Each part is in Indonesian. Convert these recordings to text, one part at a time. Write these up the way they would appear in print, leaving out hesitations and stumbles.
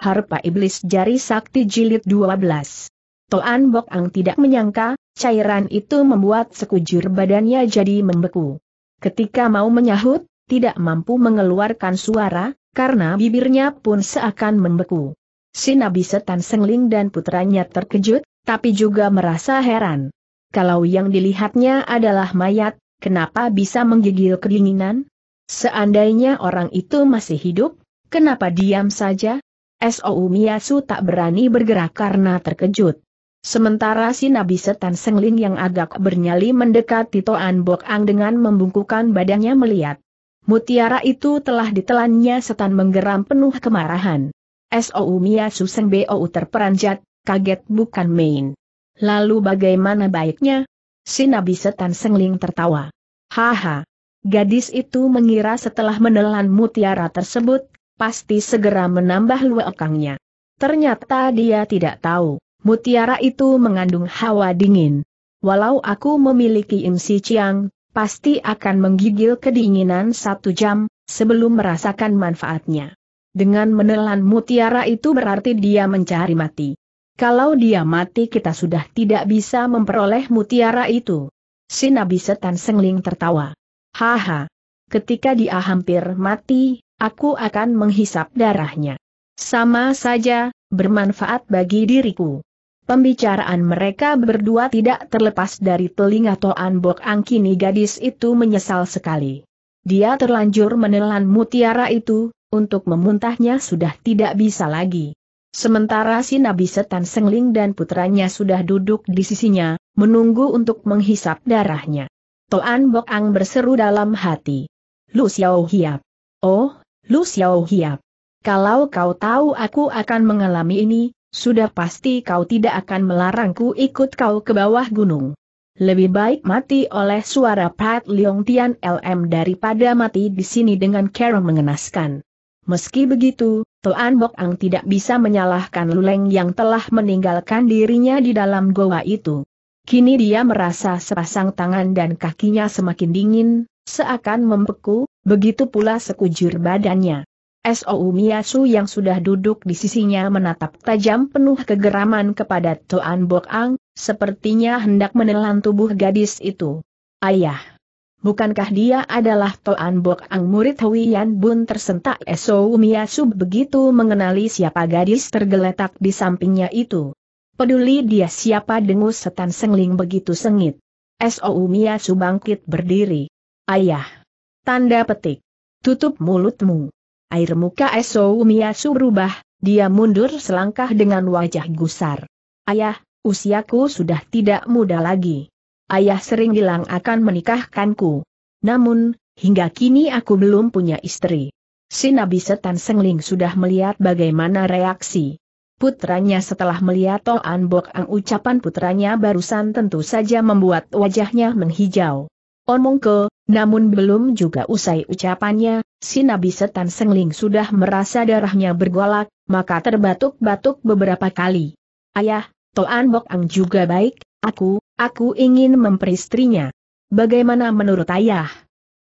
Harpa Iblis Jari Sakti Jilid 12. Toan Bok Ang tidak menyangka, cairan itu membuat sekujur badannya jadi membeku. Ketika mau menyahut, tidak mampu mengeluarkan suara, karena bibirnya pun seakan membeku. Si Nabi Setan Sengling dan putranya terkejut, tapi juga merasa heran. Kalau yang dilihatnya adalah mayat, kenapa bisa menggigil kedinginan? Seandainya orang itu masih hidup, kenapa diam saja? Sou Miyasu tak berani bergerak karena terkejut. Sementara si Nabi Setan Sengling yang agak bernyali mendekati Toan Bok Ang dengan membungkukkan badannya melihat. Mutiara itu telah ditelannya setan menggeram penuh kemarahan. Sou Miyasu Sengbou terperanjat, kaget bukan main. Lalu bagaimana baiknya? Si Nabi Setan Sengling tertawa. Haha. Gadis itu mengira setelah menelan mutiara tersebut, pasti segera menambah luakangnya. Ternyata dia tidak tahu, mutiara itu mengandung hawa dingin. Walau aku memiliki imsi ciang, pasti akan menggigil kedinginan 1 jam, sebelum merasakan manfaatnya. Dengan menelan mutiara itu berarti dia mencari mati. Kalau dia mati kita sudah tidak bisa memperoleh mutiara itu. Si Nabi Setan Sengling tertawa. Haha. Ketika dia hampir mati, aku akan menghisap darahnya. Sama saja, bermanfaat bagi diriku. Pembicaraan mereka berdua tidak terlepas dari telinga Toan Bok Ang. Kini gadis itu menyesal sekali. Dia terlanjur menelan mutiara itu, untuk memuntahnya sudah tidak bisa lagi. Sementara si Nabi Setan Sengling dan putranya sudah duduk di sisinya, menunggu untuk menghisap darahnya. Toan Bok Ang berseru dalam hati. Lu Xiao Hiap. Oh, Lu Xiao Hiap, kalau kau tahu aku akan mengalami ini, sudah pasti kau tidak akan melarangku ikut kau ke bawah gunung. Lebih baik mati oleh suara Pat Liong Tian LM daripada mati di sini dengan cara mengenaskan. Meski begitu, Toan Bok Ang tidak bisa menyalahkan Luleng yang telah meninggalkan dirinya di dalam goa itu. Kini dia merasa sepasang tangan dan kakinya semakin dingin, seakan membeku, begitu pula sekujur badannya. Sou Miyasu yang sudah duduk di sisinya menatap tajam penuh kegeraman kepada Toan Bok Ang, sepertinya hendak menelan tubuh gadis itu. Ayah, bukankah dia adalah Toan Bok Ang murid Huiyan Bun? Tersentak Sou Miyasu begitu mengenali siapa gadis tergeletak di sampingnya itu. Peduli dia siapa, dengus Setan Sengling begitu sengit. Sou Miyasu bangkit berdiri. Ayah. Tanda petik. Tutup mulutmu. Air muka Sou Miyasu berubah, dia mundur selangkah dengan wajah gusar. Ayah, usiaku sudah tidak muda lagi. Ayah sering bilang akan menikahkanku. Namun, hingga kini aku belum punya istri. Si Nabi Setan Sengling sudah melihat bagaimana reaksi putranya setelah melihat Toan Bok Ang. Ucapan putranya barusan tentu saja membuat wajahnya menghijau. Omongke, namun belum juga usai ucapannya, si Nabi Setan Sengling sudah merasa darahnya bergolak, maka terbatuk-batuk beberapa kali. Ayah, Toan Bok Ang juga baik, aku ingin memperistrinya. Bagaimana menurut ayah?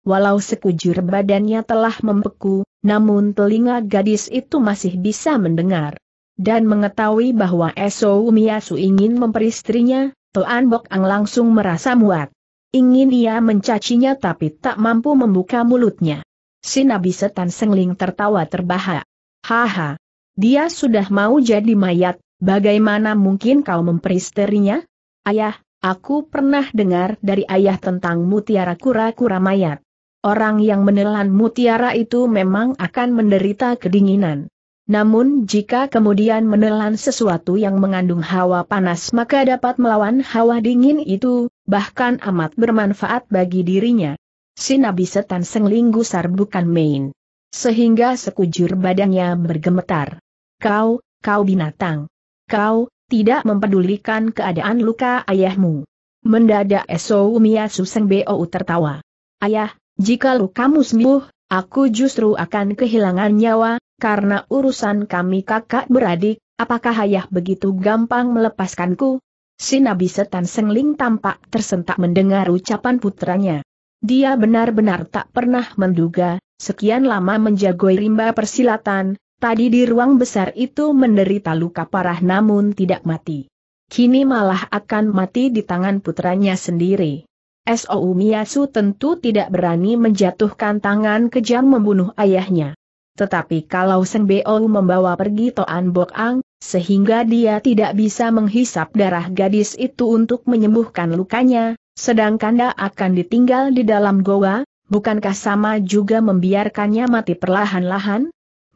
Walau sekujur badannya telah membeku, namun telinga gadis itu masih bisa mendengar. Dan mengetahui bahwa Sou Miyasu ingin memperistrinya, Toan Bok Ang langsung merasa muak. Ingin ia mencacinya tapi tak mampu membuka mulutnya. Si Nabi Setan Sengling tertawa terbahak. Haha. Dia sudah mau jadi mayat, bagaimana mungkin kau memperistrinya? Ayah, aku pernah dengar dari ayah tentang mutiara kura-kura mayat. Orang yang menelan mutiara itu memang akan menderita kedinginan. Namun jika kemudian menelan sesuatu yang mengandung hawa panas maka dapat melawan hawa dingin itu. Bahkan amat bermanfaat bagi dirinya. Si Nabi Setan Sengling gusar bukan main. Sehingga sekujur badannya bergemetar. Kau binatang. Kau tidak mempedulikan keadaan luka ayahmu. Mendadak Sou Miyasu Sengbou tertawa. Ayah, jika lukamu sembuh, aku justru akan kehilangan nyawa, karena urusan kami kakak beradik, apakah ayah begitu gampang melepaskanku? Si Nabi Setan Sengling tampak tersentak mendengar ucapan putranya. Dia benar-benar tak pernah menduga, sekian lama menjagoi rimba persilatan, Tadi di ruang besar itu menderita luka parah namun tidak mati. Kini malah akan mati di tangan putranya sendiri. Sou Miyasu tentu tidak berani menjatuhkan tangan kejam membunuh ayahnya. Tetapi kalau Seng Beo membawa pergi Toan Bok Ang, sehingga dia tidak bisa menghisap darah gadis itu untuk menyembuhkan lukanya, sedangkan dia akan ditinggal di dalam goa, bukankah sama juga membiarkannya mati perlahan-lahan?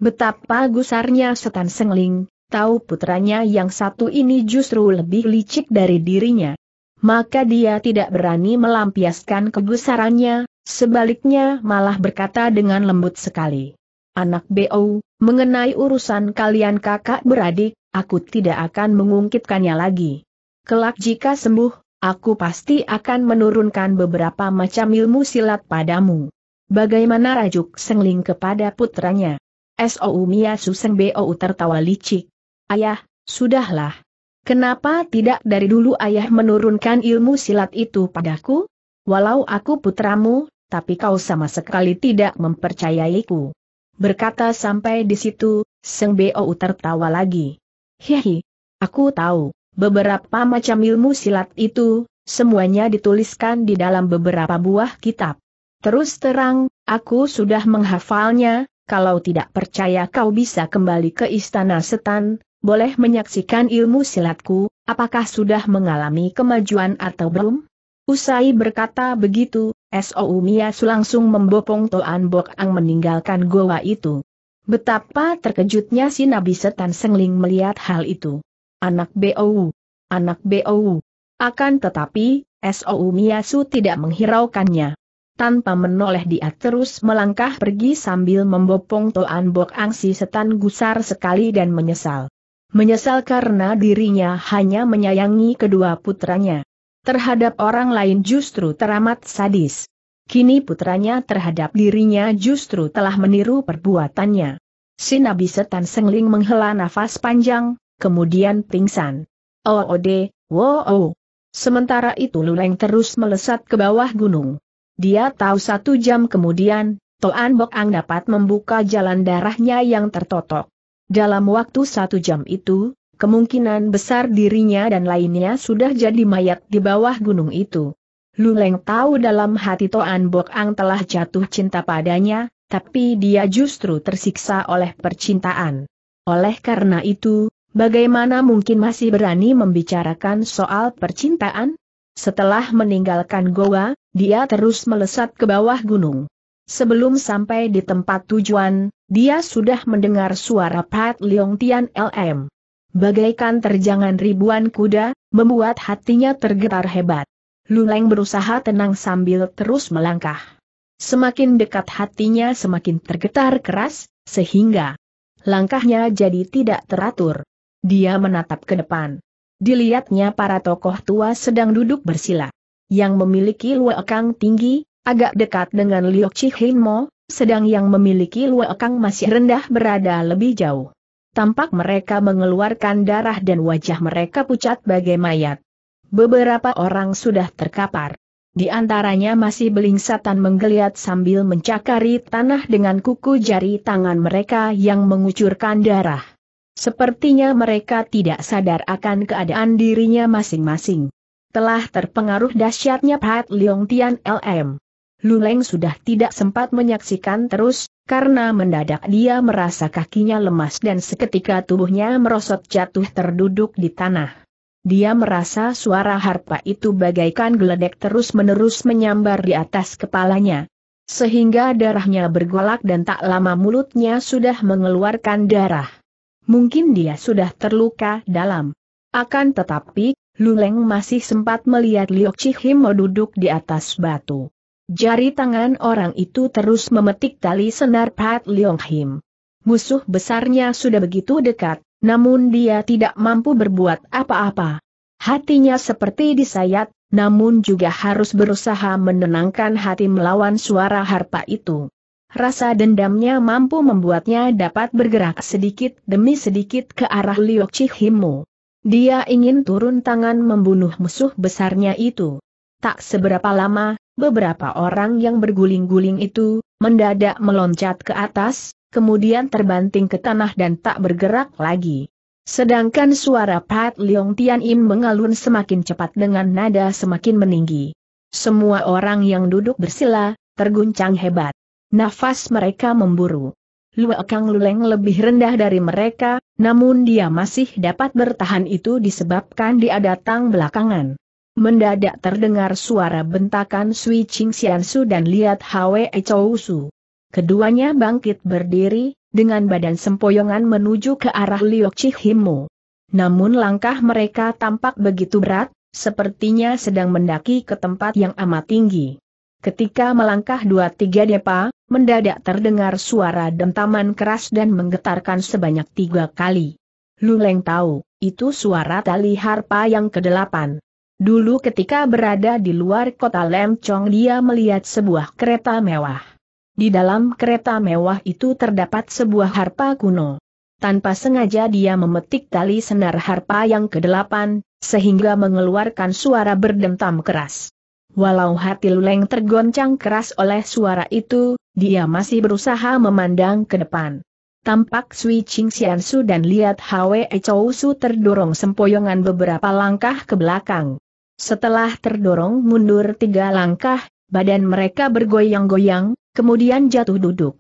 Betapa gusarnya Setan Sengling, tahu putranya yang satu ini justru lebih licik dari dirinya. Maka dia tidak berani melampiaskan kegusarannya, sebaliknya malah berkata dengan lembut sekali. Anak Beo, mengenai urusan kalian kakak beradik, aku tidak akan mengungkitkannya lagi. Kelak jika sembuh, aku pasti akan menurunkan beberapa macam ilmu silat padamu. Bagaimana rajuk Sengling kepada putranya? Sou Miyasu Seng Beo tertawa licik. Ayah, sudahlah. Kenapa tidak dari dulu ayah menurunkan ilmu silat itu padaku? Walau aku putramu, tapi kau sama sekali tidak mempercayaiku. Berkata sampai di situ, Seng Beo tertawa lagi. Hihi, aku tahu, beberapa macam ilmu silat itu, semuanya dituliskan di dalam beberapa buah kitab. Terus terang, aku sudah menghafalnya. Kalau tidak percaya kau bisa kembali ke istana setan, boleh menyaksikan ilmu silatku, apakah sudah mengalami kemajuan atau belum? Usai berkata begitu, Sou Miyasu langsung membopong Toan Bok Ang meninggalkan goa itu. Betapa terkejutnya si Nabi Setan Sengling melihat hal itu. Anak Beo. Akan tetapi, Sou Miyasu tidak menghiraukannya. Tanpa menoleh dia terus melangkah pergi sambil membopong Toan Bok Ang. Si setan gusar sekali dan menyesal. Menyesal karena dirinya hanya menyayangi kedua putranya. Terhadap orang lain justru teramat sadis. Kini putranya terhadap dirinya justru telah meniru perbuatannya. Si Nabi Setan Sengling menghela nafas panjang, kemudian pingsan. Wow. Sementara itu Luleng terus melesat ke bawah gunung. Dia tahu 1 jam kemudian, Toan Bok Ang dapat membuka jalan darahnya yang tertotok. Dalam waktu 1 jam itu, kemungkinan besar dirinya dan lainnya sudah jadi mayat di bawah gunung itu. Luleng tahu dalam hati Toan Bok Ang telah jatuh cinta padanya, tapi dia justru tersiksa oleh percintaan. Oleh karena itu, bagaimana mungkin masih berani membicarakan soal percintaan? Setelah meninggalkan goa, dia terus melesat ke bawah gunung. Sebelum sampai di tempat tujuan, dia sudah mendengar suara Pat Liong Tian LM. Bagaikan terjangan ribuan kuda, membuat hatinya tergetar hebat. Luleng berusaha tenang sambil terus melangkah. Semakin dekat hatinya semakin tergetar keras, sehingga langkahnya jadi tidak teratur. Dia menatap ke depan. Dilihatnya para tokoh tua sedang duduk bersila. Yang memiliki luekang tinggi, agak dekat dengan Liok Chi Hin Mo, sedang yang memiliki luekang masih rendah berada lebih jauh. Tampak mereka mengeluarkan darah dan wajah mereka pucat bagai mayat. Beberapa orang sudah terkapar. Di antaranya masih belingsatan menggeliat sambil mencakari tanah dengan kuku jari tangan mereka yang mengucurkan darah. Sepertinya mereka tidak sadar akan keadaan dirinya masing-masing. Telah terpengaruh dahsyatnya Pat Liong Tian LM. Luleng sudah tidak sempat menyaksikan terus, karena mendadak dia merasa kakinya lemas dan seketika tubuhnya merosot jatuh terduduk di tanah. Dia merasa suara harpa itu bagaikan geledek terus-menerus menyambar di atas kepalanya. Sehingga darahnya bergolak dan tak lama mulutnya sudah mengeluarkan darah. Mungkin dia sudah terluka dalam. Akan tetapi, Luleng masih sempat melihat Liok Chi Hin Mo duduk di atas batu. Jari tangan orang itu terus memetik tali senar Pat Liong Him. Musuh besarnya sudah begitu dekat, namun dia tidak mampu berbuat apa-apa. Hatinya seperti disayat, namun juga harus berusaha menenangkan hati melawan suara harpa itu. Rasa dendamnya mampu membuatnya dapat bergerak sedikit demi sedikit ke arah Liok Chi Hin Mo. Dia ingin turun tangan membunuh musuh besarnya itu. Tak seberapa lama, beberapa orang yang berguling-guling itu mendadak meloncat ke atas, kemudian terbanting ke tanah dan tak bergerak lagi. Sedangkan suara Pat Liong Tian Im mengalun semakin cepat dengan nada semakin meninggi. Semua orang yang duduk bersila, terguncang hebat. Nafas mereka memburu. Lue Kang Luleng lebih rendah dari mereka, namun dia masih dapat bertahan itu disebabkan dia datang belakangan. Mendadak terdengar suara bentakan Sui Ching Sian Su dan Liat Hwe Chou Su. Keduanya bangkit berdiri, dengan badan sempoyongan menuju ke arah Liok Chih Himu. Namun langkah mereka tampak begitu berat, sepertinya sedang mendaki ke tempat yang amat tinggi. Ketika melangkah 2-3 depa, mendadak terdengar suara dentaman keras dan menggetarkan sebanyak 3 kali. Luleng tahu, itu suara tali harpa yang ke-8. Dulu ketika berada di luar kota Lam Chong dia melihat sebuah kereta mewah. Di dalam kereta mewah itu terdapat sebuah harpa kuno. Tanpa sengaja dia memetik tali senar harpa yang ke-8, sehingga mengeluarkan suara berdentam keras. Walau hati Luleng tergoncang keras oleh suara itu, dia masih berusaha memandang ke depan. Tampak Sui Ching Sian Su dan Liat Hwe Chou Su terdorong sempoyongan beberapa langkah ke belakang. Setelah terdorong mundur 3 langkah, badan mereka bergoyang-goyang, kemudian jatuh duduk.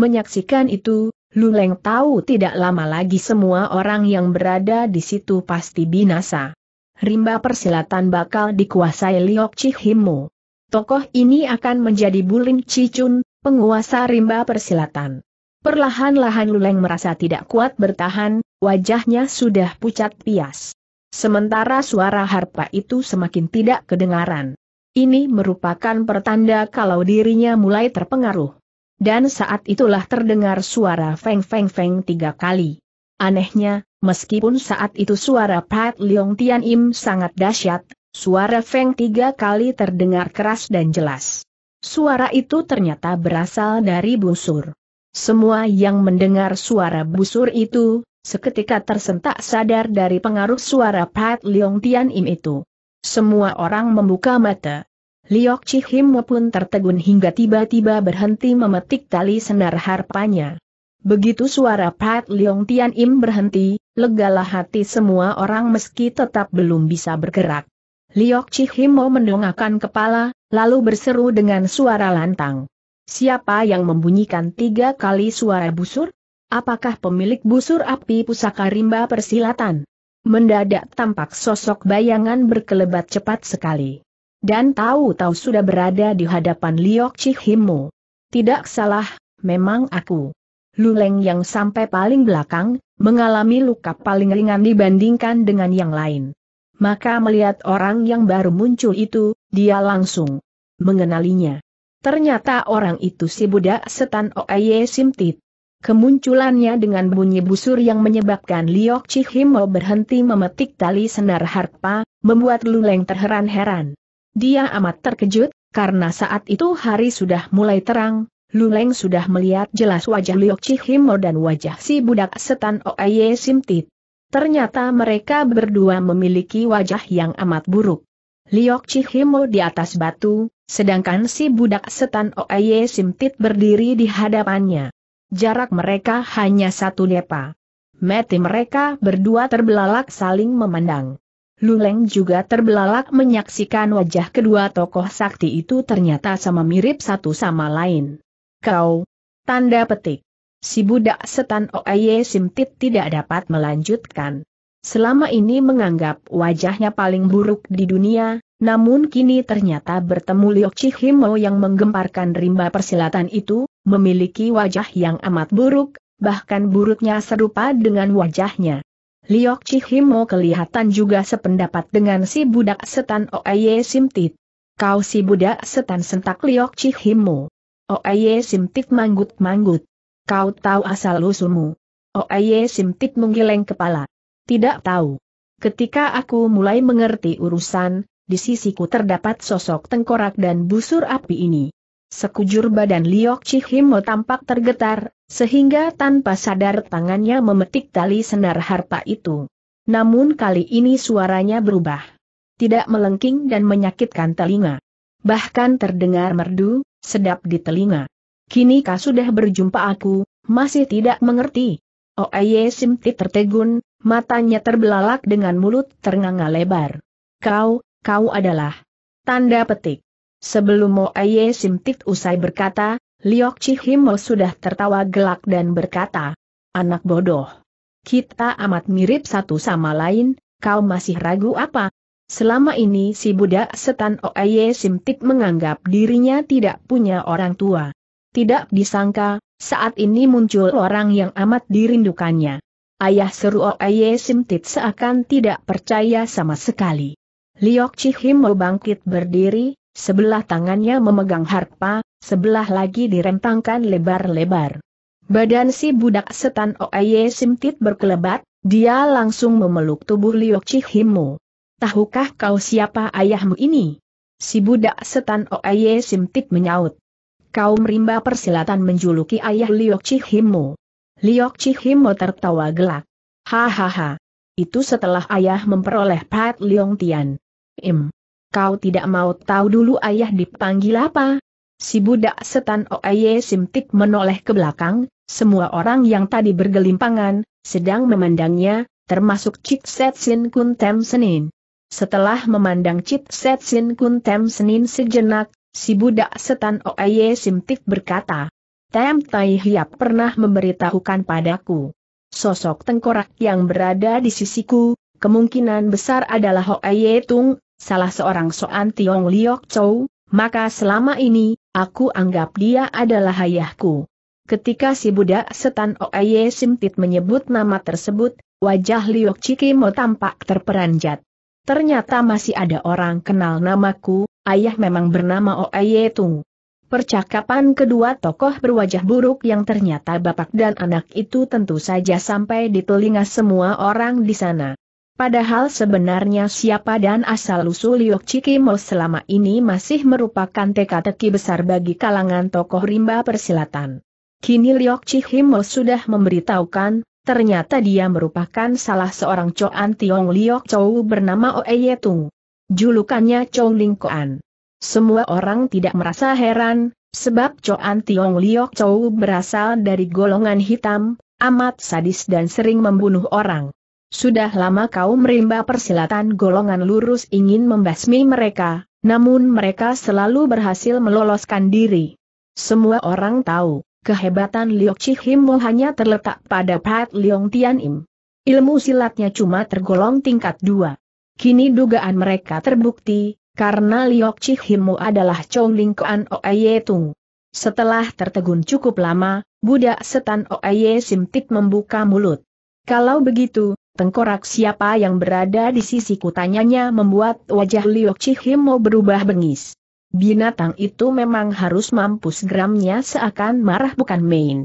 Menyaksikan itu, Luleng tahu tidak lama lagi semua orang yang berada di situ pasti binasa. Rimba persilatan bakal dikuasai Liok Chih Himu. Tokoh ini akan menjadi Bulim Cicun, penguasa rimba persilatan. Perlahan-lahan Luleng merasa tidak kuat bertahan, wajahnya sudah pucat pias. Sementara suara harpa itu semakin tidak kedengaran. Ini merupakan pertanda kalau dirinya mulai terpengaruh. Dan saat itulah terdengar suara feng-feng-feng 3 kali. Anehnya, meskipun saat itu suara Pat Liong Tian Im sangat dahsyat, suara feng 3 kali terdengar keras dan jelas. Suara itu ternyata berasal dari busur. Semua yang mendengar suara busur itu, seketika tersentak sadar dari pengaruh suara Pat Liong Tian Im itu. Semua orang membuka mata. Liok Chih Himu pun tertegun hingga tiba-tiba berhenti memetik tali senar harpanya. Begitu suara Pat Liong Tian Im berhenti, legalah hati semua orang meski tetap belum bisa bergerak. Liok Chih Himu mendongakkan kepala, lalu berseru dengan suara lantang. Siapa yang membunyikan 3 kali suara busur? Apakah pemilik busur api pusaka rimba persilatan? Mendadak tampak sosok bayangan berkelebat cepat sekali. Dan tahu-tahu sudah berada di hadapan Liok Chih Himu. Tidak salah, memang aku. Luleng yang sampai paling belakang, mengalami luka paling ringan dibandingkan dengan yang lain. Maka melihat orang yang baru muncul itu, dia langsung mengenalinya. Ternyata orang itu si budak setan Oye Simtit. Kemunculannya dengan bunyi busur yang menyebabkan Liok Chih Himu berhenti memetik tali senar harpa, membuat Luleng terheran-heran. Dia amat terkejut, karena saat itu hari sudah mulai terang, Luleng sudah melihat jelas wajah Liok Chih Himu dan wajah si budak setan Oye Simtit. Ternyata mereka berdua memiliki wajah yang amat buruk. Liok Chih Himu di atas batu, sedangkan si budak setan Oye Simtit berdiri di hadapannya. Jarak mereka hanya 1 depa. Mata mereka berdua terbelalak saling memandang. Luleng juga terbelalak menyaksikan wajah kedua tokoh sakti itu ternyata sama mirip satu sama lain. Kau, tanda petik. Si budak setan Oye Simtit tidak dapat melanjutkan. Selama ini menganggap wajahnya paling buruk di dunia, namun kini ternyata bertemu Liok Chih Himu yang menggemparkan rimba persilatan itu, memiliki wajah yang amat buruk, bahkan buruknya serupa dengan wajahnya. Liok Chih Himu kelihatan juga sependapat dengan si budak setan Oye Simtit. Kau si budak setan, sentak Liok Chih Himu. Oye Simtit manggut-manggut. Kau tahu asal-usulmu? Oye Simtit menggeleng kepala. Tidak tahu. Ketika aku mulai mengerti urusan, di sisiku terdapat sosok tengkorak dan busur api ini. Sekujur badan Liok Chih Himu tampak tergetar, sehingga tanpa sadar tangannya memetik tali senar harpa itu. Namun kali ini suaranya berubah. Tidak melengking dan menyakitkan telinga. Bahkan terdengar merdu, sedap di telinga. Kini kau sudah berjumpa aku, masih tidak mengerti. Oye Simti tertegun, matanya terbelalak dengan mulut ternganga lebar. Kau adalah. Tanda petik. Sebelum Oye Simti usai berkata, Liok Chihimo sudah tertawa gelak dan berkata, anak bodoh. Kita amat mirip satu sama lain, kau masih ragu apa? Selama ini si budak setan Oye Simti menganggap dirinya tidak punya orang tua. Tidak disangka, saat ini muncul orang yang amat dirindukannya. Ayah seru Oye Simti seakan tidak percaya sama sekali. Liok Chihimo bangkit berdiri, sebelah tangannya memegang harpa, sebelah lagi direntangkan lebar-lebar. Badan si budak setan Oye Simti berkelebat, dia langsung memeluk tubuh Liok Chihimo. Tahukah kau siapa ayahmu ini? Si budak setan Oye Simti menyaut. Kau merimba persilatan menjuluki ayah Liok Chihimo. Liok Chihimo tertawa gelak. Hahaha. Itu setelah ayah memperoleh Pat Leong Tian. Kau tidak mau tahu dulu ayah dipanggil apa? Si budak setan Oye Simtik menoleh ke belakang, semua orang yang tadi bergelimpangan, sedang memandangnya, termasuk Cik Setsin Kun Tem Senin. Setelah memandang Cik Setsin Kun Tem Senin sejenak, si budak setan Oye Simtik berkata, Tem Tai Hiap pernah memberitahukan padaku. Sosok tengkorak yang berada di sisiku, kemungkinan besar adalah Oye Tung, salah seorang Soan Tiong Liok Chow, maka selama ini, aku anggap dia adalah ayahku. Ketika si budak setan Oye Simtik menyebut nama tersebut, wajah Liok Chihimo tampak terperanjat. Ternyata masih ada orang kenal namaku. Ayah memang bernama Oye Tung. Percakapan kedua tokoh berwajah buruk yang ternyata bapak dan anak itu tentu saja sampai di telinga semua orang di sana. Padahal sebenarnya siapa dan asal-usul Liok Chihimo selama ini masih merupakan teka-teki besar bagi kalangan tokoh rimba persilatan. Kini Liok Chihimo sudah memberitahukan, ternyata dia merupakan salah seorang Coan Tiong Liok Chow bernama Oye Tung. Julukannya Chow Ling Koan. Semua orang tidak merasa heran, sebab Coan Tiong Liok Chow berasal dari golongan hitam, amat sadis dan sering membunuh orang. Sudah lama kau merimba persilatan golongan lurus ingin membasmi mereka, namun mereka selalu berhasil meloloskan diri. Semua orang tahu, kehebatan Liok Chihimo hanya terletak pada Pat Leong Tian Im. Ilmu silatnya cuma tergolong tingkat 2. Kini dugaan mereka terbukti, karena Liok Chihimo adalah Chow Ling Koan Oye Tung. Setelah tertegun cukup lama, budak setan Oye Simtik membuka mulut. Kalau begitu, tengkorak siapa yang berada di sisiku? Tanyanya membuat wajah Liok Chihimo berubah bengis. Binatang itu memang harus mampus, geramnya seakan marah bukan main.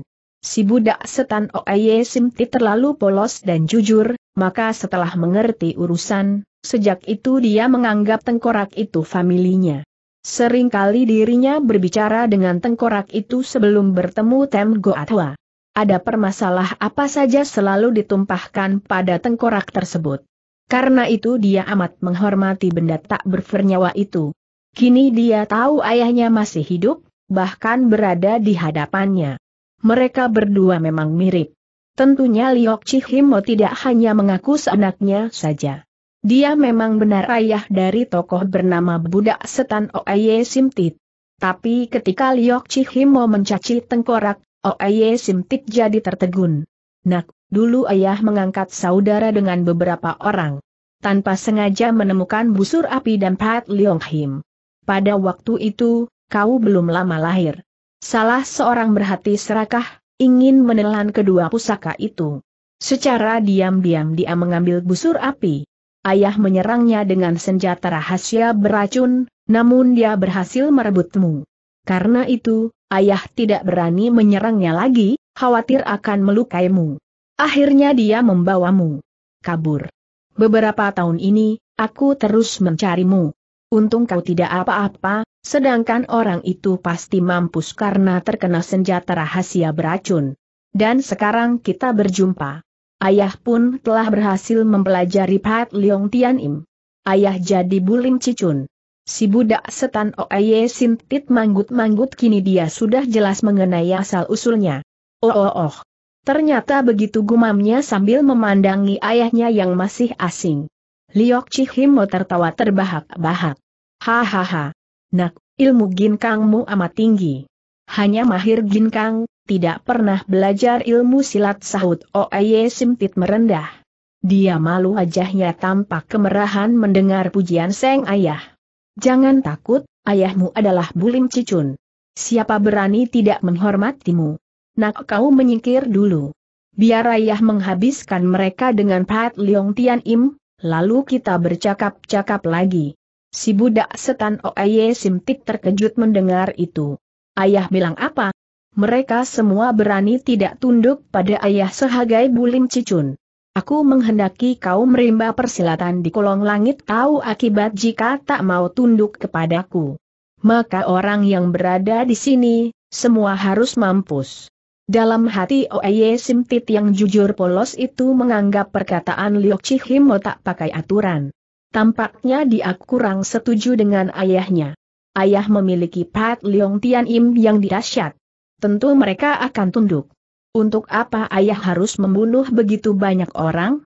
Si budak setan Oye Simtik terlalu polos dan jujur, maka setelah mengerti urusan, sejak itu dia menganggap tengkorak itu familinya. Seringkali dirinya berbicara dengan tengkorak itu sebelum bertemu Tem Goatwa. Ada permasalah apa saja selalu ditumpahkan pada tengkorak tersebut. Karena itu dia amat menghormati benda tak bernyawa itu. Kini dia tahu ayahnya masih hidup, bahkan berada di hadapannya. Mereka berdua memang mirip. Tentunya Liok Chihimo tidak hanya mengaku anaknya saja. Dia memang benar ayah dari tokoh bernama budak setan Oye Simtik. Tapi ketika Liok Chihimo mencaci tengkorak, Oye Simtik jadi tertegun. Nak, dulu ayah mengangkat saudara dengan beberapa orang. Tanpa sengaja menemukan busur api dan Pat Leong Him. Pada waktu itu, kau belum lama lahir. Salah seorang berhati serakah, ingin menelan kedua pusaka itu. Secara diam-diam dia mengambil busur api. Ayah menyerangnya dengan senjata rahasia beracun, namun dia berhasil merebutmu. Karena itu, ayah tidak berani menyerangnya lagi, khawatir akan melukaimu. Akhirnya dia membawamu kabur. Beberapa tahun ini, aku terus mencarimu. Untung kau tidak apa-apa, sedangkan orang itu pasti mampus karena terkena senjata rahasia beracun. Dan sekarang kita berjumpa. Ayah pun telah berhasil mempelajari Pat Leong Tian Im. Ayah jadi bulim cicun. Si budak setan Oye Simtik manggut-manggut, kini dia sudah jelas mengenai asal-usulnya. Oh. Ternyata begitu gumamnya sambil memandangi ayahnya yang masih asing. Liok Chihimo tertawa terbahak-bahak. Hahaha. Nak, ilmu ginkangmu amat tinggi. Hanya mahir ginkang, tidak pernah belajar ilmu silat, sahut Oye Simpit merendah. Dia malu, wajahnya tampak kemerahan mendengar pujian sang ayah. Jangan takut, ayahmu adalah Bulim Cicun. Siapa berani tidak menghormatimu? Nak, kau menyingkir dulu. Biar ayah menghabiskan mereka dengan Pat Leong Tian Im, lalu kita bercakap-cakap lagi. Si budak setan Oye Simpit terkejut mendengar itu. Ayah bilang apa? Mereka semua berani tidak tunduk pada ayah sebagai Bulim Cicun. Aku menghendaki kau merimba persilatan di kolong langit, tahu akibat jika tak mau tunduk kepadaku. Maka orang yang berada di sini, semua harus mampus. Dalam hati Oye Simpit yang jujur polos itu menganggap perkataan Liok Chihimo tak pakai aturan. Tampaknya dia kurang setuju dengan ayahnya. Ayah memiliki Pat Leong Tian Im yang dahsyat. Tentu mereka akan tunduk. Untuk apa ayah harus membunuh begitu banyak orang?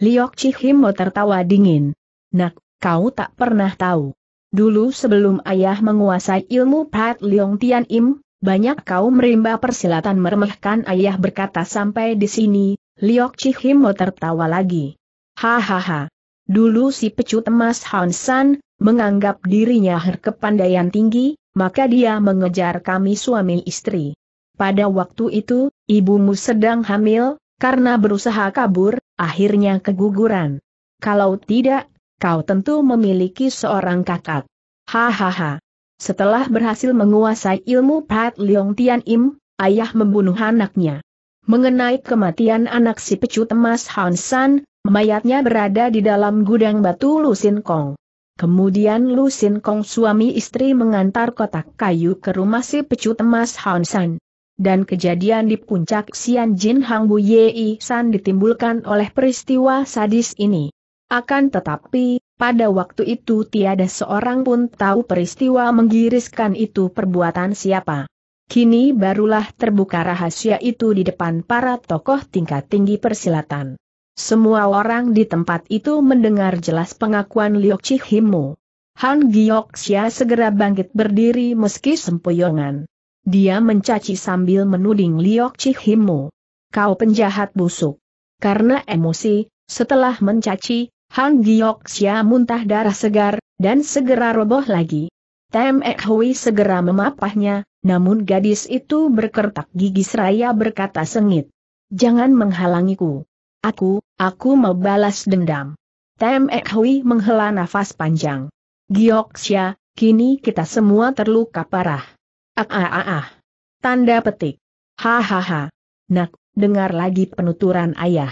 Liok Chihimo tertawa dingin. Nak, kau tak pernah tahu. Dulu sebelum ayah menguasai ilmu Pat Leong Tian Im, banyak kau merimba persilatan meremehkan ayah. Berkata sampai di sini, Liok Chihimo tertawa lagi. Hahaha. Dulu si pecut emas Hansan menganggap dirinya berkepandaian tinggi, maka dia mengejar kami suami istri. Pada waktu itu, ibumu sedang hamil, karena berusaha kabur, akhirnya keguguran. Kalau tidak, kau tentu memiliki seorang kakak. Hahaha. Setelah berhasil menguasai ilmu Pat Leong Tian Im, ayah membunuh anaknya. Mengenai kematian anak si pecut emas Hansan, mayatnya berada di dalam gudang batu Lusin Kong. Kemudian Lu Sin Kong suami istri mengantar kotak kayu ke rumah si pecut emas Hansan. Dan kejadian di puncak Xianjin Hangbu Yei San ditimbulkan oleh peristiwa sadis ini. Akan tetapi, pada waktu itu tiada seorang pun tahu peristiwa menggiriskan itu perbuatan siapa. Kini barulah terbuka rahasia itu di depan para tokoh tingkat tinggi persilatan. Semua orang di tempat itu mendengar jelas pengakuan Liok Chihimo. Han Giyoksia segera bangkit berdiri meski sempoyongan. Dia mencaci sambil menuding Liok Chihimo. Kau penjahat busuk. Karena emosi, setelah mencaci, Han Giyoksia muntah darah segar, dan segera roboh lagi. Tem Ek Hui segera memapahnya, namun gadis itu berkertak gigi seraya berkata sengit. Jangan menghalangiku. Aku mau balas dendam. Tem Ek Hui menghela nafas panjang. Giyoksia, kini kita semua terluka parah. Tanda petik. Hahaha. Nak, dengar lagi penuturan ayah.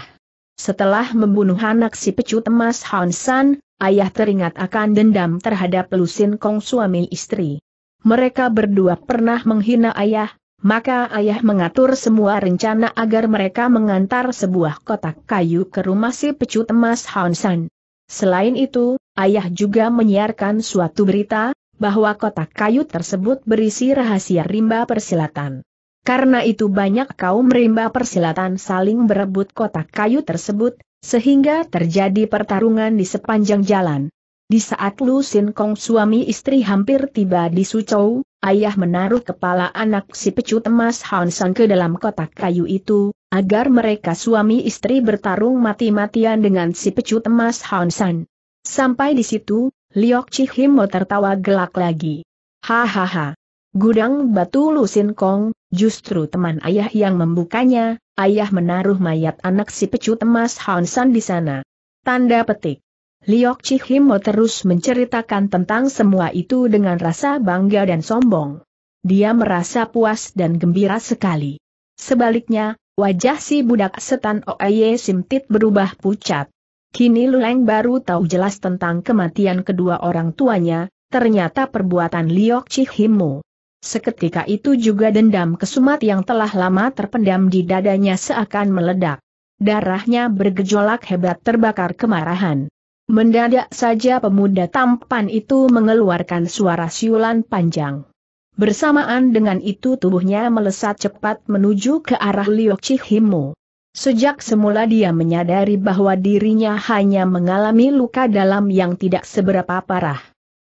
Setelah membunuh anak si pecut emas Hansan, ayah teringat akan dendam terhadap Lu Sin Kong suami istri. Mereka berdua pernah menghina ayah. Maka ayah mengatur semua rencana agar mereka mengantar sebuah kotak kayu ke rumah si pecut emas Hansan. Selain itu, ayah juga menyiarkan suatu berita, bahwa kotak kayu tersebut berisi rahasia rimba persilatan. Karena itu banyak kaum rimba persilatan saling berebut kotak kayu tersebut, sehingga terjadi pertarungan di sepanjang jalan. Di saat Lu Sin Kong suami istri hampir tiba di Suzhou, ayah menaruh kepala anak si pecut emas Hansan ke dalam kotak kayu itu, agar mereka suami istri bertarung mati-matian dengan si pecut emas Hansan. Sampai di situ, Liok Chihimo tertawa gelak lagi. Hahaha. Gudang batu Lu Sin Kong, justru teman ayah yang membukanya, ayah menaruh mayat anak si pecut emas Hansan di sana. Tanda petik. Liok Chihimo terus menceritakan tentang semua itu dengan rasa bangga dan sombong. Dia merasa puas dan gembira sekali. Sebaliknya, wajah si budak setan Oye Simtit berubah pucat. Kini Luleng baru tahu jelas tentang kematian kedua orang tuanya, ternyata perbuatan Liok Chihimo. Seketika itu juga dendam kesumat yang telah lama terpendam di dadanya seakan meledak. Darahnya bergejolak hebat terbakar kemarahan. Mendadak saja pemuda tampan itu mengeluarkan suara siulan panjang. Bersamaan dengan itu tubuhnya melesat cepat menuju ke arah Liok Chihimo. Sejak semula dia menyadari bahwa dirinya hanya mengalami luka dalam yang tidak seberapa parah.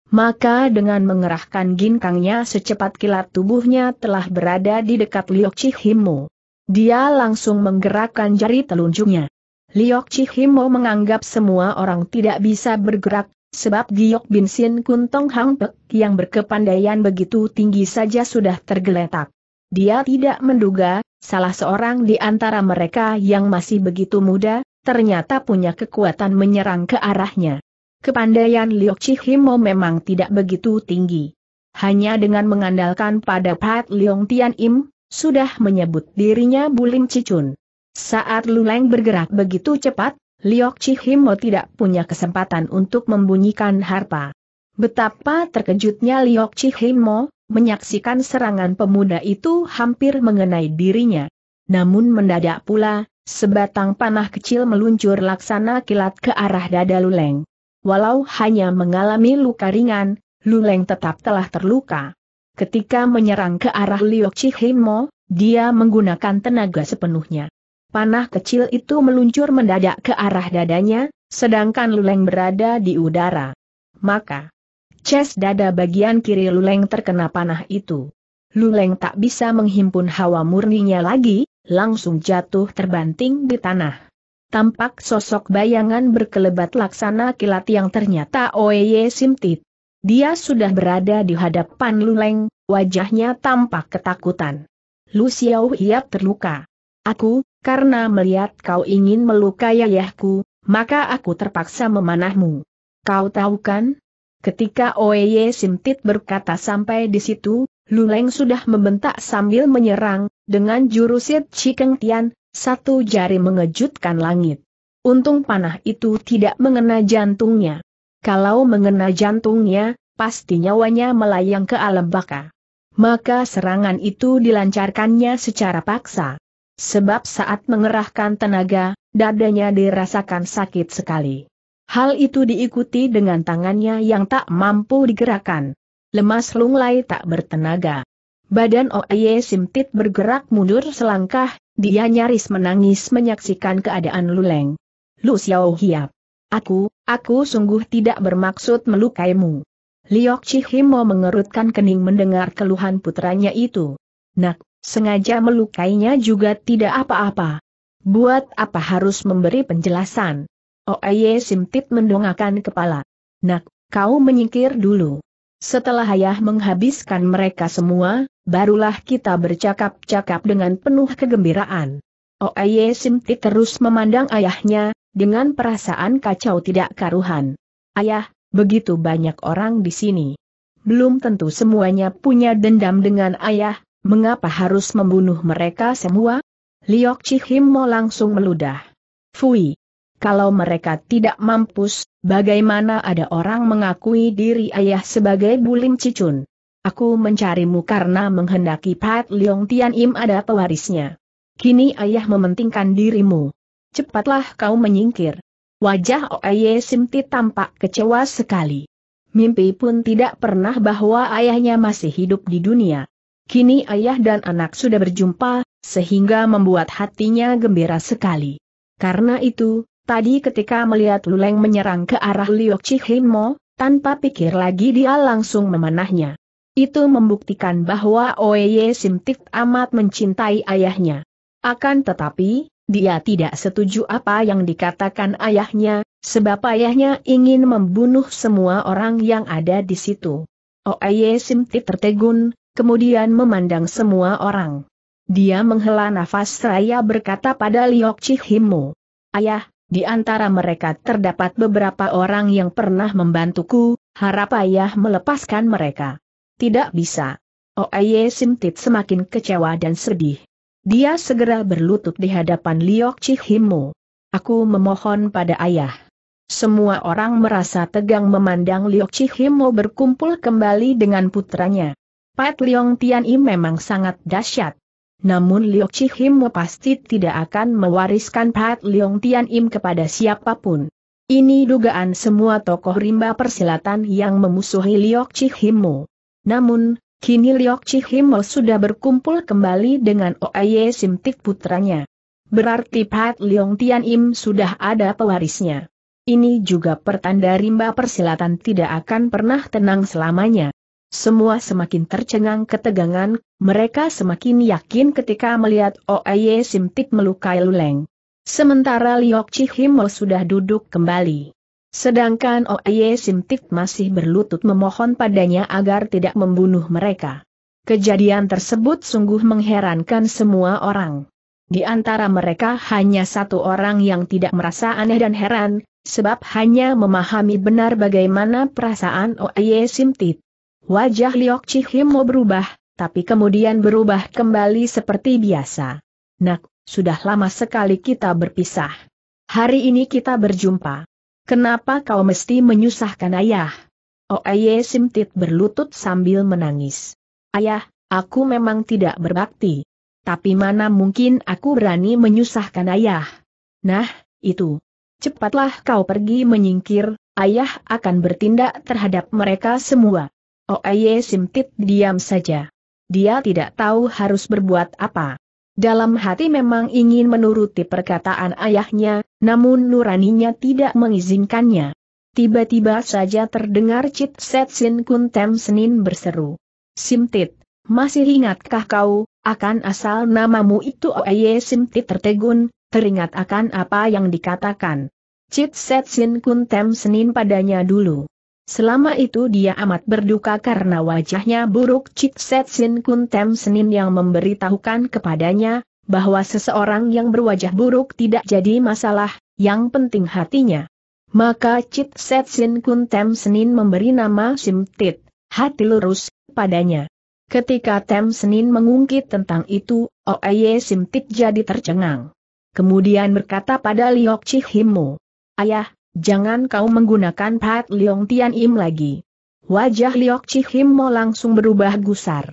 Maka dengan mengerahkan ginkangnya secepat kilat tubuhnya telah berada di dekat Liok Chihimo. Dia langsung menggerakkan jari telunjuknya. Liok Chihimo menganggap semua orang tidak bisa bergerak, sebab Giok Bin Sin Kun Tong Hang Pek yang berkepandaian begitu tinggi saja sudah tergeletak. Dia tidak menduga, salah seorang di antara mereka yang masih begitu muda, ternyata punya kekuatan menyerang ke arahnya. Kepandaian Liok Chihimo memang tidak begitu tinggi. Hanya dengan mengandalkan pada Pat Leong Tian Im, sudah menyebut dirinya Bulim Cicun. Saat Luleng bergerak begitu cepat, Liok Chihimo tidak punya kesempatan untuk membunyikan harpa. Betapa terkejutnya Liok Chihimo menyaksikan serangan pemuda itu hampir mengenai dirinya. Namun mendadak pula, sebatang panah kecil meluncur laksana kilat ke arah dada Luleng. Walau hanya mengalami luka ringan, Luleng tetap telah terluka. Ketika menyerang ke arah Liok Chihimo, dia menggunakan tenaga sepenuhnya. Panah kecil itu meluncur mendadak ke arah dadanya, sedangkan Luleng berada di udara. Maka ces dada bagian kiri Luleng terkena panah itu. Luleng tak bisa menghimpun hawa murninya lagi, langsung jatuh terbanting di tanah. Tampak sosok bayangan berkelebat laksana kilat yang ternyata Oye Simtit. Dia sudah berada di hadapan Luleng, wajahnya tampak ketakutan. Lu Xiao Hiap terluka. Aku, karena melihat kau ingin melukai ayahku, maka aku terpaksa memanahmu. Kau tahu kan? Ketika Oye Simtit berkata sampai di situ, Luleng sudah membentak sambil menyerang, dengan jurusit Cikeng Tian, satu jari mengejutkan langit. Untung panah itu tidak mengena jantungnya. Kalau mengena jantungnya, pasti nyawanya melayang ke alam baka. Maka serangan itu dilancarkannya secara paksa. Sebab saat mengerahkan tenaga, dadanya dirasakan sakit sekali. Hal itu diikuti dengan tangannya yang tak mampu digerakkan. Lemas lunglai tak bertenaga. Badan Oye Simtit bergerak mundur selangkah, dia nyaris menangis menyaksikan keadaan Luleng. Lu Xiao Hiap. Aku sungguh tidak bermaksud melukaimu. Liok Chihimo mengerutkan kening mendengar keluhan putranya itu. Nak, sengaja melukainya juga tidak apa-apa. Buat apa harus memberi penjelasan? Oye Simtit mendongakkan kepala. Nak, kau menyingkir dulu. Setelah ayah menghabiskan mereka semua, barulah kita bercakap-cakap dengan penuh kegembiraan. Oye Simtit terus memandang ayahnya, dengan perasaan kacau tidak karuhan. Ayah, begitu banyak orang di sini. Belum tentu semuanya punya dendam dengan ayah, mengapa harus membunuh mereka semua? Liok Chihimo langsung meludah. Fui. Kalau mereka tidak mampus, bagaimana ada orang mengakui diri ayah sebagai Bulim Cicun? Aku mencarimu karena menghendaki Pat Leong Tian Im ada pewarisnya. Kini ayah mementingkan dirimu. Cepatlah kau menyingkir. Wajah Oye Simti tampak kecewa sekali. Mimpi pun tidak pernah bahwa ayahnya masih hidup di dunia. Kini ayah dan anak sudah berjumpa, sehingga membuat hatinya gembira sekali. Karena itu, tadi ketika melihat Luleng menyerang ke arah Liok Chihimo, tanpa pikir lagi dia langsung memanahnya. Itu membuktikan bahwa Oye Simtik amat mencintai ayahnya. Akan tetapi, dia tidak setuju apa yang dikatakan ayahnya, sebab ayahnya ingin membunuh semua orang yang ada di situ. Oye Simtik tertegun, kemudian memandang semua orang. Dia menghela nafas seraya berkata pada Liok Chihimo, "Ayah, di antara mereka terdapat beberapa orang yang pernah membantuku, harap ayah melepaskan mereka." Tidak bisa. Oye Simtit semakin kecewa dan sedih. Dia segera berlutut di hadapan Liok Chihimo. Aku memohon pada ayah. Semua orang merasa tegang memandang Liok Chihimo berkumpul kembali dengan putranya. Pat Leong Tian Im memang sangat dahsyat. Namun Liok Chihimo pasti tidak akan mewariskan Pat Leong Tian Im kepada siapapun. Ini dugaan semua tokoh rimba persilatan yang memusuhi Liok Chihimo. Namun, Kini Liok Chihimo sudah berkumpul kembali dengan Oye Simtik putranya. Berarti Pat Leong Tian Im sudah ada pewarisnya. Ini juga pertanda rimba persilatan tidak akan pernah tenang selamanya. Semua semakin tercengang ketegangan, mereka semakin yakin ketika melihat Oye Simtik melukai Luleng. Sementara Liok Chihimo sudah duduk kembali. Sedangkan Oye Simtik masih berlutut memohon padanya agar tidak membunuh mereka. Kejadian tersebut sungguh mengherankan semua orang. Di antara mereka hanya satu orang yang tidak merasa aneh dan heran, sebab hanya memahami benar bagaimana perasaan Oye Simtik. Wajah Liok Chihimo berubah, tapi kemudian berubah kembali seperti biasa. Nak, sudah lama sekali kita berpisah. Hari ini kita berjumpa. Kenapa kau mesti menyusahkan ayah? Oye Simtik berlutut sambil menangis. Ayah, aku memang tidak berbakti. Tapi mana mungkin aku berani menyusahkan ayah? Nah, itu. Cepatlah kau pergi menyingkir, ayah akan bertindak terhadap mereka semua. Oye Simtik diam saja. Dia tidak tahu harus berbuat apa. Dalam hati memang ingin menuruti perkataan ayahnya, namun nuraninya tidak mengizinkannya. Tiba-tiba saja terdengar Cit Set Sin Kun Tem Senin berseru. Simtik, masih ingatkah kau, akan asal namamu itu? Oye Simtik tertegun, teringat akan apa yang dikatakan Cit Set Sin Kun Tem Senin padanya dulu. Selama itu dia amat berduka karena wajahnya buruk Cit Set Sin Kun Tem Senin yang memberitahukan kepadanya bahwa seseorang yang berwajah buruk tidak jadi masalah, yang penting hatinya. Maka Cit Set Sin Kun Tem Senin memberi nama Simtik, hati lurus, padanya. Ketika Tem Senin mengungkit tentang itu, Oye Simtik jadi tercengang. Kemudian berkata pada Liok Chihimo, "Ayah, jangan kau menggunakan Pat Leong Tian Im lagi." Wajah Liok Chihimo langsung berubah gusar.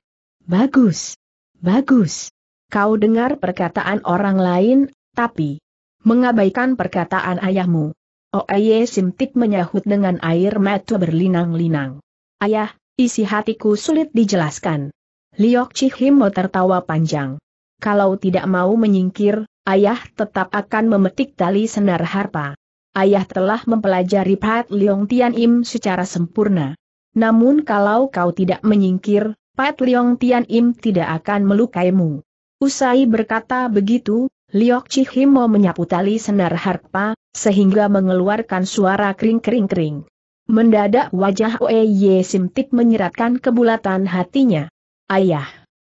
Bagus. Bagus. Kau dengar perkataan orang lain, tapi mengabaikan perkataan ayahmu. Oye Simtik menyahut dengan air mata berlinang-linang. Ayah, isi hatiku sulit dijelaskan. Liok Chihimo tertawa panjang. Kalau tidak mau menyingkir, ayah tetap akan memetik tali senar harpa. Ayah telah mempelajari Pat Leong Tian Im secara sempurna. Namun kalau kau tidak menyingkir, Pat Leong Tian Im tidak akan melukaimu. Usai berkata begitu, Liok Chihimo menyapu tali senar harpa, sehingga mengeluarkan suara kering-kering-kering. Mendadak wajah Oye Simtik menyeratkan kebulatan hatinya. Ayah,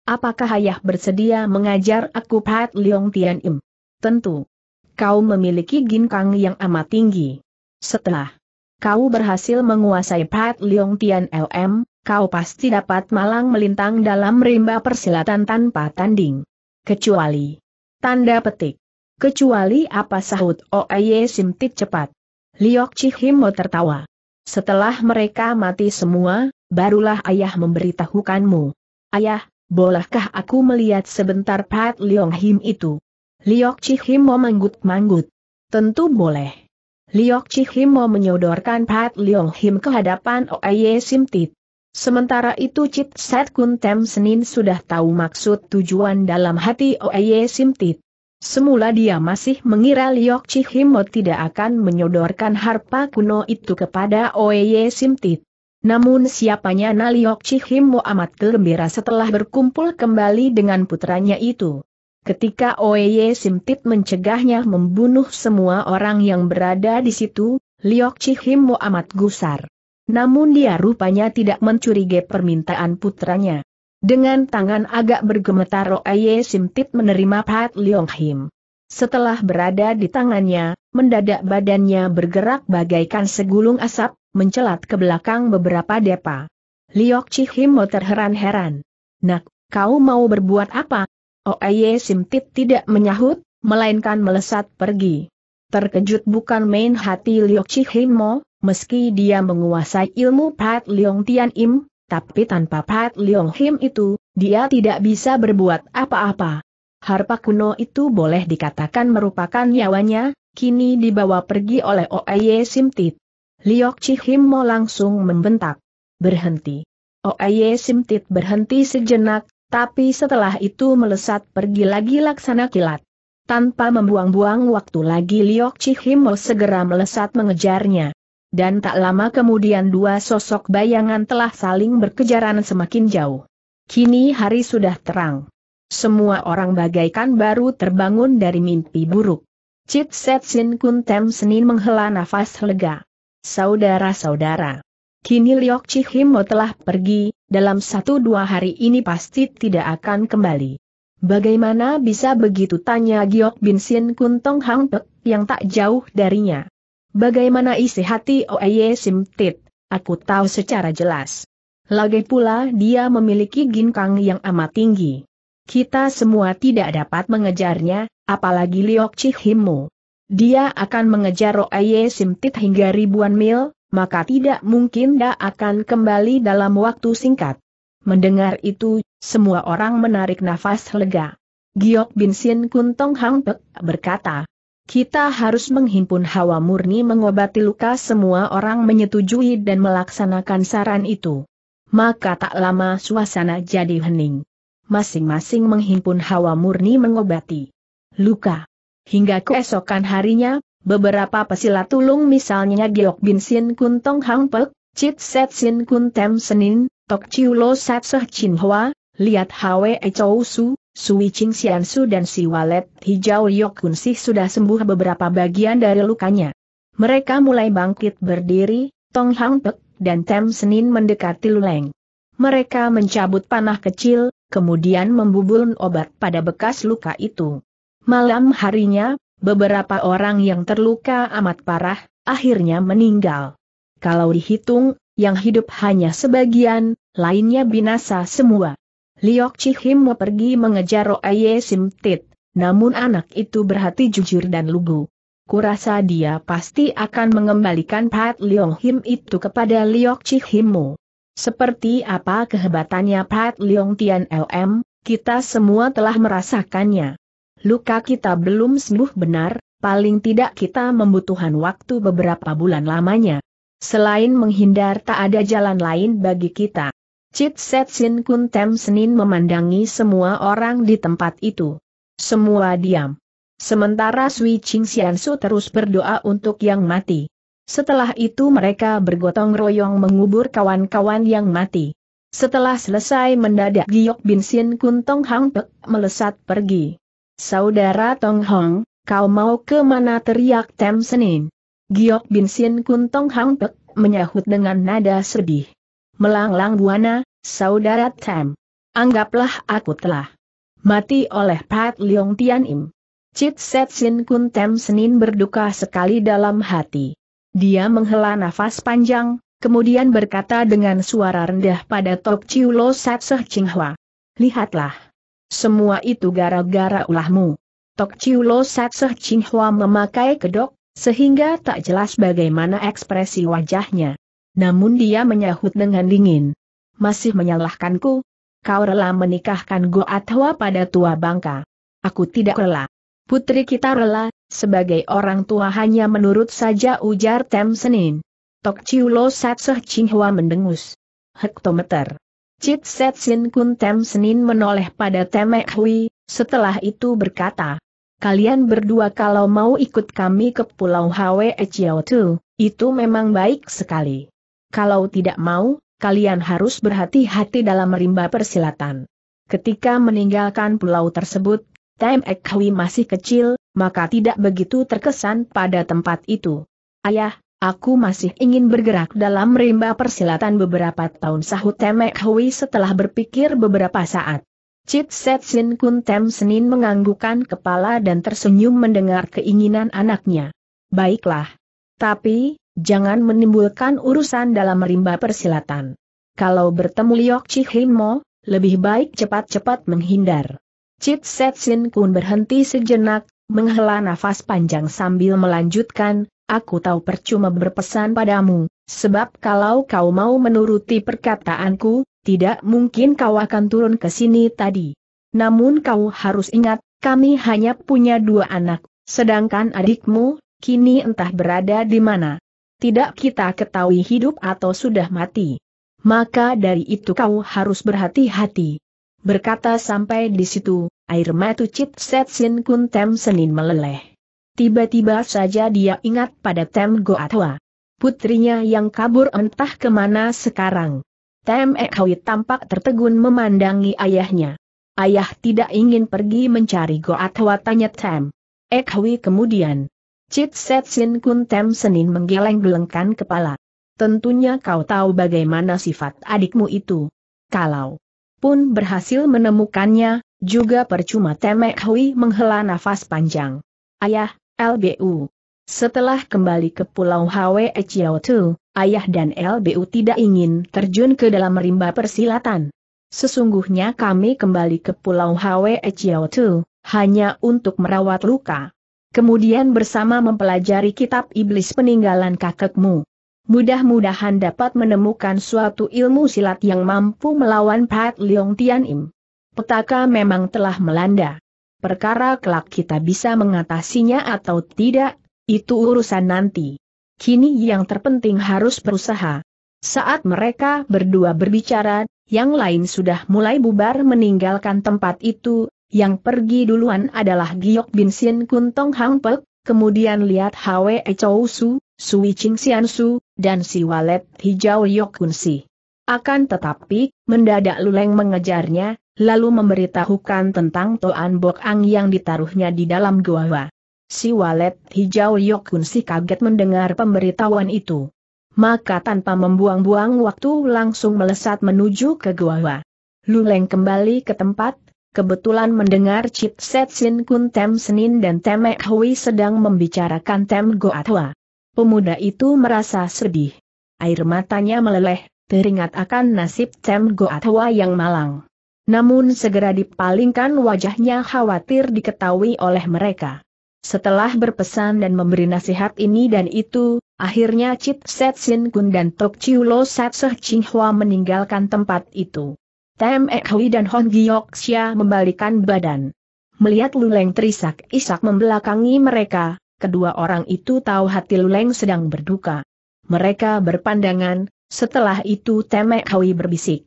apakah ayah bersedia mengajar aku Pat Leong Tian Im? Tentu. Kau memiliki ginkang yang amat tinggi. Setelah kau berhasil menguasai Pat Leong Tian Im, kau pasti dapat malang melintang dalam rimba persilatan tanpa tanding. Kecuali tanda petik. Kecuali apa? Sahut Oye Simtik cepat. Liok Chihimo tertawa. Setelah mereka mati semua, barulah ayah memberitahukanmu. Ayah, bolehkah aku melihat sebentar Pat Leong Him itu? Liok Chihimo manggut-manggut. Tentu boleh. Liok Chihimo menyodorkan Pat Leong Him ke hadapan Oye Simtik. Sementara itu Cit Set Kun Tem Senin sudah tahu maksud tujuan dalam hati Oye Simtik. Semula dia masih mengira Liok Chihimo tidak akan menyodorkan harpa kuno itu kepada Oye Simtik. Namun siapanya Liok Chihimo amat gembira setelah berkumpul kembali dengan putranya itu. Ketika Oye Simtik mencegahnya membunuh semua orang yang berada di situ, Liok Chihimo amat gusar. Namun dia rupanya tidak mencurigai permintaan putranya. Dengan tangan agak bergemetar Oye Simtik menerima Pat Leong Him. Setelah berada di tangannya, mendadak badannya bergerak bagaikan segulung asap, mencelat ke belakang beberapa depa. Liok Chihimo terheran-heran. Nak, kau mau berbuat apa? Oye Simtik tidak menyahut, melainkan melesat pergi. Terkejut bukan main hati Liok Chihimo, meski dia menguasai ilmu Pat Leong Tian Im, tapi tanpa Pat Leong Him itu, dia tidak bisa berbuat apa-apa. Harpa kuno itu boleh dikatakan merupakan nyawanya, kini dibawa pergi oleh Oye Simtik. Liok Chihimo langsung membentak. Berhenti. Oye Simtit berhenti sejenak, tapi setelah itu melesat pergi lagi laksana kilat. Tanpa membuang-buang waktu lagi Liok Chihimo segera melesat mengejarnya. Dan tak lama kemudian dua sosok bayangan telah saling berkejaran semakin jauh. Kini hari sudah terang. Semua orang bagaikan baru terbangun dari mimpi buruk. Chipset Sin Kuntem Senin menghela nafas lega. Saudara-saudara. Kini Liok Chihimo telah pergi, dalam 1-2 hari ini pasti tidak akan kembali. Bagaimana bisa begitu, tanya Giok Bin Sin Kun Tong Hang Pek yang tak jauh darinya. Bagaimana isi hati Oye Simtit, aku tahu secara jelas. Lagi pula dia memiliki ginkang yang amat tinggi. Kita semua tidak dapat mengejarnya, apalagi Liok Chihimo. Dia akan mengejar Oye Simtit hingga ribuan mil, maka tidak mungkin dia akan kembali dalam waktu singkat. Mendengar itu, semua orang menarik nafas lega. Giok Bin Sin Kun Tong Hang Pek berkata, kita harus menghimpun hawa murni mengobati luka. Semua orang menyetujui dan melaksanakan saran itu. Maka tak lama suasana jadi hening. Masing-masing menghimpun hawa murni mengobati luka. Hingga keesokan harinya, beberapa pesilat tulung misalnya Giok Bin Sin Kun Tong Hang Pek, Chit Set Sin Kun Tem Senin, Tok Chiu Lo Sat Soh Chin Hwa, Liat Hwe Chou Su, Sui Ching Sian Su dan Si Walet Hijau Yok Kun Sih sudah sembuh beberapa bagian dari lukanya. Mereka mulai bangkit berdiri, Tong Hang Pek dan Tem Senin mendekati Luleng. Mereka mencabut panah kecil, kemudian membubulkan obat pada bekas luka itu. Malam harinya, beberapa orang yang terluka amat parah, akhirnya meninggal. Kalau dihitung, yang hidup hanya sebagian, lainnya binasa semua. Liok Chihimo pergi mengejar Oye Simtit, namun anak itu berhati jujur dan lugu. Kurasa dia pasti akan mengembalikan Pat Leong Him itu kepada Liok Chihimo. Seperti apa kehebatannya Pat Leong Tian Lm, kita semua telah merasakannya. Luka kita belum sembuh benar, paling tidak kita membutuhkan waktu beberapa bulan lamanya. Selain menghindar tak ada jalan lain bagi kita. Chit Set Sin Kun Tem Senin memandangi semua orang di tempat itu. Semua diam. Sementara Sui Ching Sian Su terus berdoa untuk yang mati. Setelah itu mereka bergotong royong mengubur kawan-kawan yang mati. Setelah selesai mendadak Giok Bin Sin Kun Tong Hang Pek melesat pergi. Saudara Tong Hong, kau mau ke mana, teriak Tem Senin. Giok Bin Sin Kun Tong Hang Pek menyahut dengan nada sedih. Melanglang buana, saudara Tem. Anggaplah aku telah mati oleh Pat Leong Tian Im. Chit Set Sin Kun Tem Senin berduka sekali dalam hati. Dia menghela nafas panjang, kemudian berkata dengan suara rendah pada Tok Chiu Lo Sat Soh Ching Hwa. Lihatlah. Semua itu gara-gara ulahmu. Tok Chiu Lo Sat Soh Ching Hwa memakai kedok, sehingga tak jelas bagaimana ekspresi wajahnya. Namun dia menyahut dengan dingin. Masih menyalahkanku? Kau rela menikahkan Goat Hwa pada tua bangka. Aku tidak rela. Putri kita rela, sebagai orang tua hanya menurut saja, ujar Tem Senin. Tok Chiu Lo Sat Soh Ching Hwa mendengus. Hektometer. Chit Set Sin Kun Tem Senin menoleh pada Temek Hui, setelah itu berkata, kalian berdua kalau mau ikut kami ke Pulau Hwe Chiao Tu, itu memang baik sekali. Kalau tidak mau, kalian harus berhati-hati dalam merimba persilatan. Ketika meninggalkan pulau tersebut, Temek Hui masih kecil, maka tidak begitu terkesan pada tempat itu. Ayah, aku masih ingin bergerak dalam merimba persilatan beberapa tahun, sahut Temek Hui setelah berpikir beberapa saat. Chit Set Sin Kun Tem Senin menganggukkan kepala dan tersenyum mendengar keinginan anaknya. Baiklah. Tapi, jangan menimbulkan urusan dalam merimba persilatan. Kalau bertemu Liok Chihimo, lebih baik cepat-cepat menghindar. Chit Set Sin Kun berhenti sejenak, menghela nafas panjang sambil melanjutkan, aku tahu percuma berpesan padamu, sebab kalau kau mau menuruti perkataanku, tidak mungkin kau akan turun ke sini tadi. Namun kau harus ingat, kami hanya punya 2 anak, sedangkan adikmu, kini entah berada di mana. Tidak kita ketahui hidup atau sudah mati. maka dari itu kau harus berhati-hati." Berkata sampai di situ, air mata Cit Set Sin Kun Tem Senin meleleh. Tiba-tiba saja dia ingat pada Tem Goatwa, putrinya yang kabur entah kemana sekarang. Tem Ekhui tampak tertegun memandangi ayahnya. "Ayah tidak ingin pergi mencari Goatwa?" tanya Tem Ekhui kemudian. Cit Set Sin Kun Tem Senin menggeleng-gelengkan kepala. "Tentunya kau tahu bagaimana sifat adikmu itu. Kalau pun berhasil menemukannya, juga percuma." Tem Ekhui menghela nafas panjang. "Ayah, LBU. Setelah kembali ke Pulau Hwe Chiao Tu, ayah dan LBU tidak ingin terjun ke dalam rimba persilatan. Sesungguhnya kami kembali ke Pulau Hwe Chiao Tu hanya untuk merawat luka. Kemudian bersama mempelajari kitab iblis peninggalan kakekmu. Mudah-mudahan dapat menemukan suatu ilmu silat yang mampu melawan Pat Leong Tian Im. Petaka memang telah melanda. Perkara kelak kita bisa mengatasinya atau tidak, itu urusan nanti. Kini yang terpenting harus berusaha." Saat mereka berdua berbicara, yang lain sudah mulai bubar meninggalkan tempat itu. Yang pergi duluan adalah Giok Bin Sin Kun Tong Hang Pek, kemudian lihat Hwe Chou Su, Sui Ching Sian Su, dan si walet hijau Yok Kun Si. Akan tetapi, mendadak Luleng mengejarnya, lalu memberitahukan tentang Toan Bok Ang yang ditaruhnya di dalam gua. Si walet hijau Yok Kun Si kaget mendengar pemberitahuan itu. Maka tanpa membuang-buang waktu langsung melesat menuju ke gua. Luleng kembali ke tempat, kebetulan mendengar Cit Set Sin Kun Tem Senin dan Tem Ekhui sedang membicarakan Tem Goatwa. Pemuda itu merasa sedih. Air matanya meleleh, teringat akan nasib Tem Goatwa yang malang. Namun segera dipalingkan wajahnya khawatir diketahui oleh mereka. Setelah berpesan dan memberi nasihat ini dan itu, akhirnya Cit Set Sin Kun dan Tok Chiu Lo Sat Seh Ching Hwa meninggalkan tempat itu. Tem Ekhui dan Hon Giyoksia membalikan badan. Melihat Luleng terisak-isak membelakangi mereka, kedua orang itu tahu hati Luleng sedang berduka. Mereka berpandangan, setelah itu Tem Ekhui berbisik,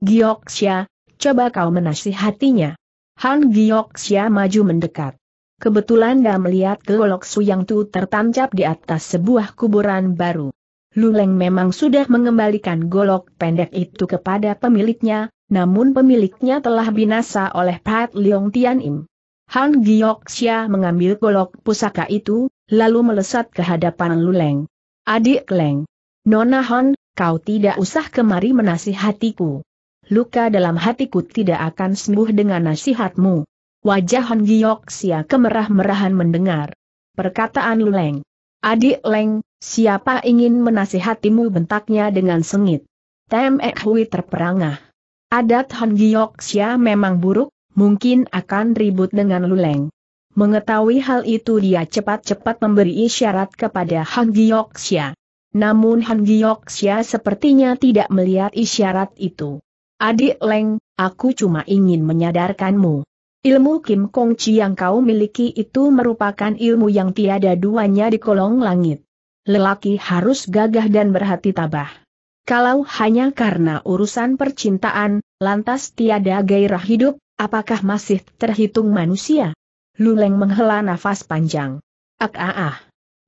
"Giyoksia, coba kau menasihatinya." Hon Giyoksia maju mendekat. Kebetulan dia melihat Golok Suyang Tu tertancap di atas sebuah kuburan baru. Luleng memang sudah mengembalikan golok pendek itu kepada pemiliknya, namun pemiliknya telah binasa oleh Pat Leong Tian Im. Han Giyoksia mengambil golok pusaka itu, lalu melesat ke hadapan Luleng. "Adik Leng, Nona Hon, kau tidak usah kemari menasihatiku. Luka dalam hatiku tidak akan sembuh dengan nasihatmu." Wajah Han Giyoksia kemerah-merahan mendengar perkataan Luleng. "Adik Leng, siapa ingin menasihatimu?" bentaknya dengan sengit. Tem Ekhui terperangah. Adat Han Giyoksia memang buruk, mungkin akan ribut dengan Luleng. Mengetahui hal itu dia cepat-cepat memberi isyarat kepada Han Giyoksia. Namun Han Giyoksia sepertinya tidak melihat isyarat itu. "Adik Leng, aku cuma ingin menyadarkanmu. Ilmu Kim Kong Chi yang kau miliki itu merupakan ilmu yang tiada duanya di kolong langit. Lelaki harus gagah dan berhati tabah. Kalau hanya karena urusan percintaan, lantas tiada gairah hidup, apakah masih terhitung manusia?" Luleng menghela nafas panjang.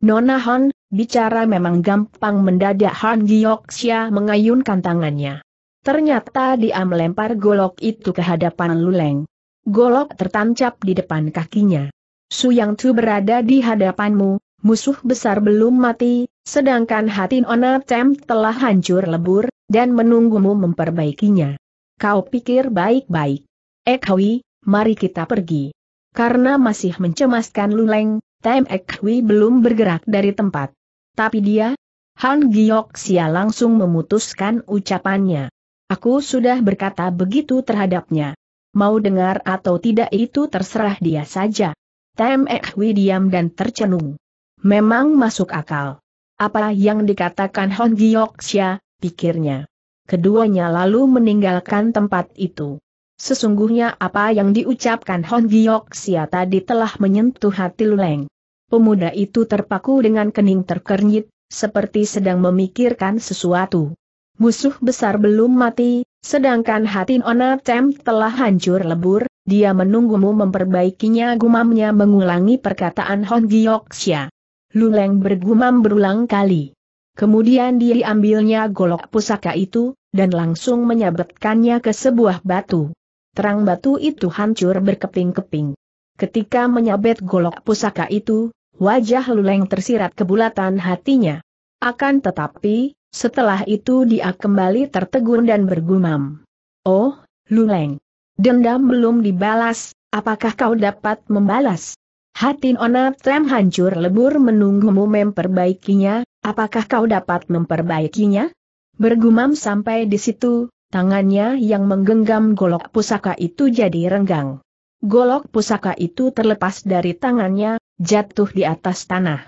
"Nona Hon, bicara memang gampang." Mendadak Han Giyoksia mengayunkan tangannya. Ternyata dia melempar golok itu ke hadapan Luleng. Golok tertancap di depan kakinya. "Suyang Tu berada di hadapanmu, musuh besar belum mati, sedangkan hati Nona Tem telah hancur lebur, dan menunggumu memperbaikinya. Kau pikir baik-baik. Ekhui, mari kita pergi." Karena masih mencemaskan Luleng, Tem Ekhui belum bergerak dari tempat. Tapi dia, Han Giyoksia langsung memutuskan ucapannya. "Aku sudah berkata begitu terhadapnya. Mau dengar atau tidak itu terserah dia saja." Tem Ekhui diam dan tercenung. Memang masuk akal apa yang dikatakan Han Giyoksia, pikirnya. Keduanya lalu meninggalkan tempat itu. Sesungguhnya apa yang diucapkan Han Giyoksia tadi telah menyentuh hati Luleng. Pemuda itu terpaku dengan kening terkernyit, seperti sedang memikirkan sesuatu. Musuh besar belum mati, sedangkan hati Nona Tem telah hancur lebur, dia menunggumu memperbaikinya, gumamnya mengulangi perkataan Hon Gyoksya. Luleng bergumam berulang kali. Kemudian dia diambilnya golok pusaka itu, dan langsung menyabetkannya ke sebuah batu. Terang batu itu hancur berkeping-keping. Ketika menyabet golok pusaka itu, wajah Luleng tersirat kebulatan hatinya. Akan tetapi, setelah itu dia kembali tertegun dan bergumam. Oh, Luleng. Dendam belum dibalas, apakah kau dapat membalas? Hati Nona Tem hancur lebur menunggumu memperbaikinya, apakah kau dapat memperbaikinya? Bergumam sampai di situ, tangannya yang menggenggam golok pusaka itu jadi renggang. Golok pusaka itu terlepas dari tangannya, jatuh di atas tanah.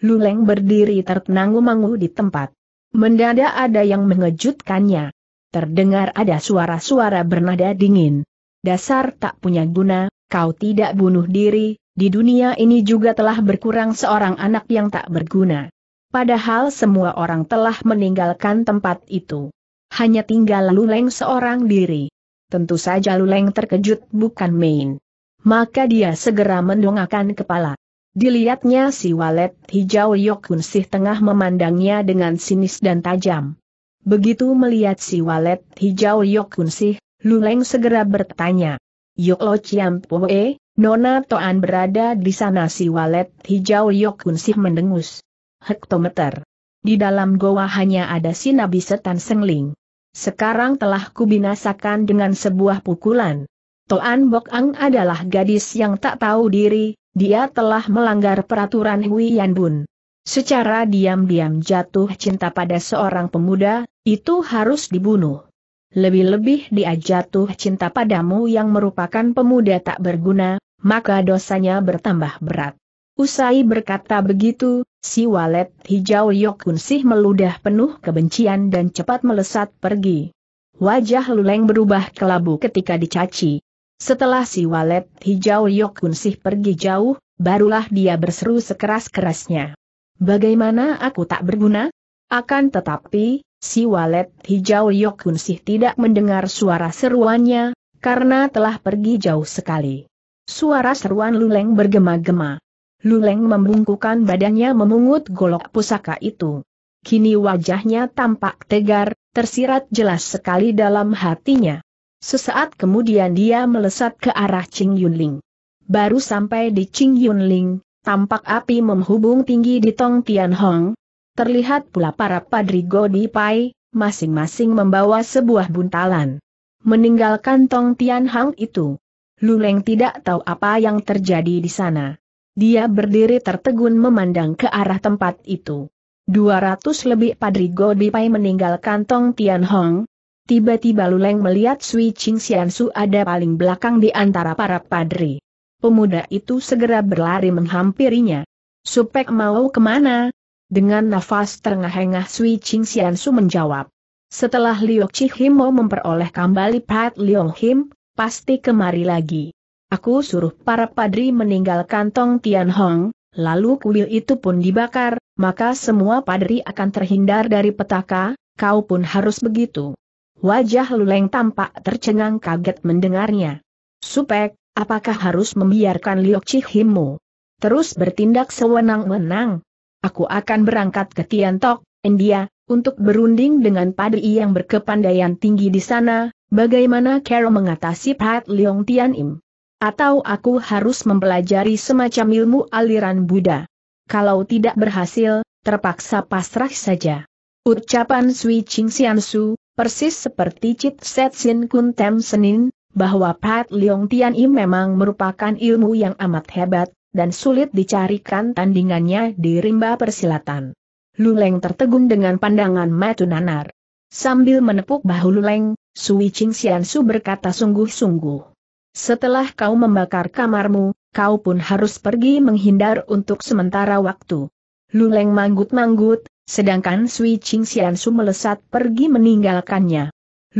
Luleng berdiri tertenangu-mangu di tempat. Mendadak ada yang mengejutkannya. Terdengar ada suara-suara bernada dingin. Dasar tak punya guna, kau tidak bunuh diri, di dunia ini juga telah berkurang seorang anak yang tak berguna. Padahal semua orang telah meninggalkan tempat itu. Hanya tinggal Luleng seorang diri. Tentu saja Luleng terkejut bukan main. Maka dia segera mendongakkan kepala. Dilihatnya si walet hijau Yokunsih tengah memandangnya dengan sinis dan tajam. Begitu melihat si walet hijau Yokunsih, Luleng segera bertanya, Yoklo Ciampoe, Nona Toan berada di sana? Si walet hijau Yokunsih mendengus. Hektometer. Di dalam goa hanya ada si Nabi Setan Sengling. Sekarang telah kubinasakan dengan sebuah pukulan. Toan Bok Ang adalah gadis yang tak tahu diri. Dia telah melanggar peraturan Huiyan Bun. Secara diam-diam jatuh cinta pada seorang pemuda, itu harus dibunuh. Lebih-lebih dia jatuh cinta padamu yang merupakan pemuda tak berguna, maka dosanya bertambah berat. Usai berkata begitu, si walet hijau Yokunsih meludah penuh kebencian dan cepat melesat pergi. Wajah Luleng berubah kelabu ketika dicaci. Setelah si walet hijau Yokunsih pergi jauh, barulah dia berseru sekeras-kerasnya. Bagaimana aku tak berguna? Akan tetapi, si walet hijau Yokunsih tidak mendengar suara seruannya, karena telah pergi jauh sekali. Suara seruan Luleng bergema-gema. Luleng membungkukkan badannya memungut golok pusaka itu. Kini wajahnya tampak tegar, tersirat jelas sekali dalam hatinya. Sesaat kemudian dia melesat ke arah Ching Yunling. Baru sampai di Ching Yunling, tampak api memhubung tinggi di Tong Tian Hong. Terlihat pula para Padri Godi Pai, masing-masing membawa sebuah buntalan. Meninggalkan Tong Tian Hong itu, Luleng tidak tahu apa yang terjadi di sana. Dia berdiri tertegun memandang ke arah tempat itu. 200 lebih Padri Godi Pai meninggalkan Tong Tian Hong. Tiba-tiba Luleng melihat Sui Ching Sian Su ada paling belakang di antara para padri. Pemuda itu segera berlari menghampirinya. Supek mau kemana? Dengan nafas terengah-engah Sui Ching Sian Su menjawab. Setelah Liok Chihimo memperoleh kembali Pat Liong Him, pasti kemari lagi. Aku suruh para padri meninggalkan Tong Tian Hong, lalu kuil itu pun dibakar, maka semua padri akan terhindar dari petaka, kau pun harus begitu. Wajah Luleng tampak tercengang kaget mendengarnya. Supek, apakah harus membiarkan Liok Chihimo terus bertindak sewenang-wenang? Aku akan berangkat ke Tiantok, India, untuk berunding dengan padri yang berkepandaian tinggi di sana, bagaimana cara mengatasi Pat Liong Tian Im? Atau aku harus mempelajari semacam ilmu aliran Buddha? Kalau tidak berhasil, terpaksa pasrah saja. Ucapan Sui Ching Sian Su persis seperti Cit Set Sin Kun Tem Senin, bahwa Pat Liong Tian Im memang merupakan ilmu yang amat hebat, dan sulit dicarikan tandingannya di rimba persilatan. Luleng tertegun dengan pandangan mata nanar. Sambil menepuk bahu Luleng, Sui Ching Sian Su berkata sungguh-sungguh. Setelah kau membakar kamarmu, kau pun harus pergi menghindar untuk sementara waktu. Luleng manggut-manggut, sedangkan Sui Ching Sian Su melesat pergi meninggalkannya.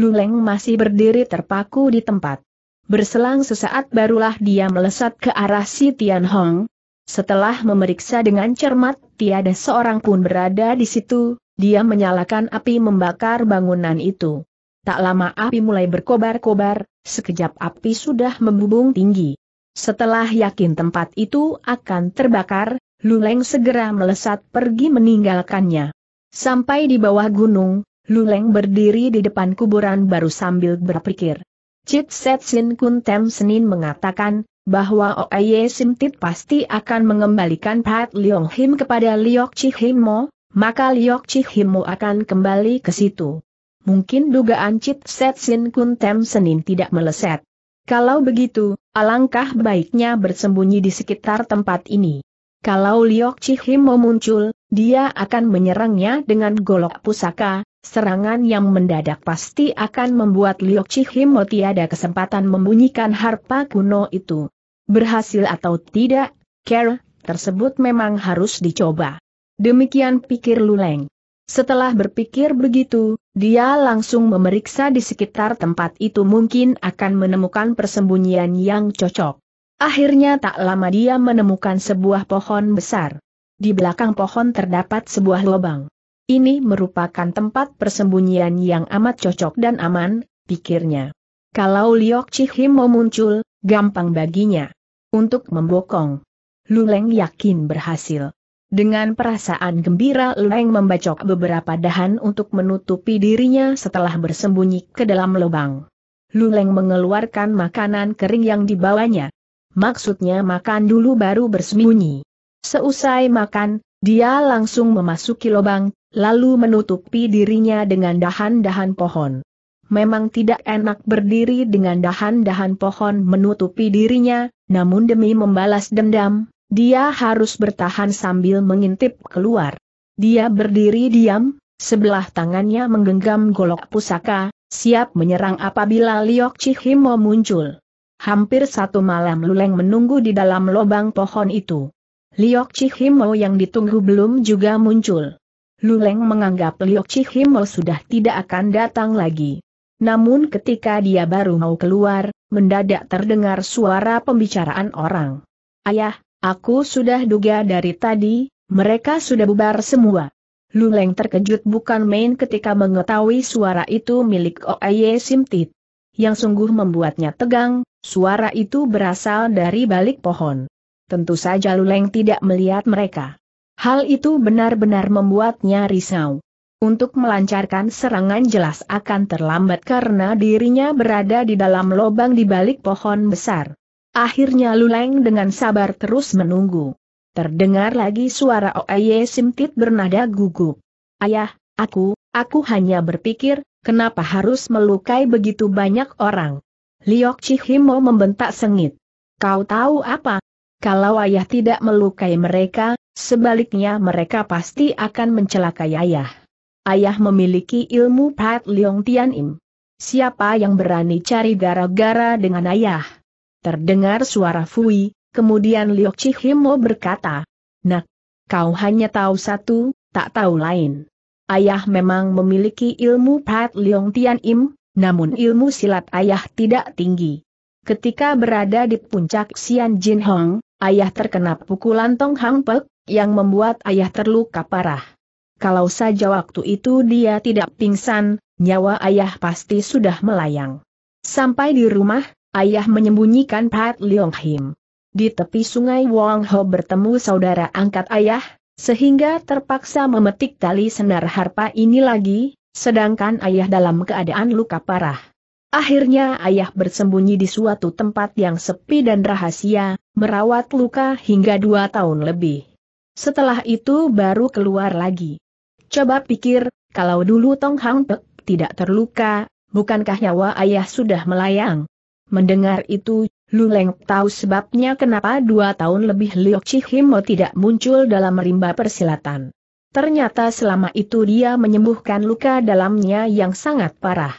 Luleng masih berdiri terpaku di tempat. Berselang sesaat barulah dia melesat ke arah si Tian Hong. Setelah memeriksa dengan cermat, tiada seorang pun berada di situ, Dia menyalakan api membakar bangunan itu. Tak lama api mulai berkobar-kobar, sekejap api sudah membumbung tinggi. Setelah yakin tempat itu akan terbakar, Lu Leng segera melesat pergi meninggalkannya. Sampai di bawah gunung, Lu Leng berdiri di depan kuburan baru sambil berpikir. Cit Set Sin Kun Tem Senin mengatakan bahwa Oye Sim Tit pasti akan mengembalikan Pat Liong Him kepada Liok Chi Him Mo, maka Liok Chi Him Mo akan kembali ke situ. Mungkin dugaan Cit Set Sin Kun Tem Senin tidak meleset. Kalau begitu, alangkah baiknya bersembunyi di sekitar tempat ini. Kalau Liok Chi Him Mo muncul, dia akan menyerangnya dengan golok pusaka. Serangan yang mendadak pasti akan membuat Liok Chi Him Mo tiada kesempatan membunyikan harpa kuno itu. Berhasil atau tidak, cara tersebut memang harus dicoba. Demikian pikir Lu Leng. Setelah berpikir begitu, dia langsung memeriksa di sekitar tempat itu mungkin akan menemukan persembunyian yang cocok. Akhirnya tak lama dia menemukan sebuah pohon besar. Di belakang pohon terdapat sebuah lubang. Ini merupakan tempat persembunyian yang amat cocok dan aman, pikirnya. Kalau Liok Chi Him Mo muncul, gampang baginya untuk membokong. Lu Leng yakin berhasil. Dengan perasaan gembira Lu Leng membacok beberapa dahan untuk menutupi dirinya setelah bersembunyi ke dalam lubang. Lu Leng mengeluarkan makanan kering yang dibawanya. Maksudnya makan dulu baru bersembunyi. Seusai makan, dia langsung memasuki lubang, lalu menutupi dirinya dengan dahan-dahan pohon. Memang tidak enak berdiri dengan dahan-dahan pohon menutupi dirinya, namun demi membalas dendam, dia harus bertahan sambil mengintip keluar. Dia berdiri diam, sebelah tangannya menggenggam golok pusaka, siap menyerang apabila Liok Chi Him Mo muncul. Hampir satu malam Lu Leng menunggu di dalam lubang pohon itu. Liok Chi Him Mo yang ditunggu belum juga muncul. Lu Leng menganggap Liok Chi Him Mo sudah tidak akan datang lagi. Namun ketika dia baru mau keluar, mendadak terdengar suara pembicaraan orang. "Ayah, aku sudah duga dari tadi, mereka sudah bubar semua." Lu Leng terkejut bukan main ketika mengetahui suara itu milik Oye Sim Tit. Yang sungguh membuatnya tegang, suara itu berasal dari balik pohon. Tentu saja Lu Leng tidak melihat mereka. Hal itu benar-benar membuatnya risau. Untuk melancarkan serangan jelas akan terlambat karena dirinya berada di dalam lubang di balik pohon besar. Akhirnya Lu Leng dengan sabar terus menunggu. Terdengar lagi suara Oye Sim Tit bernada gugup. "Ayah, aku hanya berpikir, kenapa harus melukai begitu banyak orang?" Liok Chi Him Mo membentak sengit. "Kau tahu apa? Kalau ayah tidak melukai mereka, sebaliknya mereka pasti akan mencelakai ayah. Ayah memiliki ilmu Pat Liong Tian Im. Siapa yang berani cari gara-gara dengan ayah?" Terdengar suara Fui, kemudian Liok Chi Him Mo berkata, "Nak, kau hanya tahu satu, tak tahu lain. Ayah memang memiliki ilmu Pat Liong Tian Im, namun ilmu silat ayah tidak tinggi. Ketika berada di puncak Xian Jin Hong, ayah terkena pukulan Tong Hang Pek, yang membuat ayah terluka parah. Kalau saja waktu itu dia tidak pingsan, nyawa ayah pasti sudah melayang. Sampai di rumah, ayah menyembunyikan Pat Liong Him. Di tepi sungai Wong Ho bertemu saudara angkat ayah, sehingga terpaksa memetik tali senar harpa ini lagi, sedangkan ayah dalam keadaan luka parah. Akhirnya ayah bersembunyi di suatu tempat yang sepi dan rahasia, merawat luka hingga 2 tahun lebih. Setelah itu baru keluar lagi. Coba pikir, kalau dulu Tong Hang Pek tidak terluka, bukankah nyawa ayah sudah melayang?" Mendengar itu, Lu Leng tahu sebabnya kenapa 2 tahun lebih Liok Chi Him Mo tidak muncul dalam rimba persilatan. Ternyata selama itu dia menyembuhkan luka dalamnya yang sangat parah.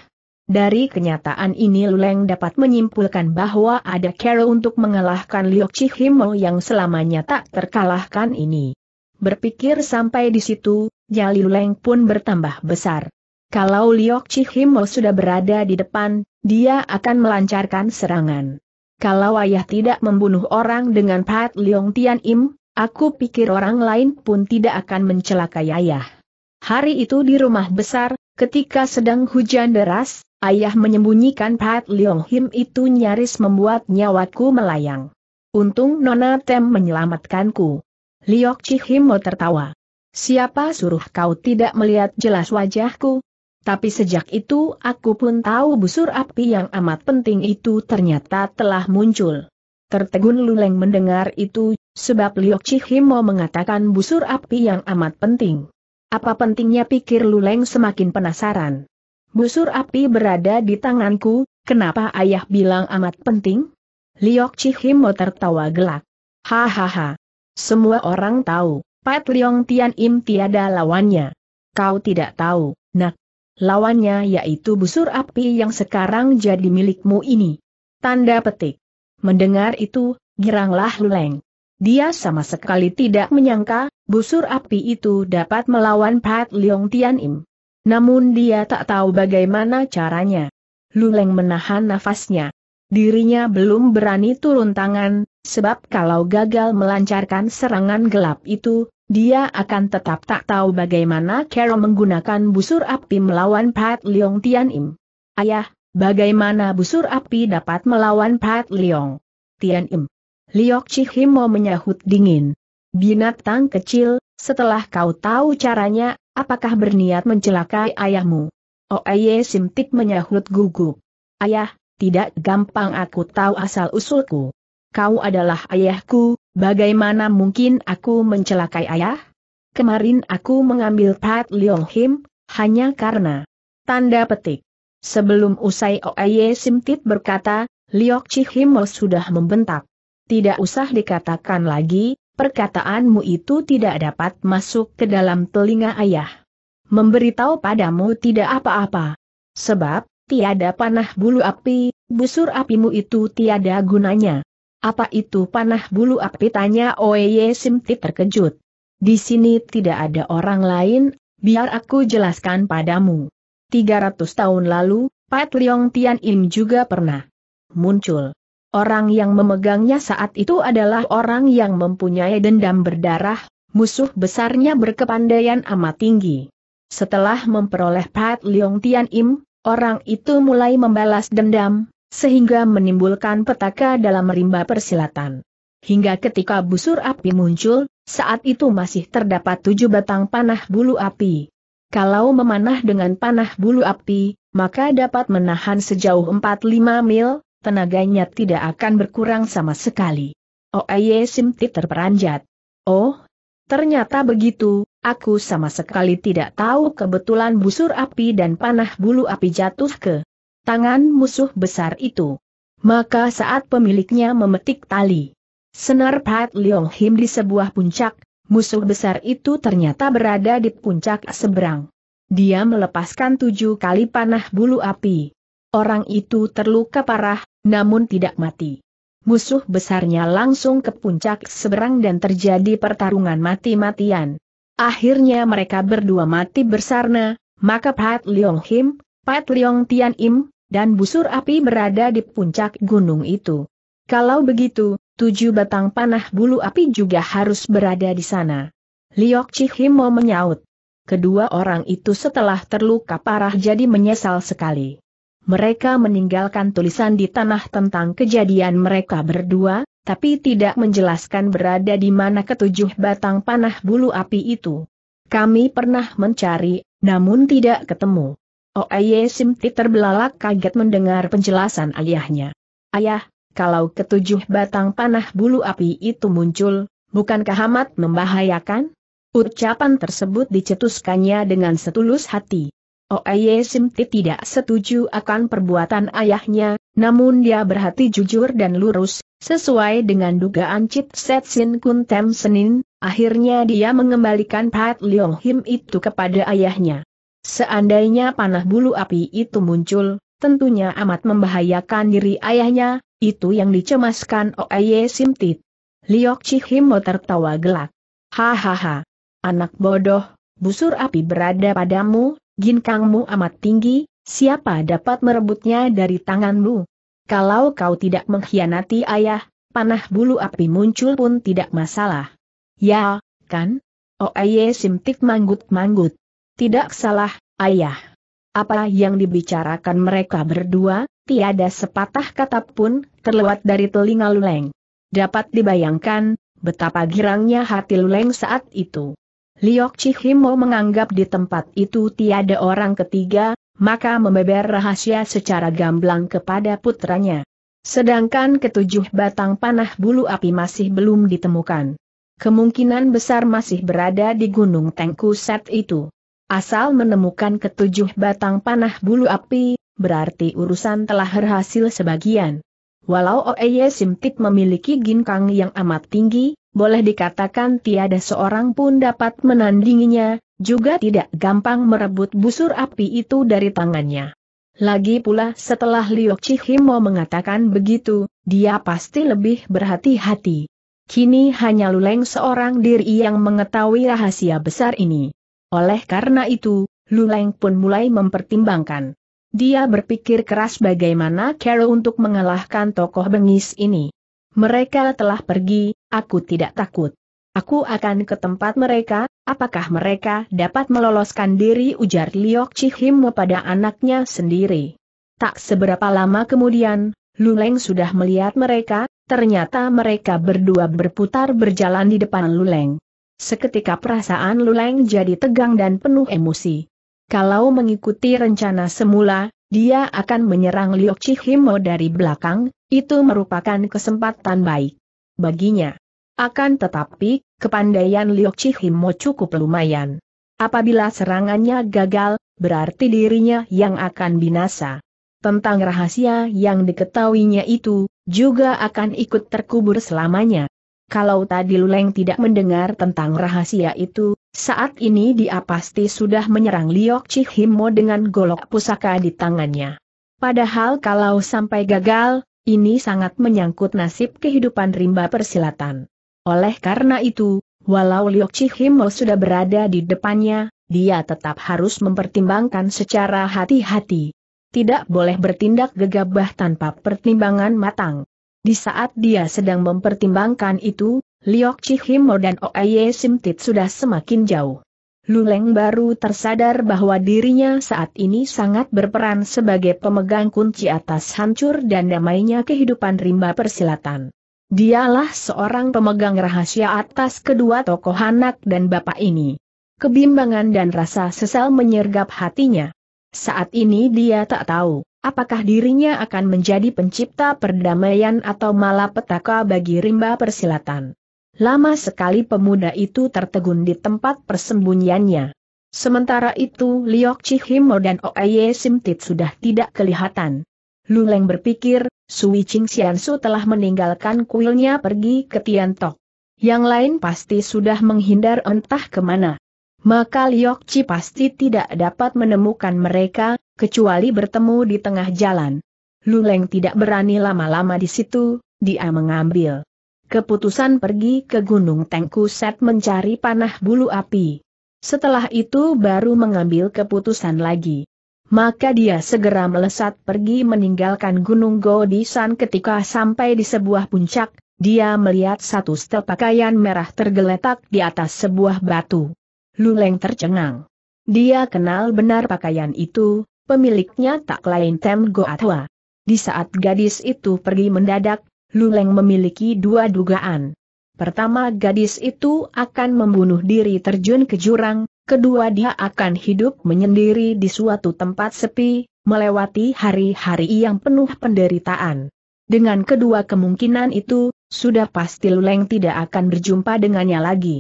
Dari kenyataan ini Lu Leng dapat menyimpulkan bahwa ada cara untuk mengalahkan Liok Chi Him Mo yang selamanya tak terkalahkan ini. Berpikir sampai di situ, nyali Lu Leng pun bertambah besar. Kalau Liok Chi Him Mo sudah berada di depan, dia akan melancarkan serangan. Kalau ayah tidak membunuh orang dengan Pat Liong Tian Im, aku pikir orang lain pun tidak akan mencelakai ayah. Hari itu di rumah besar, ketika sedang hujan deras, ayah menyembunyikan Pat Leong Him itu nyaris membuat nyawaku melayang. Untung Nona Tem menyelamatkanku. Liok Chihimo tertawa. Siapa suruh kau tidak melihat jelas wajahku? Tapi sejak itu aku pun tahu busur api yang amat penting itu ternyata telah muncul. Tertegun Luleng mendengar itu, sebab Liok Chihimo mengatakan busur api yang amat penting. Apa pentingnya, pikir Luleng semakin penasaran. Busur api berada di tanganku, kenapa ayah bilang amat penting? Liok Chihimo tertawa gelak. Hahaha. Semua orang tahu, Pat Leong Tian Im tiada lawannya. Kau tidak tahu, nak. Lawannya yaitu busur api yang sekarang jadi milikmu ini. Tanda petik. Mendengar itu, giranglah Luleng. Dia sama sekali tidak menyangka, busur api itu dapat melawan Pat Leong Tian Im. Namun dia tak tahu bagaimana caranya. Luleng menahan nafasnya. Dirinya belum berani turun tangan, sebab kalau gagal melancarkan serangan gelap itu, dia akan tetap tak tahu bagaimana cara menggunakan busur api melawan Pat Leong Tian Im. Ayah, bagaimana busur api dapat melawan Pat Leong Tian Im? Liok Chihimo menyahut dingin. Binatang kecil, setelah kau tahu caranya, apakah berniat mencelakai ayahmu? Oye Simtik menyahut gugup. Ayah, tidak gampang aku tahu asal-usulku. Kau adalah ayahku, bagaimana mungkin aku mencelakai ayah? Kemarin aku mengambil Pat Leong Him, hanya karena tanda petik. Sebelum usai Oye Simtik berkata, Liok Chihimo sudah membentak. Tidak usah dikatakan lagi, perkataanmu itu tidak dapat masuk ke dalam telinga ayah. Memberitahu padamu tidak apa-apa. Sebab, tiada panah bulu api, busur apimu itu tiada gunanya. Apa itu panah bulu api? Tanya Oye Simtik terkejut. Di sini tidak ada orang lain, biar aku jelaskan padamu. 300 tahun lalu, Pat Leong Tian Im juga pernah muncul. Orang yang memegangnya saat itu adalah orang yang mempunyai dendam berdarah, musuh besarnya berkepandaian amat tinggi. Setelah memperoleh Pat Leong Tian Im, orang itu mulai membalas dendam, sehingga menimbulkan petaka dalam rimba persilatan. Hingga ketika busur api muncul, saat itu masih terdapat 7 batang panah bulu api. Kalau memanah dengan panah bulu api, maka dapat menahan sejauh 4-5 mil, tenaganya tidak akan berkurang sama sekali. Oye Simtik terperanjat. Oh, ternyata begitu, aku sama sekali tidak tahu kebetulan busur api dan panah bulu api jatuh ke tangan musuh besar itu. Maka saat pemiliknya memetik tali senar Pat Leong Him di sebuah puncak, musuh besar itu ternyata berada di puncak seberang. Dia melepaskan 7 kali panah bulu api. Orang itu terluka parah, namun tidak mati. Musuh besarnya langsung ke puncak seberang dan terjadi pertarungan mati-matian. Akhirnya mereka berdua mati bersarna, maka Pat Leong Him, Pat Leong Tian Im, dan busur api berada di puncak gunung itu. Kalau begitu, 7 batang panah bulu api juga harus berada di sana. Liok Chihimo menyaut. Kedua orang itu setelah terluka parah jadi menyesal sekali. Mereka meninggalkan tulisan di tanah tentang kejadian mereka berdua, tapi tidak menjelaskan berada di mana ke-7 batang panah bulu api itu. Kami pernah mencari, namun tidak ketemu. Oye Simtik terbelalak kaget mendengar penjelasan ayahnya. Ayah, kalau ke-7 batang panah bulu api itu muncul, bukankah amat membahayakan? Ucapan tersebut dicetuskannya dengan setulus hati. Oye Simtik tidak setuju akan perbuatan ayahnya, namun dia berhati jujur dan lurus, sesuai dengan dugaan Cit Set Sin Kun Tem Senin, akhirnya dia mengembalikan Pat Leong Him itu kepada ayahnya. Seandainya panah bulu api itu muncul, tentunya amat membahayakan diri ayahnya, itu yang dicemaskan Oye Simtik. Liok Chihimo tertawa gelak. Hahaha, anak bodoh, busur api berada padamu. Ginkangmu amat tinggi, siapa dapat merebutnya dari tanganmu? Kalau kau tidak mengkhianati ayah, panah bulu api muncul pun tidak masalah. Ya, kan? Oye Simtik manggut-manggut. Tidak salah, ayah. Apa yang dibicarakan mereka berdua, tiada sepatah kata pun terlewat dari telinga Luleng. Dapat dibayangkan betapa girangnya hati Luleng saat itu. Liok Chihimo menganggap di tempat itu tiada orang ketiga, maka membeber rahasia secara gamblang kepada putranya. Sedangkan ketujuh batang panah bulu api masih belum ditemukan. Kemungkinan besar masih berada di Gunung Tengku saat itu. Asal menemukan ketujuh batang panah bulu api, berarti urusan telah berhasil sebagian. Walau Oeye Simtik memiliki ginkang yang amat tinggi, boleh dikatakan tiada seorang pun dapat menandinginya, juga tidak gampang merebut busur api itu dari tangannya. Lagi pula setelah Liok Chihimo mengatakan begitu, dia pasti lebih berhati-hati. Kini hanya Luleng seorang diri yang mengetahui rahasia besar ini. Oleh karena itu, Luleng pun mulai mempertimbangkan. Dia berpikir keras bagaimana cara untuk mengalahkan tokoh bengis ini. Mereka telah pergi, aku tidak takut. Aku akan ke tempat mereka, apakah mereka dapat meloloskan diri, ujar Liok Chihimo pada anaknya sendiri. Tak seberapa lama kemudian, Luleng sudah melihat mereka, ternyata mereka berdua berputar berjalan di depan Luleng. Seketika perasaan Luleng jadi tegang dan penuh emosi. Kalau mengikuti rencana semula, dia akan menyerang Liok Chihimo dari belakang, itu merupakan kesempatan baik baginya. Akan tetapi, kepandaian Liok Chihimo cukup lumayan. Apabila serangannya gagal, berarti dirinya yang akan binasa. Tentang rahasia yang diketahuinya itu, juga akan ikut terkubur selamanya. Kalau tadi Luleng tidak mendengar tentang rahasia itu, saat ini dia pasti sudah menyerang Liok Chihimo dengan golok pusaka di tangannya. Padahal kalau sampai gagal, ini sangat menyangkut nasib kehidupan rimba persilatan. Oleh karena itu, walau Liok Chihimo sudah berada di depannya, dia tetap harus mempertimbangkan secara hati-hati. Tidak boleh bertindak gegabah tanpa pertimbangan matang. Di saat dia sedang mempertimbangkan itu, Liok Chihimo dan Oeye Simtit sudah semakin jauh. Luleng baru tersadar bahwa dirinya saat ini sangat berperan sebagai pemegang kunci atas hancur dan damainya kehidupan rimba persilatan. Dialah seorang pemegang rahasia atas kedua tokoh anak dan bapak ini. Kebimbangan dan rasa sesal menyergap hatinya. Saat ini dia tak tahu apakah dirinya akan menjadi pencipta perdamaian atau malapetaka bagi rimba persilatan. Lama sekali pemuda itu tertegun di tempat persembunyiannya. Sementara itu Liok Chihimo dan Oeye Simtit sudah tidak kelihatan. Luleng berpikir, Sui Ching Xiansu telah meninggalkan kuilnya pergi ke Tiantok. Yang lain pasti sudah menghindar entah kemana. Maka Liok Chi pasti tidak dapat menemukan mereka, kecuali bertemu di tengah jalan. Luleng tidak berani lama-lama di situ, dia mengambil keputusan pergi ke Gunung Tengku Set mencari panah bulu api. Setelah itu baru mengambil keputusan lagi. Maka dia segera melesat pergi meninggalkan Gunung Godisan. Ketika sampai di sebuah puncak, dia melihat satu setel pakaian merah tergeletak di atas sebuah batu. Luleng tercengang. Dia kenal benar pakaian itu, pemiliknya tak lain Tem Goatwa. Di saat gadis itu pergi mendadak, Luleng memiliki dua dugaan. Pertama, gadis itu akan membunuh diri terjun ke jurang. Kedua, dia akan hidup menyendiri di suatu tempat sepi, melewati hari-hari yang penuh penderitaan. Dengan kedua kemungkinan itu, sudah pasti Luleng tidak akan berjumpa dengannya lagi.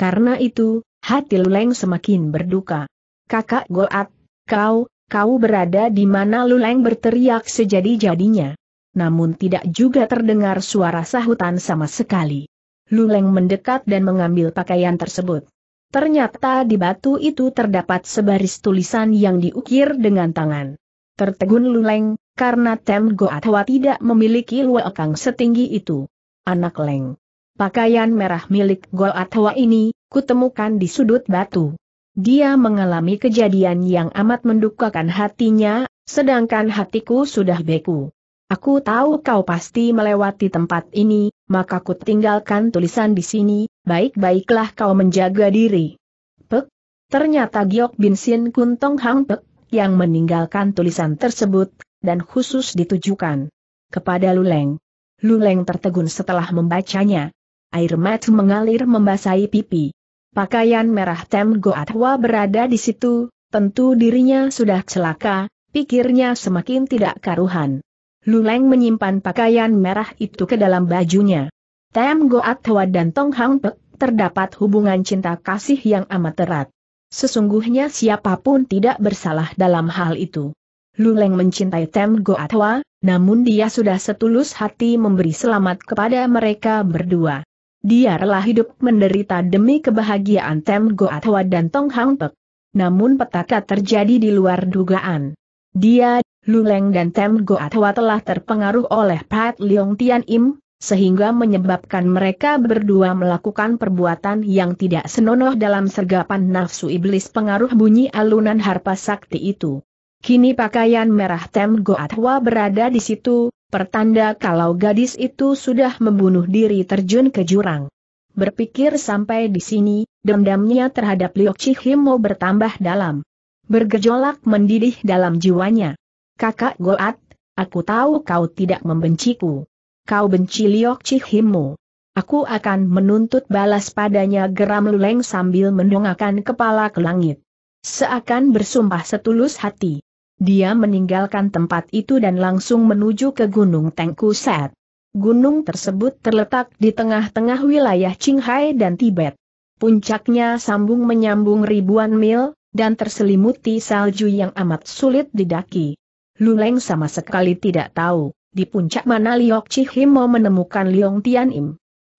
Karena itu, hati Luleng semakin berduka. "Kakak Goat, kau berada di mana?" Luleng berteriak sejadi-jadinya. Namun tidak juga terdengar suara sahutan sama sekali. Luleng mendekat dan mengambil pakaian tersebut. Ternyata di batu itu terdapat sebaris tulisan yang diukir dengan tangan. Tertegun Luleng, karena Tem Goatwa tidak memiliki luekang setinggi itu. "Anak Leng, pakaian merah milik Goatwa ini, kutemukan di sudut batu." Dia mengalami kejadian yang amat mendukakan hatinya, sedangkan hatiku sudah beku. Aku tahu kau pasti melewati tempat ini, maka ku tinggalkan tulisan di sini, baik-baiklah kau menjaga diri. Pek, Ternyata Giok Bin Sin Kun Tong Hang Pek, yang meninggalkan tulisan tersebut, dan khusus ditujukan kepada Luleng. Luleng tertegun setelah membacanya. Air mata mengalir membasahi pipi. Pakaian merah Tem Goatwa berada di situ, tentu dirinya sudah celaka, pikirnya semakin tidak karuhan. Luleng menyimpan pakaian merah itu ke dalam bajunya. Tem Goatwa dan Tong Hang Pek terdapat hubungan cinta kasih yang amat erat. Sesungguhnya siapapun tidak bersalah dalam hal itu. Luleng mencintai Tem Goatwa, namun dia sudah setulus hati memberi selamat kepada mereka berdua. Dia rela hidup menderita demi kebahagiaan Tem Goatwa dan Tong Hang Pek. Namun petaka terjadi di luar dugaan. Dia, Luleng dan Tem Goatwa telah terpengaruh oleh Pat Leong Tian Im, sehingga menyebabkan mereka berdua melakukan perbuatan yang tidak senonoh dalam sergapan nafsu iblis pengaruh bunyi alunan harpa sakti itu. Kini pakaian merah Tem Goatwa berada di situ, pertanda kalau gadis itu sudah membunuh diri terjun ke jurang. Berpikir sampai di sini, dendamnya terhadap Liok Chihimo bertambah dalam. Bergejolak mendidih dalam jiwanya. Kakak Goat, aku tahu kau tidak membenciku. Kau benci Liok Chihimo. Aku akan menuntut balas padanya, geram Luleng sambil mendongakkan kepala ke langit. Seakan bersumpah setulus hati. Dia meninggalkan tempat itu dan langsung menuju ke Gunung Tengkuset. Gunung tersebut terletak di tengah-tengah wilayah Qinghai dan Tibet. Puncaknya sambung menyambung ribuan mil, dan terselimuti salju yang amat sulit didaki. Luleng sama sekali tidak tahu di puncak mana Liok Chihimo menemukan Leong Tian Im.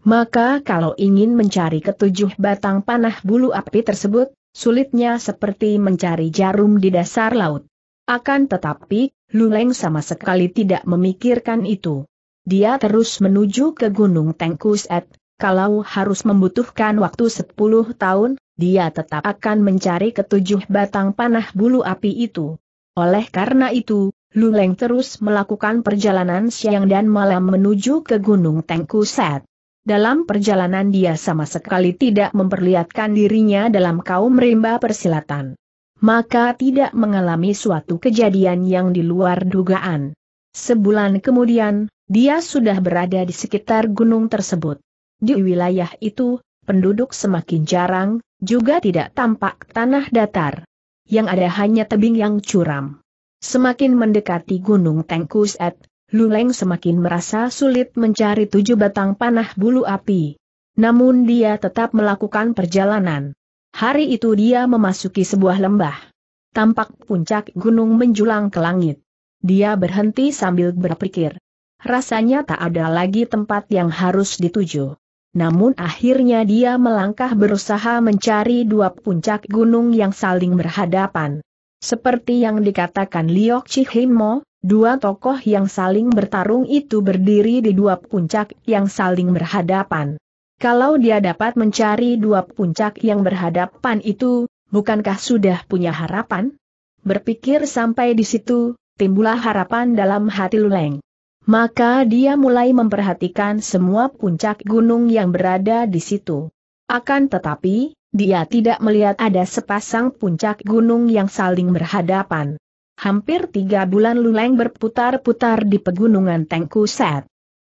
Maka kalau ingin mencari ketujuh batang panah bulu api tersebut, sulitnya seperti mencari jarum di dasar laut. Akan tetapi, Luleng sama sekali tidak memikirkan itu. Dia terus menuju ke Gunung Tengkuset. Kalau harus membutuhkan waktu 10 tahun, dia tetap akan mencari ketujuh batang panah bulu api itu. Oleh karena itu, Luleng terus melakukan perjalanan siang dan malam menuju ke Gunung Tengkuset. Dalam perjalanan dia sama sekali tidak memperlihatkan dirinya dalam kaum rimba persilatan. Maka tidak mengalami suatu kejadian yang di luar dugaan. Sebulan kemudian, dia sudah berada di sekitar gunung tersebut. Di wilayah itu, penduduk semakin jarang, juga tidak tampak tanah datar. Yang ada hanya tebing yang curam. Semakin mendekati Gunung Tengkuset, Luleng semakin merasa sulit mencari tujuh batang panah bulu api. Namun dia tetap melakukan perjalanan. Hari itu dia memasuki sebuah lembah. Tampak puncak gunung menjulang ke langit. Dia berhenti sambil berpikir. Rasanya tak ada lagi tempat yang harus dituju. Namun akhirnya dia melangkah berusaha mencari dua puncak gunung yang saling berhadapan. Seperti yang dikatakan Liok Chihimo, dua tokoh yang saling bertarung itu berdiri di dua puncak yang saling berhadapan. Kalau dia dapat mencari dua puncak yang berhadapan itu, bukankah sudah punya harapan? Berpikir sampai di situ, timbullah harapan dalam hati Luleng. Maka dia mulai memperhatikan semua puncak gunung yang berada di situ. Akan tetapi, dia tidak melihat ada sepasang puncak gunung yang saling berhadapan. Hampir 3 bulan Luleng berputar-putar di pegunungan Tengkuset.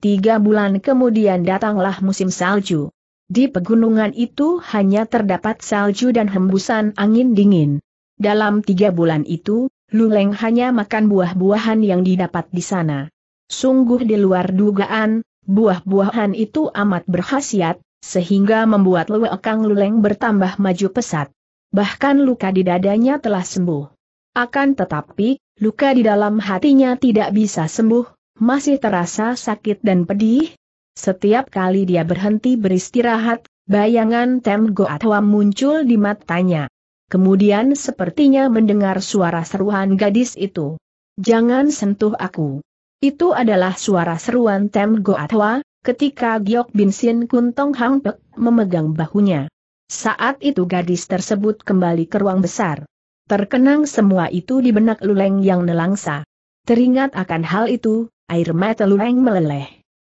3 bulan kemudian datanglah musim salju. Di pegunungan itu hanya terdapat salju dan hembusan angin dingin. Dalam 3 bulan itu, Luleng hanya makan buah-buahan yang didapat di sana. Sungguh di luar dugaan, buah-buahan itu amat berkhasiat, sehingga membuat lewekang Luleng bertambah maju pesat. Bahkan luka di dadanya telah sembuh. Akan tetapi, luka di dalam hatinya tidak bisa sembuh, masih terasa sakit dan pedih. Setiap kali dia berhenti beristirahat, bayangan Tem Goatwa muncul di matanya. Kemudian sepertinya mendengar suara seruan gadis itu. "Jangan sentuh aku." Itu adalah suara seruan Tem Goatwa ketika Giok Bin Sin Kun Tong Hang Pek memegang bahunya. Saat itu gadis tersebut kembali ke ruang besar. Terkenang semua itu di benak Luleng yang nelangsa. Teringat akan hal itu, air mata Luleng meleleh.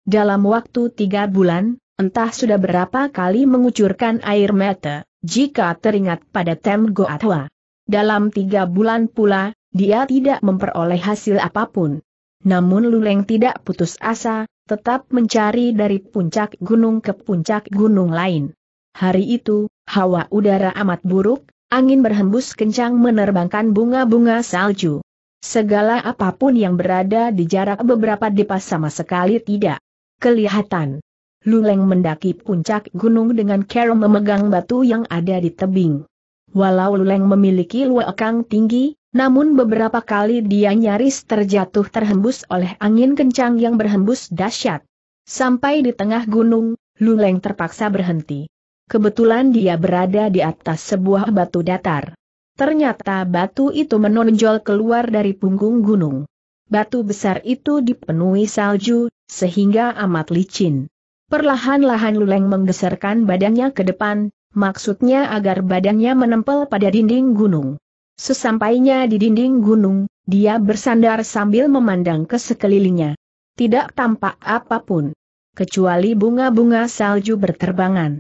Dalam waktu 3 bulan, entah sudah berapa kali mengucurkan air mata, jika teringat pada Tem Goatwa. Dalam 3 bulan pula, dia tidak memperoleh hasil apapun. Namun Luleng tidak putus asa, tetap mencari dari puncak gunung ke puncak gunung lain. Hari itu, hawa udara amat buruk, angin berhembus kencang menerbangkan bunga-bunga salju. Segala apapun yang berada di jarak beberapa depa sama sekali tidak kelihatan. Luleng mendaki puncak gunung dengan cara memegang batu yang ada di tebing. Walau Luleng memiliki luekang tinggi, namun beberapa kali dia nyaris terjatuh terhembus oleh angin kencang yang berhembus dahsyat. Sampai di tengah gunung, Luleng terpaksa berhenti. Kebetulan dia berada di atas sebuah batu datar. Ternyata batu itu menonjol keluar dari punggung gunung. Batu besar itu dipenuhi salju, sehingga amat licin. Perlahan-lahan Luleng menggeserkan badannya ke depan, maksudnya agar badannya menempel pada dinding gunung. Sesampainya di dinding gunung, dia bersandar sambil memandang ke sekelilingnya. Tidak tampak apapun, kecuali bunga-bunga salju berterbangan.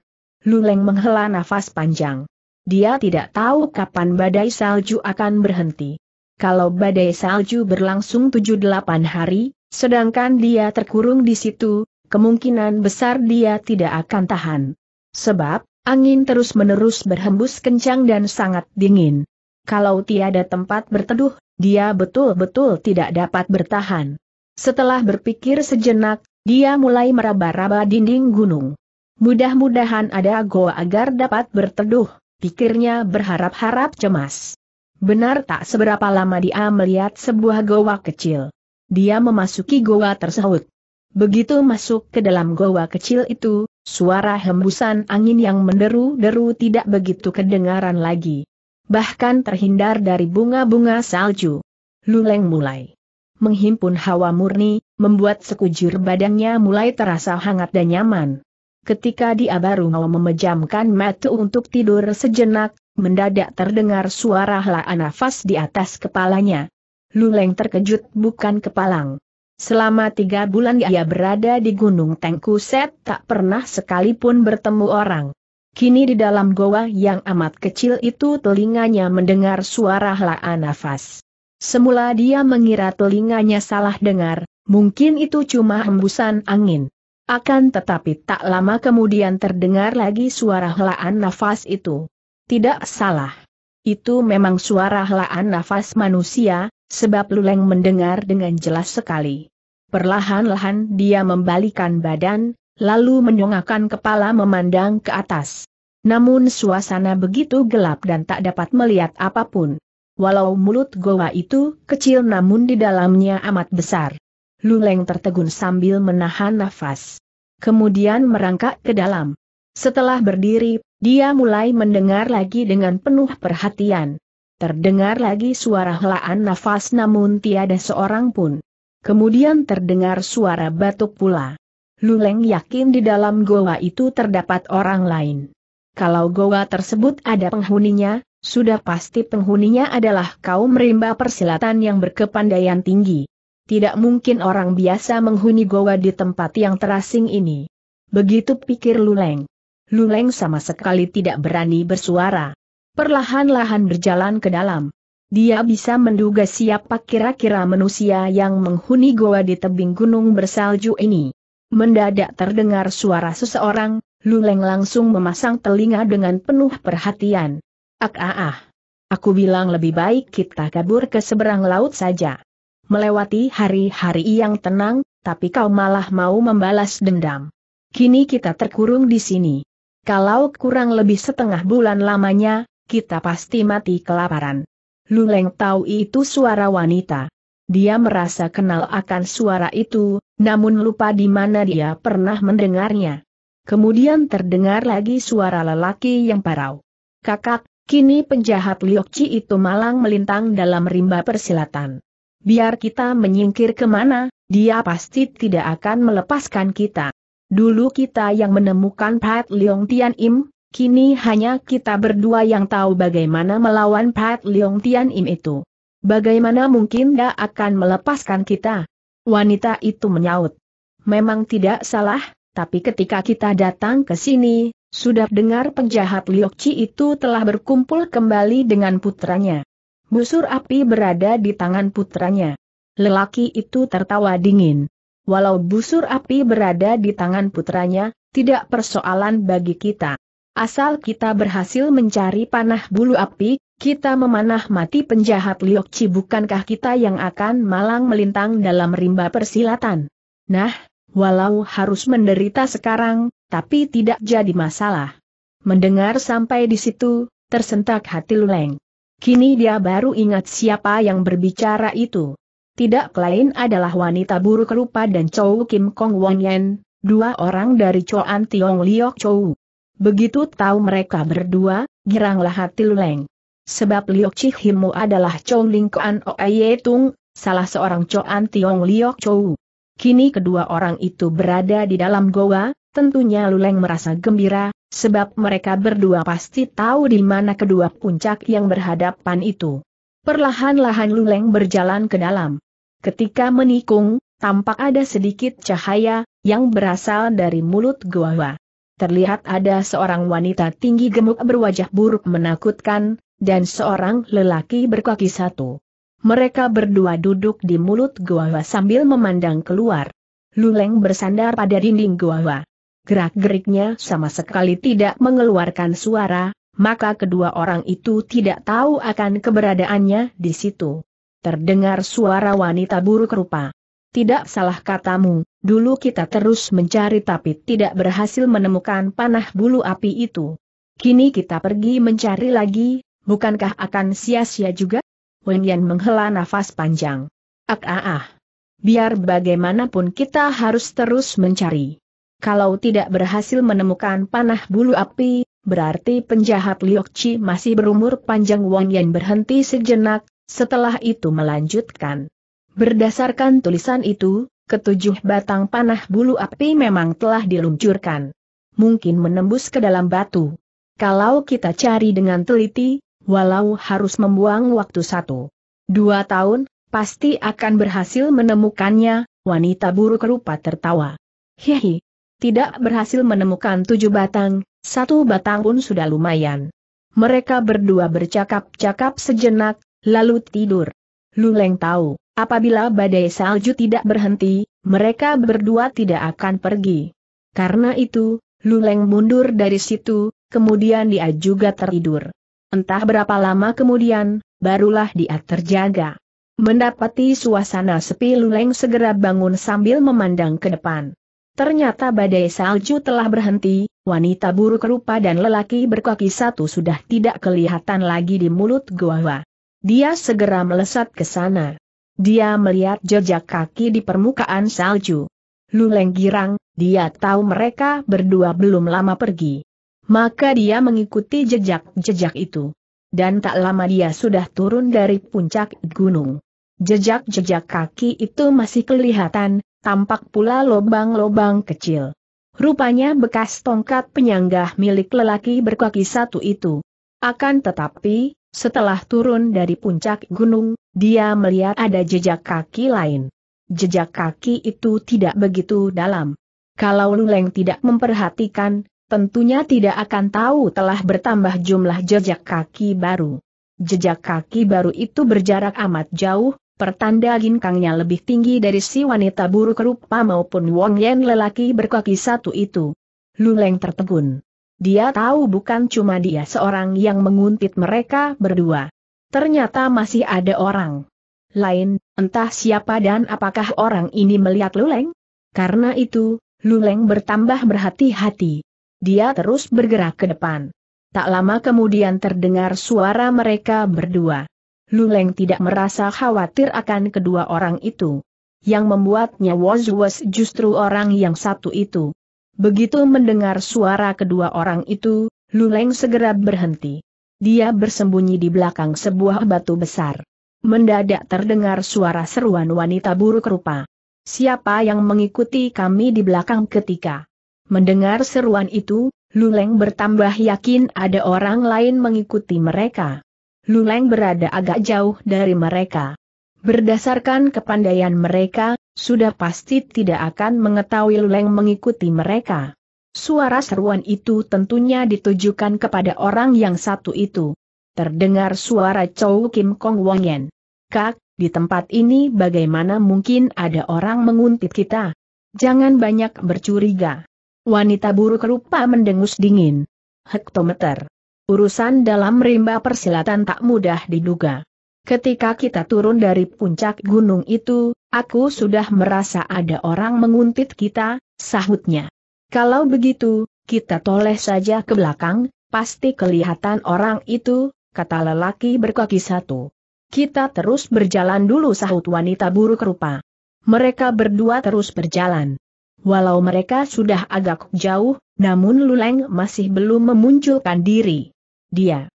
Luleng menghela nafas panjang. Dia tidak tahu kapan badai salju akan berhenti. Kalau badai salju berlangsung 7-8 hari, sedangkan dia terkurung di situ, kemungkinan besar dia tidak akan tahan. Sebab, angin terus-menerus berhembus kencang dan sangat dingin. Kalau tiada tempat berteduh, dia betul-betul tidak dapat bertahan. Setelah berpikir sejenak, dia mulai meraba-raba dinding gunung. Mudah-mudahan ada goa agar dapat berteduh, pikirnya berharap-harap cemas. Benar tak seberapa lama dia melihat sebuah goa kecil. Dia memasuki goa tersebut. Begitu masuk ke dalam goa kecil itu, suara hembusan angin yang menderu-deru tidak begitu kedengaran lagi. Bahkan terhindar dari bunga-bunga salju. Luleng mulai menghimpun hawa murni, membuat sekujur badannya mulai terasa hangat dan nyaman. Ketika dia baru mau memejamkan mata untuk tidur sejenak, mendadak terdengar suara hela nafas di atas kepalanya. Luleng terkejut bukan kepalang. Selama 3 bulan ia berada di Gunung Tengkuset tak pernah sekalipun bertemu orang. Kini di dalam goa yang amat kecil itu telinganya mendengar suara hela nafas. Semula dia mengira telinganya salah dengar, mungkin itu cuma hembusan angin. Akan tetapi tak lama kemudian terdengar lagi suara hela nafas itu. Tidak salah. Itu memang suara hela nafas manusia. Sebab Luleng mendengar dengan jelas sekali. Perlahan-lahan dia membalikan badan, lalu menyongakkan kepala memandang ke atas. Namun suasana begitu gelap dan tak dapat melihat apapun. Walau mulut goa itu kecil namun di dalamnya amat besar. Luleng tertegun sambil menahan nafas. Kemudian merangkak ke dalam. Setelah berdiri, dia mulai mendengar lagi dengan penuh perhatian. Terdengar lagi suara helaan nafas namun tiada seorang pun. Kemudian terdengar suara batuk pula. Luleng yakin di dalam goa itu terdapat orang lain. Kalau goa tersebut ada penghuninya, sudah pasti penghuninya adalah kaum rimba persilatan yang berkepandaian tinggi. Tidak mungkin orang biasa menghuni goa di tempat yang terasing ini. Begitu pikir Luleng. Luleng sama sekali tidak berani bersuara. Perlahan-lahan berjalan ke dalam. Dia bisa menduga siapa kira-kira manusia yang menghuni goa di tebing gunung bersalju ini. Mendadak terdengar suara seseorang, Luleng langsung memasang telinga dengan penuh perhatian. Aku bilang lebih baik kita kabur ke seberang laut saja. Melewati hari-hari yang tenang, tapi kau malah mau membalas dendam. Kini kita terkurung di sini. Kalau kurang lebih 1/2 bulan lamanya, kita pasti mati kelaparan. Luleng tahu itu suara wanita. Dia merasa kenal akan suara itu, namun lupa di mana dia pernah mendengarnya. Kemudian terdengar lagi suara lelaki yang parau. Kakak, kini penjahat Liokci itu malang melintang dalam rimba persilatan. Biar kita menyingkir kemana, dia pasti tidak akan melepaskan kita. Dulu kita yang menemukan Pat Leong Tian Im. Kini hanya kita berdua yang tahu bagaimana melawan Pat Leong Tian Im itu. Bagaimana mungkin dia akan melepaskan kita? Wanita itu menyaut. Memang tidak salah, tapi ketika kita datang ke sini, Sudah dengar penjahat Liokci itu telah berkumpul kembali dengan putranya. Busur api berada di tangan putranya. Lelaki itu tertawa dingin. Walau busur api berada di tangan putranya, tidak persoalan bagi kita. Asal kita berhasil mencari panah bulu api, kita memanah mati penjahat Liokci, bukankah kita yang akan malang melintang dalam rimba persilatan? Nah, walau harus menderita sekarang, tapi tidak jadi masalah. Mendengar sampai di situ, tersentak hati Luleng. Kini dia baru ingat siapa yang berbicara itu. Tidak lain adalah wanita buruk rupa dan Chow Kim Kong Won Yen, dua orang dari Choan Tiong Liok Chow. Begitu tahu mereka berdua, giranglah hati Luleng. Sebab Liok Chi Himu adalah Chow Ling Kuan Oye Tung, salah seorang Choan Tiong Liok Chow. Kini kedua orang itu berada di dalam goa. Tentunya Luleng merasa gembira, sebab mereka berdua pasti tahu di mana kedua puncak yang berhadapan itu. Perlahan-lahan Luleng berjalan ke dalam. Ketika menikung, tampak ada sedikit cahaya, yang berasal dari mulut goa. Terlihat ada seorang wanita tinggi gemuk berwajah buruk menakutkan, dan seorang lelaki berkaki satu. Mereka berdua duduk di mulut goa sambil memandang keluar. Luleng bersandar pada dinding goa. Gerak-geriknya sama sekali tidak mengeluarkan suara, maka kedua orang itu tidak tahu akan keberadaannya di situ. Terdengar suara wanita buruk rupa. Tidak salah katamu, dulu kita terus mencari tapi tidak berhasil menemukan panah bulu api itu. Kini kita pergi mencari lagi, bukankah akan sia-sia juga? Weng Yan menghela nafas panjang. Biar bagaimanapun kita harus terus mencari. Kalau tidak berhasil menemukan panah bulu api, berarti penjahat Liokci masih berumur panjang. Wang Yan berhenti sejenak, setelah itu melanjutkan. Berdasarkan tulisan itu, ketujuh batang panah bulu api memang telah diluncurkan. Mungkin menembus ke dalam batu. Kalau kita cari dengan teliti, walau harus membuang waktu 1-2 tahun, pasti akan berhasil menemukannya. Wanita buruk rupa tertawa. Hihi. Tidak berhasil menemukan 7 batang, 1 batang pun sudah lumayan. Mereka berdua bercakap-cakap sejenak, lalu tidur. Luleng tahu, apabila badai salju tidak berhenti, mereka berdua tidak akan pergi. Karena itu, Luleng mundur dari situ, kemudian dia juga tertidur. Entah berapa lama kemudian, barulah dia terjaga. Mendapati suasana sepi, Luleng segera bangun sambil memandang ke depan. Ternyata badai salju telah berhenti, wanita buruk rupa dan lelaki berkaki satu sudah tidak kelihatan lagi di mulut goa. Dia segera melesat ke sana. Dia melihat jejak kaki di permukaan salju. Luleng girang, dia tahu mereka berdua belum lama pergi. Maka dia mengikuti jejak-jejak itu. Dan tak lama dia sudah turun dari puncak gunung. Jejak-jejak kaki itu masih kelihatan. Tampak pula lobang-lobang kecil. Rupanya bekas tongkat penyanggah milik lelaki berkaki satu itu. Akan tetapi, setelah turun dari puncak gunung, dia melihat ada jejak kaki lain. Jejak kaki itu tidak begitu dalam. Kalau Luleng tidak memperhatikan, tentunya tidak akan tahu telah bertambah jumlah jejak kaki baru. Jejak kaki baru itu berjarak amat jauh. Pertanda ginkangnya lebih tinggi dari si wanita buruk rupa maupun Wong Yen lelaki berkaki satu itu. Luleng tertegun. Dia tahu bukan cuma dia seorang yang menguntit mereka berdua. Ternyata masih ada orang lain, entah siapa dan apakah orang ini melihat Luleng. Karena itu, Luleng bertambah berhati-hati. Dia terus bergerak ke depan. Tak lama kemudian terdengar suara mereka berdua. Luleng tidak merasa khawatir akan kedua orang itu. Yang membuatnya was-was justru orang yang satu itu. Begitu mendengar suara kedua orang itu, Luleng segera berhenti. Dia bersembunyi di belakang sebuah batu besar. Mendadak terdengar suara seruan wanita buruk rupa. Siapa yang mengikuti kami di belakang? Ketika mendengar seruan itu, Luleng bertambah yakin ada orang lain mengikuti mereka. Luleng berada agak jauh dari mereka. Berdasarkan kepandaian mereka, sudah pasti tidak akan mengetahui Luleng mengikuti mereka. Suara seruan itu tentunya ditujukan kepada orang yang satu itu. Terdengar suara Chow Kim Kong Wongen. "Kak, di tempat ini bagaimana mungkin ada orang menguntit kita? Jangan banyak bercuriga." Wanita buruk rupa mendengus dingin. "Hektometer. Urusan dalam rimba persilatan tak mudah diduga. Ketika kita turun dari puncak gunung itu, aku sudah merasa ada orang menguntit kita," sahutnya. "Kalau begitu, kita toleh saja ke belakang. Pasti kelihatan orang itu," kata lelaki berkaki satu. "Kita terus berjalan dulu," sahut wanita buruk rupa. Mereka berdua terus berjalan. Walau mereka sudah agak jauh, namun Luleng masih belum memunculkan diri. Dia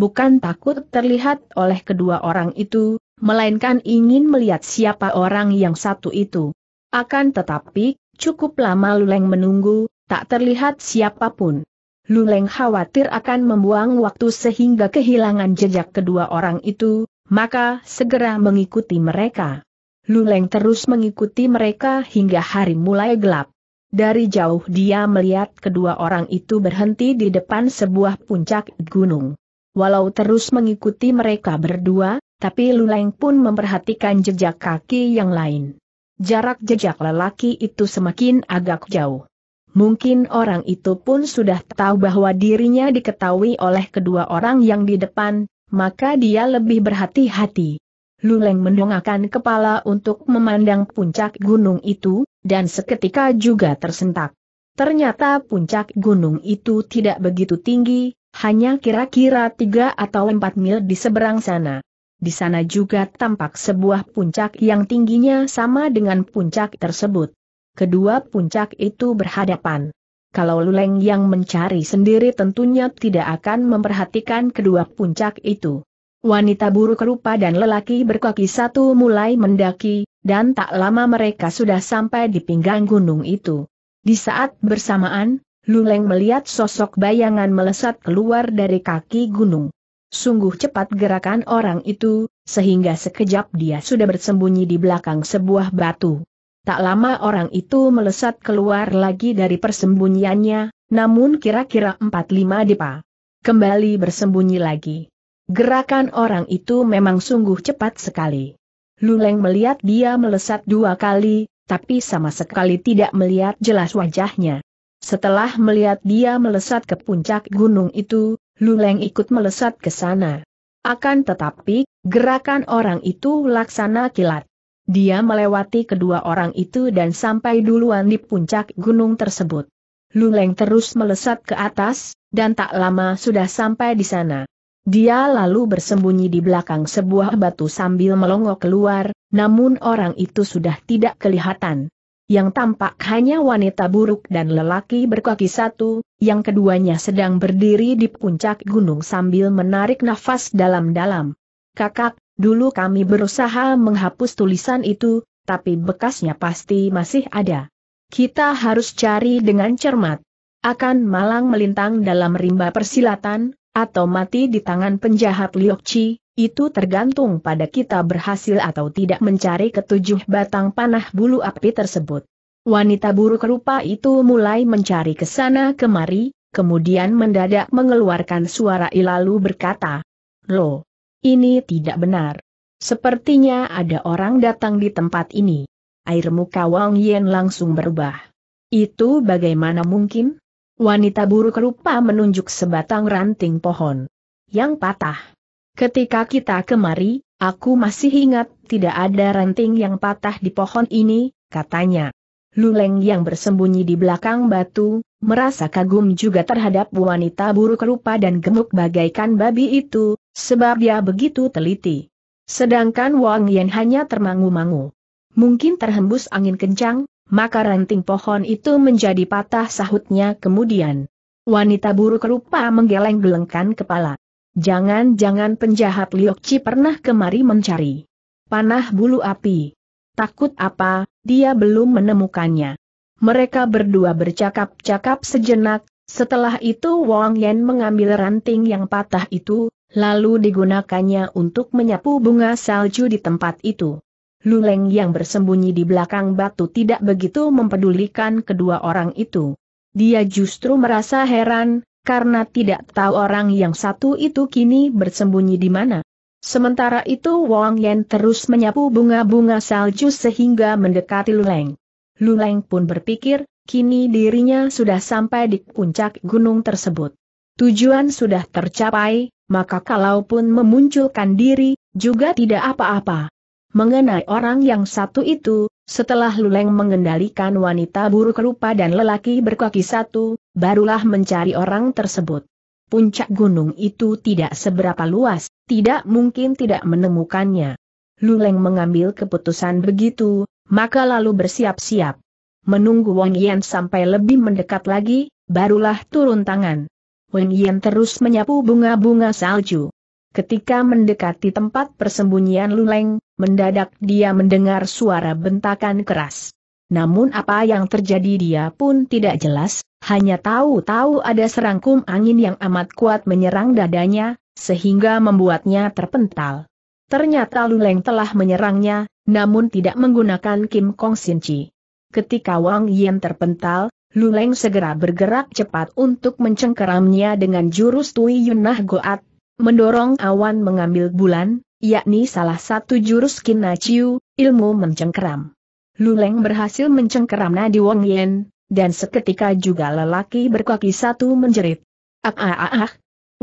bukan takut terlihat oleh kedua orang itu, melainkan ingin melihat siapa orang yang satu itu. Akan tetapi, cukup lama Luleng menunggu, tak terlihat siapapun. Luleng khawatir akan membuang waktu sehingga kehilangan jejak kedua orang itu, maka segera mengikuti mereka. Luleng terus mengikuti mereka hingga hari mulai gelap. Dari jauh dia melihat kedua orang itu berhenti di depan sebuah puncak gunung. Walau terus mengikuti mereka berdua, tapi Luleng pun memperhatikan jejak kaki yang lain. Jarak jejak lelaki itu semakin agak jauh. Mungkin orang itu pun sudah tahu bahwa dirinya diketahui oleh kedua orang yang di depan, maka dia lebih berhati-hati. Luleng mendongakkan kepala untuk memandang puncak gunung itu, dan seketika juga tersentak. Ternyata puncak gunung itu tidak begitu tinggi, hanya kira-kira 3 atau 4 mil di seberang sana. Di sana juga tampak sebuah puncak yang tingginya sama dengan puncak tersebut. Kedua puncak itu berhadapan. Kalau Luleng yang mencari sendiri tentunya tidak akan memperhatikan kedua puncak itu. Wanita buruk rupa dan lelaki berkaki satu mulai mendaki, dan tak lama mereka sudah sampai di pinggang gunung itu. Di saat bersamaan, Luleng melihat sosok bayangan melesat keluar dari kaki gunung. Sungguh cepat gerakan orang itu, sehingga sekejap dia sudah bersembunyi di belakang sebuah batu. Tak lama orang itu melesat keluar lagi dari persembunyiannya, namun kira-kira 4-5 depa. Kembali bersembunyi lagi. Gerakan orang itu memang sungguh cepat sekali. Luleng melihat dia melesat 2 kali, tapi sama sekali tidak melihat jelas wajahnya. Setelah melihat dia melesat ke puncak gunung itu, Luleng ikut melesat ke sana. Akan tetapi, gerakan orang itu laksana kilat. Dia melewati kedua orang itu dan sampai duluan di puncak gunung tersebut. Luleng terus melesat ke atas, dan tak lama sudah sampai di sana. Dia lalu bersembunyi di belakang sebuah batu sambil melongo keluar, namun orang itu sudah tidak kelihatan. Yang tampak hanya wanita buruk dan lelaki berkaki satu, yang keduanya sedang berdiri di puncak gunung sambil menarik nafas dalam-dalam. "Kakak, dulu kami berusaha menghapus tulisan itu, tapi bekasnya pasti masih ada. Kita harus cari dengan cermat. Akan malang melintang dalam rimba persilatan, atau mati di tangan penjahat Liokci, itu tergantung pada kita berhasil atau tidak mencari ketujuh batang panah bulu api tersebut." Wanita buruk rupa itu mulai mencari ke sana kemari, kemudian mendadak mengeluarkan suara ilalu berkata, "Loh. Ini tidak benar. Sepertinya ada orang datang di tempat ini." Air muka Wang Yen langsung berubah. "Itu bagaimana mungkin?" Wanita buruk rupa menunjuk sebatang ranting pohon yang patah. "Ketika kita kemari, aku masih ingat tidak ada ranting yang patah di pohon ini," katanya. Luleng yang bersembunyi di belakang batu, merasa kagum juga terhadap wanita buruk rupa dan gemuk bagaikan babi itu, sebab dia begitu teliti. Sedangkan Wang Yen hanya termangu-mangu. "Mungkin terhembus angin kencang, maka ranting pohon itu menjadi patah," sahutnya kemudian. Wanita buruk rupa menggeleng-gelengkan kepala. "Jangan-jangan penjahat Liokci pernah kemari mencari panah bulu api. Takut apa, dia belum menemukannya." Mereka berdua bercakap-cakap sejenak, setelah itu Wang Yen mengambil ranting yang patah itu, lalu digunakannya untuk menyapu bunga salju di tempat itu. Luleng yang bersembunyi di belakang batu tidak begitu mempedulikan kedua orang itu. Dia justru merasa heran, karena tidak tahu orang yang satu itu kini bersembunyi di mana. Sementara itu Wang Yan terus menyapu bunga-bunga salju sehingga mendekati Luleng. Luleng pun berpikir, kini dirinya sudah sampai di puncak gunung tersebut. Tujuan sudah tercapai, maka kalaupun memunculkan diri, juga tidak apa-apa. Mengenai orang yang satu itu, setelah Luleng mengendalikan wanita buruk rupa dan lelaki berkaki satu, barulah mencari orang tersebut. Puncak gunung itu tidak seberapa luas, tidak mungkin tidak menemukannya. Luleng mengambil keputusan begitu, maka lalu bersiap-siap. Menunggu Wang Yan sampai lebih mendekat lagi, barulah turun tangan. Wang Yan terus menyapu bunga-bunga salju. Ketika mendekati tempat persembunyian Luleng, mendadak dia mendengar suara bentakan keras. Namun apa yang terjadi dia pun tidak jelas, hanya tahu-tahu ada serangkum angin yang amat kuat menyerang dadanya, sehingga membuatnya terpental. Ternyata Luleng telah menyerangnya, namun tidak menggunakan Kim Kong Sin Chi. Ketika Wang Yan terpental, Luleng segera bergerak cepat untuk mencengkeramnya dengan jurus Tui Yunah Goat, mendorong awan mengambil bulan, yakni salah satu jurus Kina Chiu, ilmu mencengkeram. Luleng berhasil mencengkeram nadi Wang Yan, dan seketika juga lelaki berkaki satu menjerit. "Ah, ah, ah, ah."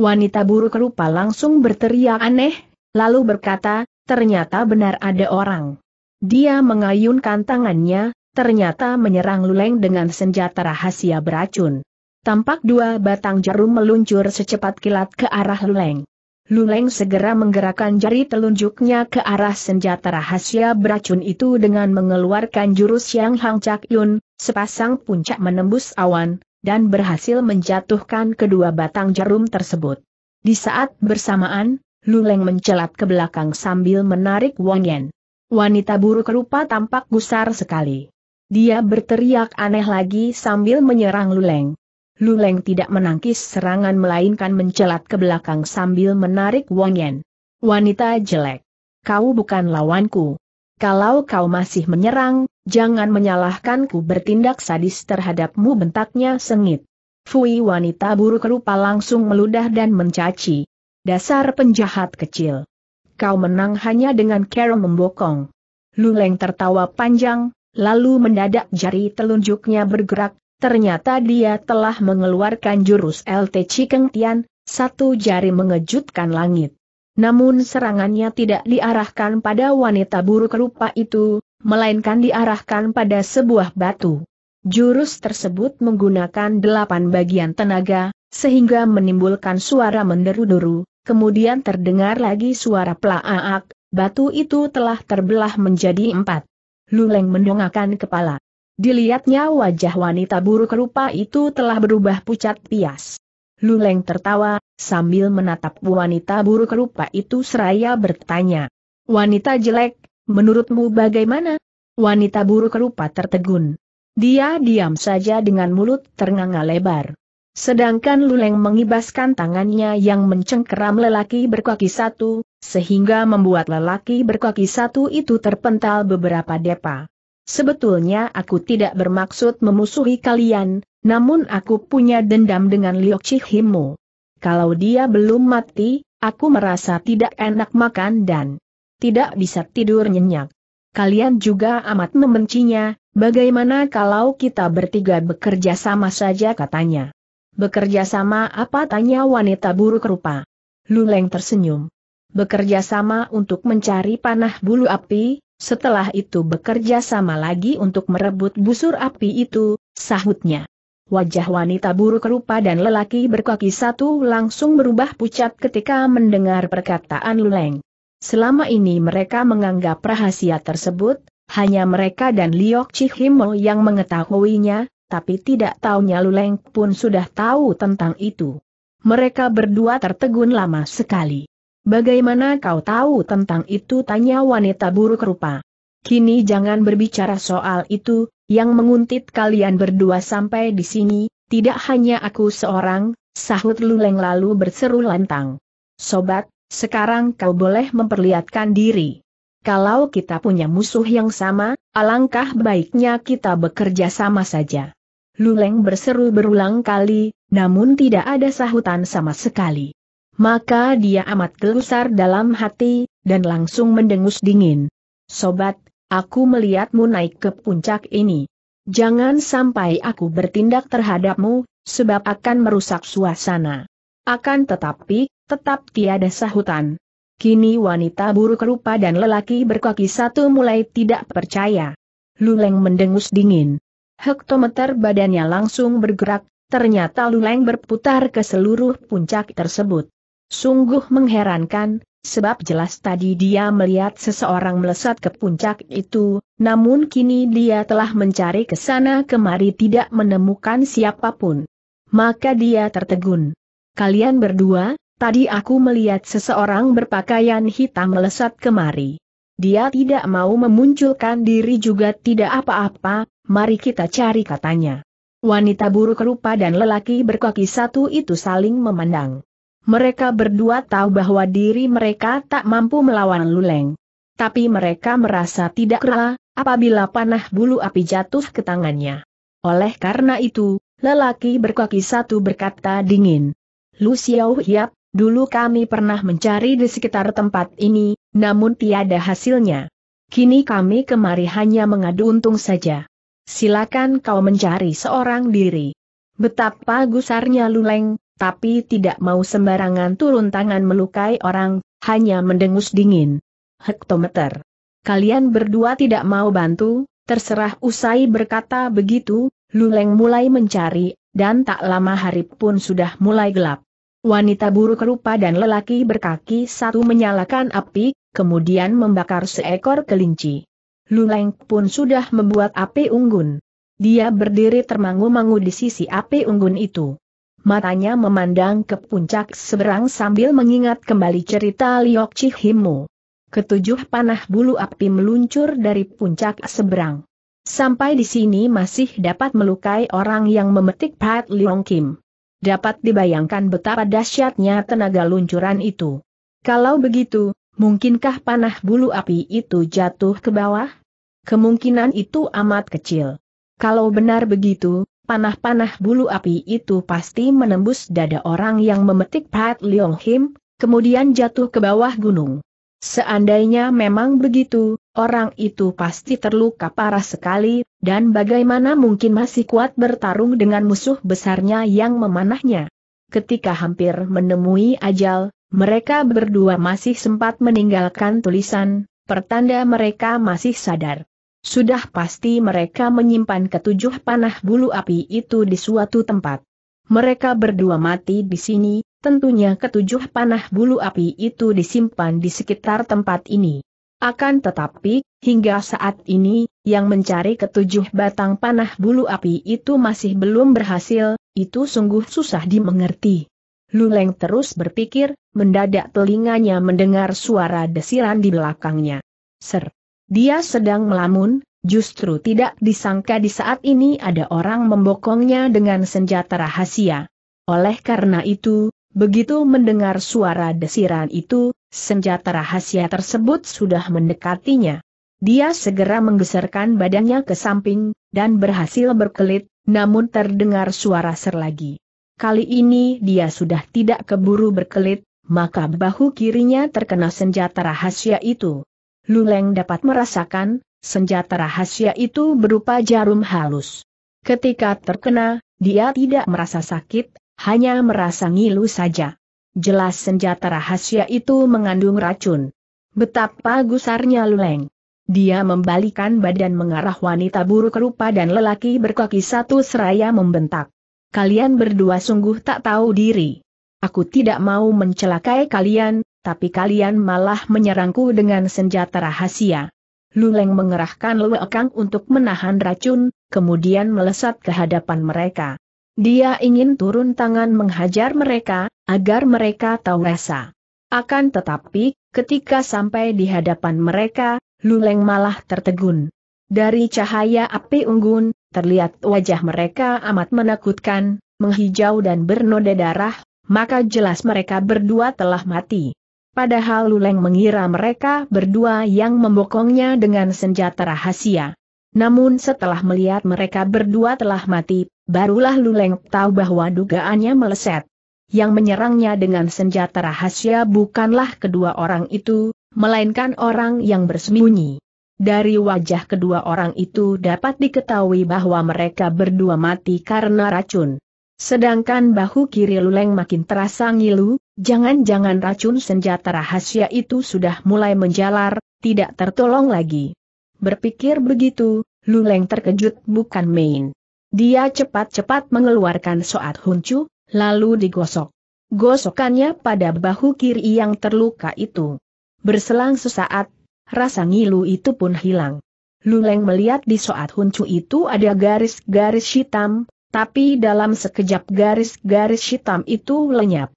Wanita buruk rupa langsung berteriak aneh, lalu berkata, ternyata benar ada orang. Dia mengayunkan tangannya, ternyata menyerang Luleng dengan senjata rahasia beracun. Tampak dua batang jarum meluncur secepat kilat ke arah Luleng. Luleng segera menggerakkan jari telunjuknya ke arah senjata rahasia beracun itu dengan mengeluarkan jurus yang Hang Cak Yun, sepasang puncak menembus awan, dan berhasil menjatuhkan kedua batang jarum tersebut. Di saat bersamaan, Luleng mencelat ke belakang sambil menarik Wang Yan. Wanita buruk rupa tampak gusar sekali. Dia berteriak aneh lagi sambil menyerang Luleng. Luleng tidak menangkis serangan melainkan mencelat ke belakang sambil menarik Wang Yan. "Wanita jelek, kau bukan lawanku. Kalau kau masih menyerang, jangan menyalahkanku bertindak sadis terhadapmu," bentaknya sengit. Fui, wanita buruk rupa langsung meludah dan mencaci. "Dasar penjahat kecil. Kau menang hanya dengan cara membokong." Luleng tertawa panjang, lalu mendadak jari telunjuknya bergerak. Ternyata dia telah mengeluarkan jurus LT Cikeng Tian, satu jari mengejutkan langit. Namun serangannya tidak diarahkan pada wanita buruk rupa itu, melainkan diarahkan pada sebuah batu. Jurus tersebut menggunakan 8 bagian tenaga, sehingga menimbulkan suara menderu-deru, kemudian terdengar lagi suara plaaak, batu itu telah terbelah menjadi 4. Luleng mendongakkan kepala. Dilihatnya wajah wanita buruk rupa itu telah berubah pucat pias. Luleng tertawa, sambil menatap wanita buruk rupa itu seraya bertanya, "Wanita jelek, menurutmu bagaimana?" Wanita buruk rupa tertegun. Dia diam saja dengan mulut ternganga lebar. Sedangkan Luleng mengibaskan tangannya yang mencengkeram lelaki berkaki satu, sehingga membuat lelaki berkaki satu itu terpental beberapa depa. "Sebetulnya aku tidak bermaksud memusuhi kalian, namun aku punya dendam dengan Liok Chi Himu. Kalau dia belum mati, aku merasa tidak enak makan dan tidak bisa tidur nyenyak. Kalian juga amat membencinya, bagaimana kalau kita bertiga bekerja sama saja?" katanya. "Bekerja sama apa?" tanya wanita buruk rupa. Luleng tersenyum. "Bekerja sama untuk mencari panah bulu api, setelah itu bekerja sama lagi untuk merebut busur api itu," sahutnya. Wajah wanita buruk rupa dan lelaki berkaki satu langsung berubah pucat ketika mendengar perkataan Luleng. Selama ini mereka menganggap rahasia tersebut, hanya mereka dan Liok Chi Himo yang mengetahuinya, tapi tidak taunya Luleng pun sudah tahu tentang itu. Mereka berdua tertegun lama sekali. "Bagaimana kau tahu tentang itu?" tanya wanita buruk rupa. "Kini jangan berbicara soal itu, yang menguntit kalian berdua sampai di sini, tidak hanya aku seorang," sahut Luleng lalu berseru lantang. "Sobat, sekarang kau boleh memperlihatkan diri. Kalau kita punya musuh yang sama, alangkah baiknya kita bekerja sama saja." Luleng berseru berulang kali, namun tidak ada sahutan sama sekali. Maka dia amat gusar dalam hati, dan langsung mendengus dingin. Sobat, aku melihatmu naik ke puncak ini. Jangan sampai aku bertindak terhadapmu, sebab akan merusak suasana. Akan tetapi, tetap tiada sahutan. Kini wanita buruk rupa dan lelaki berkaki satu mulai tidak percaya. Luleng mendengus dingin. Hektometer badannya langsung bergerak, ternyata Luleng berputar ke seluruh puncak tersebut. Sungguh mengherankan. Sebab jelas tadi dia melihat seseorang melesat ke puncak itu, namun kini dia telah mencari ke sana kemari tidak menemukan siapapun. Maka dia tertegun. Kalian berdua, tadi aku melihat seseorang berpakaian hitam melesat kemari. Dia tidak mau memunculkan diri juga tidak apa-apa, mari kita cari katanya. Wanita buruk rupa dan lelaki berkaki satu itu saling memandang. Mereka berdua tahu bahwa diri mereka tak mampu melawan Luleng. Tapi mereka merasa tidak rela apabila panah bulu api jatuh ke tangannya. Oleh karena itu, lelaki berkaki satu berkata dingin. Lu Xiao Hiap, dulu kami pernah mencari di sekitar tempat ini, namun tiada hasilnya. Kini kami kemari hanya mengadu untung saja. Silakan kau mencari seorang diri. Betapa gusarnya Luleng. Tapi tidak mau sembarangan turun tangan melukai orang, hanya mendengus dingin. Hektometer. Kalian berdua tidak mau bantu, terserah. Usai berkata begitu, Luleng mulai mencari, dan tak lama hari pun sudah mulai gelap. Wanita buruk rupa dan lelaki berkaki satu menyalakan api, kemudian membakar seekor kelinci. Luleng pun sudah membuat api unggun. Dia berdiri termangu-mangu di sisi api unggun itu. Matanya memandang ke puncak seberang sambil mengingat kembali cerita Liok Chi Himu. Ketujuh panah bulu api meluncur dari puncak seberang. Sampai di sini masih dapat melukai orang yang memetik Pat Leong Kim. Dapat dibayangkan betapa dahsyatnya tenaga luncuran itu. Kalau begitu, mungkinkah panah bulu api itu jatuh ke bawah? Kemungkinan itu amat kecil. Kalau benar begitu, panah-panah bulu api itu pasti menembus dada orang yang memetik Pat Leong Kim, kemudian jatuh ke bawah gunung. Seandainya memang begitu, orang itu pasti terluka parah sekali, dan bagaimana mungkin masih kuat bertarung dengan musuh besarnya yang memanahnya. Ketika hampir menemui ajal, mereka berdua masih sempat meninggalkan tulisan, pertanda mereka masih sadar. Sudah pasti mereka menyimpan ketujuh panah bulu api itu di suatu tempat. Mereka berdua mati di sini, tentunya ketujuh panah bulu api itu disimpan di sekitar tempat ini. Akan tetapi, hingga saat ini, yang mencari ketujuh batang panah bulu api itu masih belum berhasil, itu sungguh susah dimengerti. Luleng terus berpikir, mendadak telinganya mendengar suara desiran di belakangnya. Ser. Dia sedang melamun, justru tidak disangka di saat ini ada orang membokongnya dengan senjata rahasia. Oleh karena itu, begitu mendengar suara desiran itu, senjata rahasia tersebut sudah mendekatinya. Dia segera menggeserkan badannya ke samping, dan berhasil berkelit, namun terdengar suara ser lagi. Kali ini dia sudah tidak keburu berkelit, maka bahu kirinya terkena senjata rahasia itu. Luleng dapat merasakan, senjata rahasia itu berupa jarum halus. Ketika terkena, dia tidak merasa sakit, hanya merasa ngilu saja. Jelas senjata rahasia itu mengandung racun. Betapa gusarnya Luleng. Dia membalikan badan mengarah wanita buruk rupa dan lelaki berkaki satu seraya membentak. Kalian berdua sungguh tak tahu diri. Aku tidak mau mencelakai kalian. Tapi kalian malah menyerangku dengan senjata rahasia. Luleng mengerahkan lewekang untuk menahan racun, kemudian melesat ke hadapan mereka. Dia ingin turun tangan menghajar mereka, agar mereka tahu rasa. Akan tetapi, ketika sampai di hadapan mereka, Luleng malah tertegun. Dari cahaya api unggun, terlihat wajah mereka amat menakutkan, menghijau dan bernoda darah, maka jelas mereka berdua telah mati. Padahal Luleng mengira mereka berdua yang membokongnya dengan senjata rahasia. Namun setelah melihat mereka berdua telah mati, barulah Luleng tahu bahwa dugaannya meleset. Yang menyerangnya dengan senjata rahasia bukanlah kedua orang itu, melainkan orang yang bersembunyi. Dari wajah kedua orang itu dapat diketahui bahwa mereka berdua mati karena racun. Sedangkan bahu kiri Luleng makin terasa ngilu, jangan-jangan racun senjata rahasia itu sudah mulai menjalar, tidak tertolong lagi. Berpikir begitu, Luleng terkejut bukan main. Dia cepat-cepat mengeluarkan Soat Huncu, lalu digosok. Gosokannya pada bahu kiri yang terluka itu. Berselang sesaat, rasa ngilu itu pun hilang. Luleng melihat di Soat Huncu itu ada garis-garis hitam, tapi dalam sekejap garis-garis hitam itu lenyap.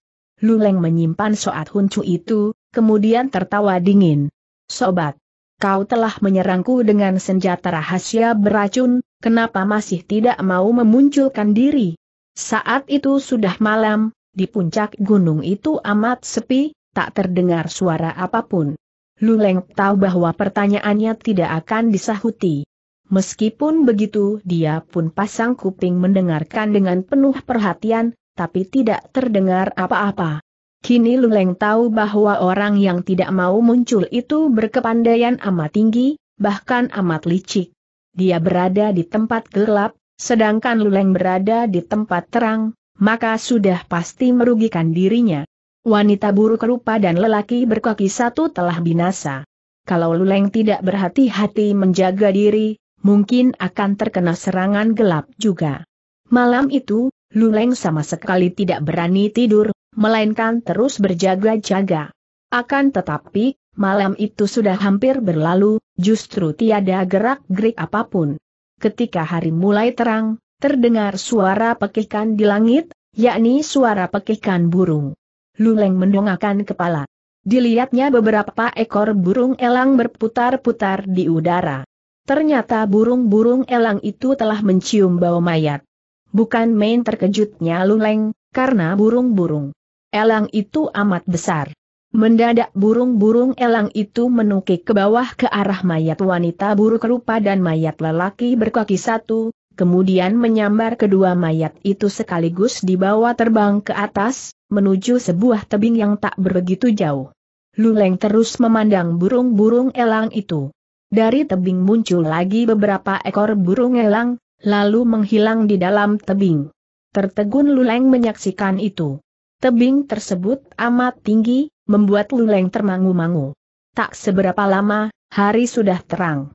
Luleng menyimpan Soat Huncu itu, kemudian tertawa dingin. "Sobat, kau telah menyerangku dengan senjata rahasia beracun, kenapa masih tidak mau memunculkan diri?" Saat itu sudah malam, di puncak gunung itu amat sepi, tak terdengar suara apapun. Luleng tahu bahwa pertanyaannya tidak akan disahuti. Meskipun begitu, dia pun pasang kuping mendengarkan dengan penuh perhatian, tapi tidak terdengar apa-apa. Kini Luleng tahu bahwa orang yang tidak mau muncul itu berkepandaian amat tinggi, bahkan amat licik. Dia berada di tempat gelap, sedangkan Luleng berada di tempat terang, maka sudah pasti merugikan dirinya. Wanita buruk rupa dan lelaki berkaki satu telah binasa. Kalau Luleng tidak berhati-hati menjaga diri, mungkin akan terkena serangan gelap juga. Malam itu, Luleng sama sekali tidak berani tidur, melainkan terus berjaga-jaga. Akan tetapi, malam itu sudah hampir berlalu, justru tiada gerak-gerik apapun. Ketika hari mulai terang, terdengar suara pekikan di langit, yakni suara pekikan burung. Luleng mendongakkan kepala. Dilihatnya beberapa ekor burung elang berputar-putar di udara. Ternyata burung-burung elang itu telah mencium bau mayat. Bukan main terkejutnya Luleng, karena burung-burung elang itu amat besar. Mendadak burung-burung elang itu menukik ke bawah ke arah mayat wanita buruk rupa dan mayat lelaki berkaki satu, kemudian menyambar kedua mayat itu sekaligus dibawa terbang ke atas, menuju sebuah tebing yang tak begitu jauh. Luleng terus memandang burung-burung elang itu. Dari tebing muncul lagi beberapa ekor burung elang, lalu menghilang di dalam tebing. Tertegun Luleng menyaksikan itu. Tebing tersebut amat tinggi, membuat Luleng termangu-mangu. Tak seberapa lama, hari sudah terang.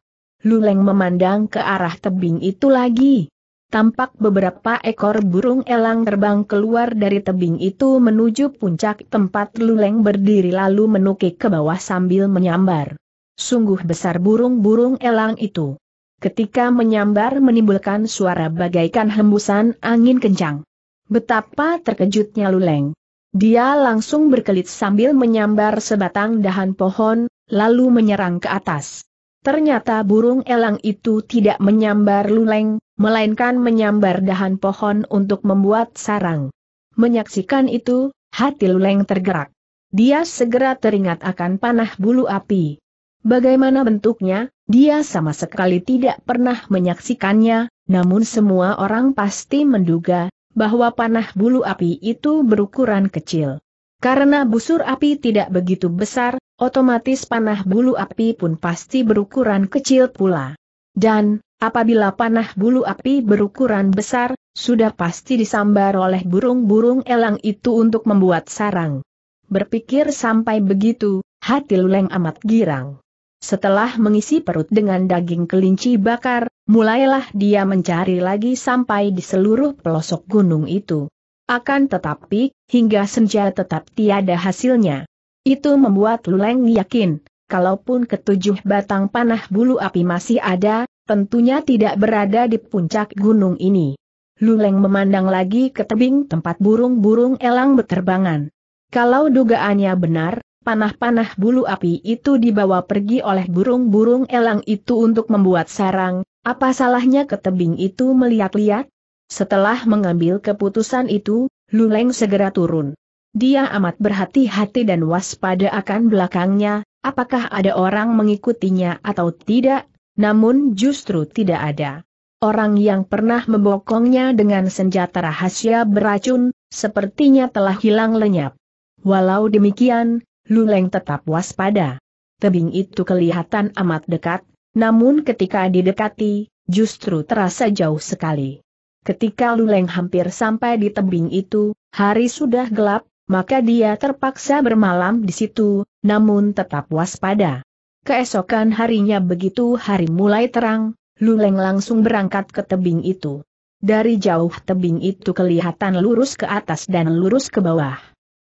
Luleng memandang ke arah tebing itu lagi. Tampak beberapa ekor burung elang terbang keluar dari tebing itu menuju puncak tempat Luleng berdiri lalu menukik ke bawah sambil menyambar. Sungguh besar burung-burung elang itu. Ketika menyambar menimbulkan suara bagaikan hembusan angin kencang. Betapa terkejutnya Luleng. Dia langsung berkelit sambil menyambar sebatang dahan pohon, lalu menyerang ke atas. Ternyata burung elang itu tidak menyambar Luleng, melainkan menyambar dahan pohon untuk membuat sarang. Menyaksikan itu, hati Luleng tergerak. Dia segera teringat akan panah bulu api. Bagaimana bentuknya, dia sama sekali tidak pernah menyaksikannya, namun semua orang pasti menduga bahwa panah bulu api itu berukuran kecil. Karena busur api tidak begitu besar, otomatis panah bulu api pun pasti berukuran kecil pula. Dan, apabila panah bulu api berukuran besar, sudah pasti disambar oleh burung-burung elang itu untuk membuat sarang. Berpikir sampai begitu, hati Luleng amat girang. Setelah mengisi perut dengan daging kelinci bakar, mulailah dia mencari lagi sampai di seluruh pelosok gunung itu. Akan tetapi, hingga senja tetap tiada hasilnya. Itu membuat Luleng yakin, kalaupun ketujuh batang panah bulu api masih ada, tentunya tidak berada di puncak gunung ini. Luleng memandang lagi ke tebing tempat burung-burung elang berterbangan. Kalau dugaannya benar, panah-panah bulu api itu dibawa pergi oleh burung-burung elang itu untuk membuat sarang, apa salahnya ke tebing itu melihat-lihat? Setelah mengambil keputusan itu, Luleng segera turun. Dia amat berhati-hati dan waspada akan belakangnya, apakah ada orang mengikutinya atau tidak, namun justru tidak ada. Orang yang pernah membokongnya dengan senjata rahasia beracun, sepertinya telah hilang lenyap. Walau demikian, Luleng tetap waspada. Tebing itu kelihatan amat dekat, namun ketika didekati, justru terasa jauh sekali. Ketika Luleng hampir sampai di tebing itu, hari sudah gelap, maka dia terpaksa bermalam di situ, namun tetap waspada. Keesokan harinya begitu hari mulai terang, Luleng langsung berangkat ke tebing itu. Dari jauh tebing itu kelihatan lurus ke atas dan lurus ke bawah.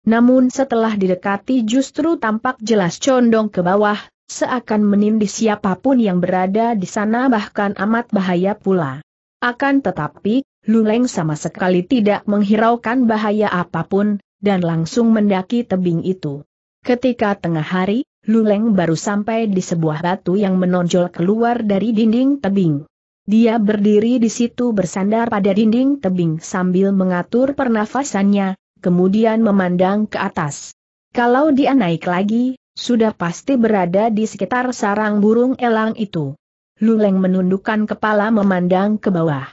Namun setelah didekati justru tampak jelas condong ke bawah, seakan menindih siapapun yang berada di sana bahkan amat bahaya pula. Akan tetapi, Luleng sama sekali tidak menghiraukan bahaya apapun, dan langsung mendaki tebing itu. Ketika tengah hari, Luleng baru sampai di sebuah batu yang menonjol keluar dari dinding tebing. Dia berdiri di situ bersandar pada dinding tebing sambil mengatur pernafasannya, kemudian memandang ke atas. Kalau dia naik lagi, sudah pasti berada di sekitar sarang burung elang itu. Luleng menundukkan kepala memandang ke bawah.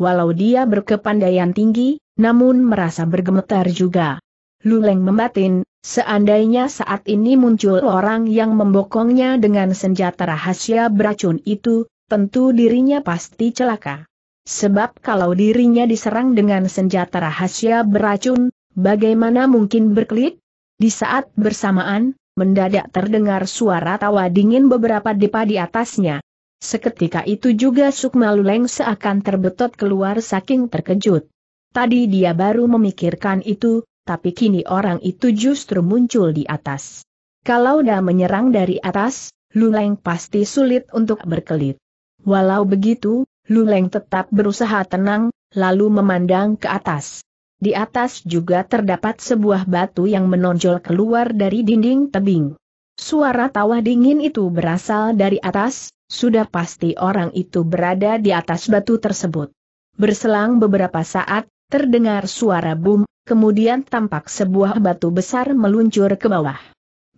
Walau dia berkepandaian tinggi, namun merasa bergemetar juga. Luleng membatin, seandainya saat ini muncul orang yang membokongnya dengan senjata rahasia beracun itu, tentu dirinya pasti celaka. Sebab kalau dirinya diserang dengan senjata rahasia beracun, bagaimana mungkin berkelit? Di saat bersamaan, mendadak terdengar suara tawa dingin beberapa depa di atasnya. Seketika itu juga sukma Luleng seakan terbetot keluar saking terkejut. Tadi dia baru memikirkan itu, tapi kini orang itu justru muncul di atas. Kalau dia menyerang dari atas, Luleng pasti sulit untuk berkelit. Walau begitu, Luleng tetap berusaha tenang, lalu memandang ke atas. Di atas juga terdapat sebuah batu yang menonjol keluar dari dinding tebing. Suara tawa dingin itu berasal dari atas, sudah pasti orang itu berada di atas batu tersebut. Berselang beberapa saat, terdengar suara bom, kemudian tampak sebuah batu besar meluncur ke bawah.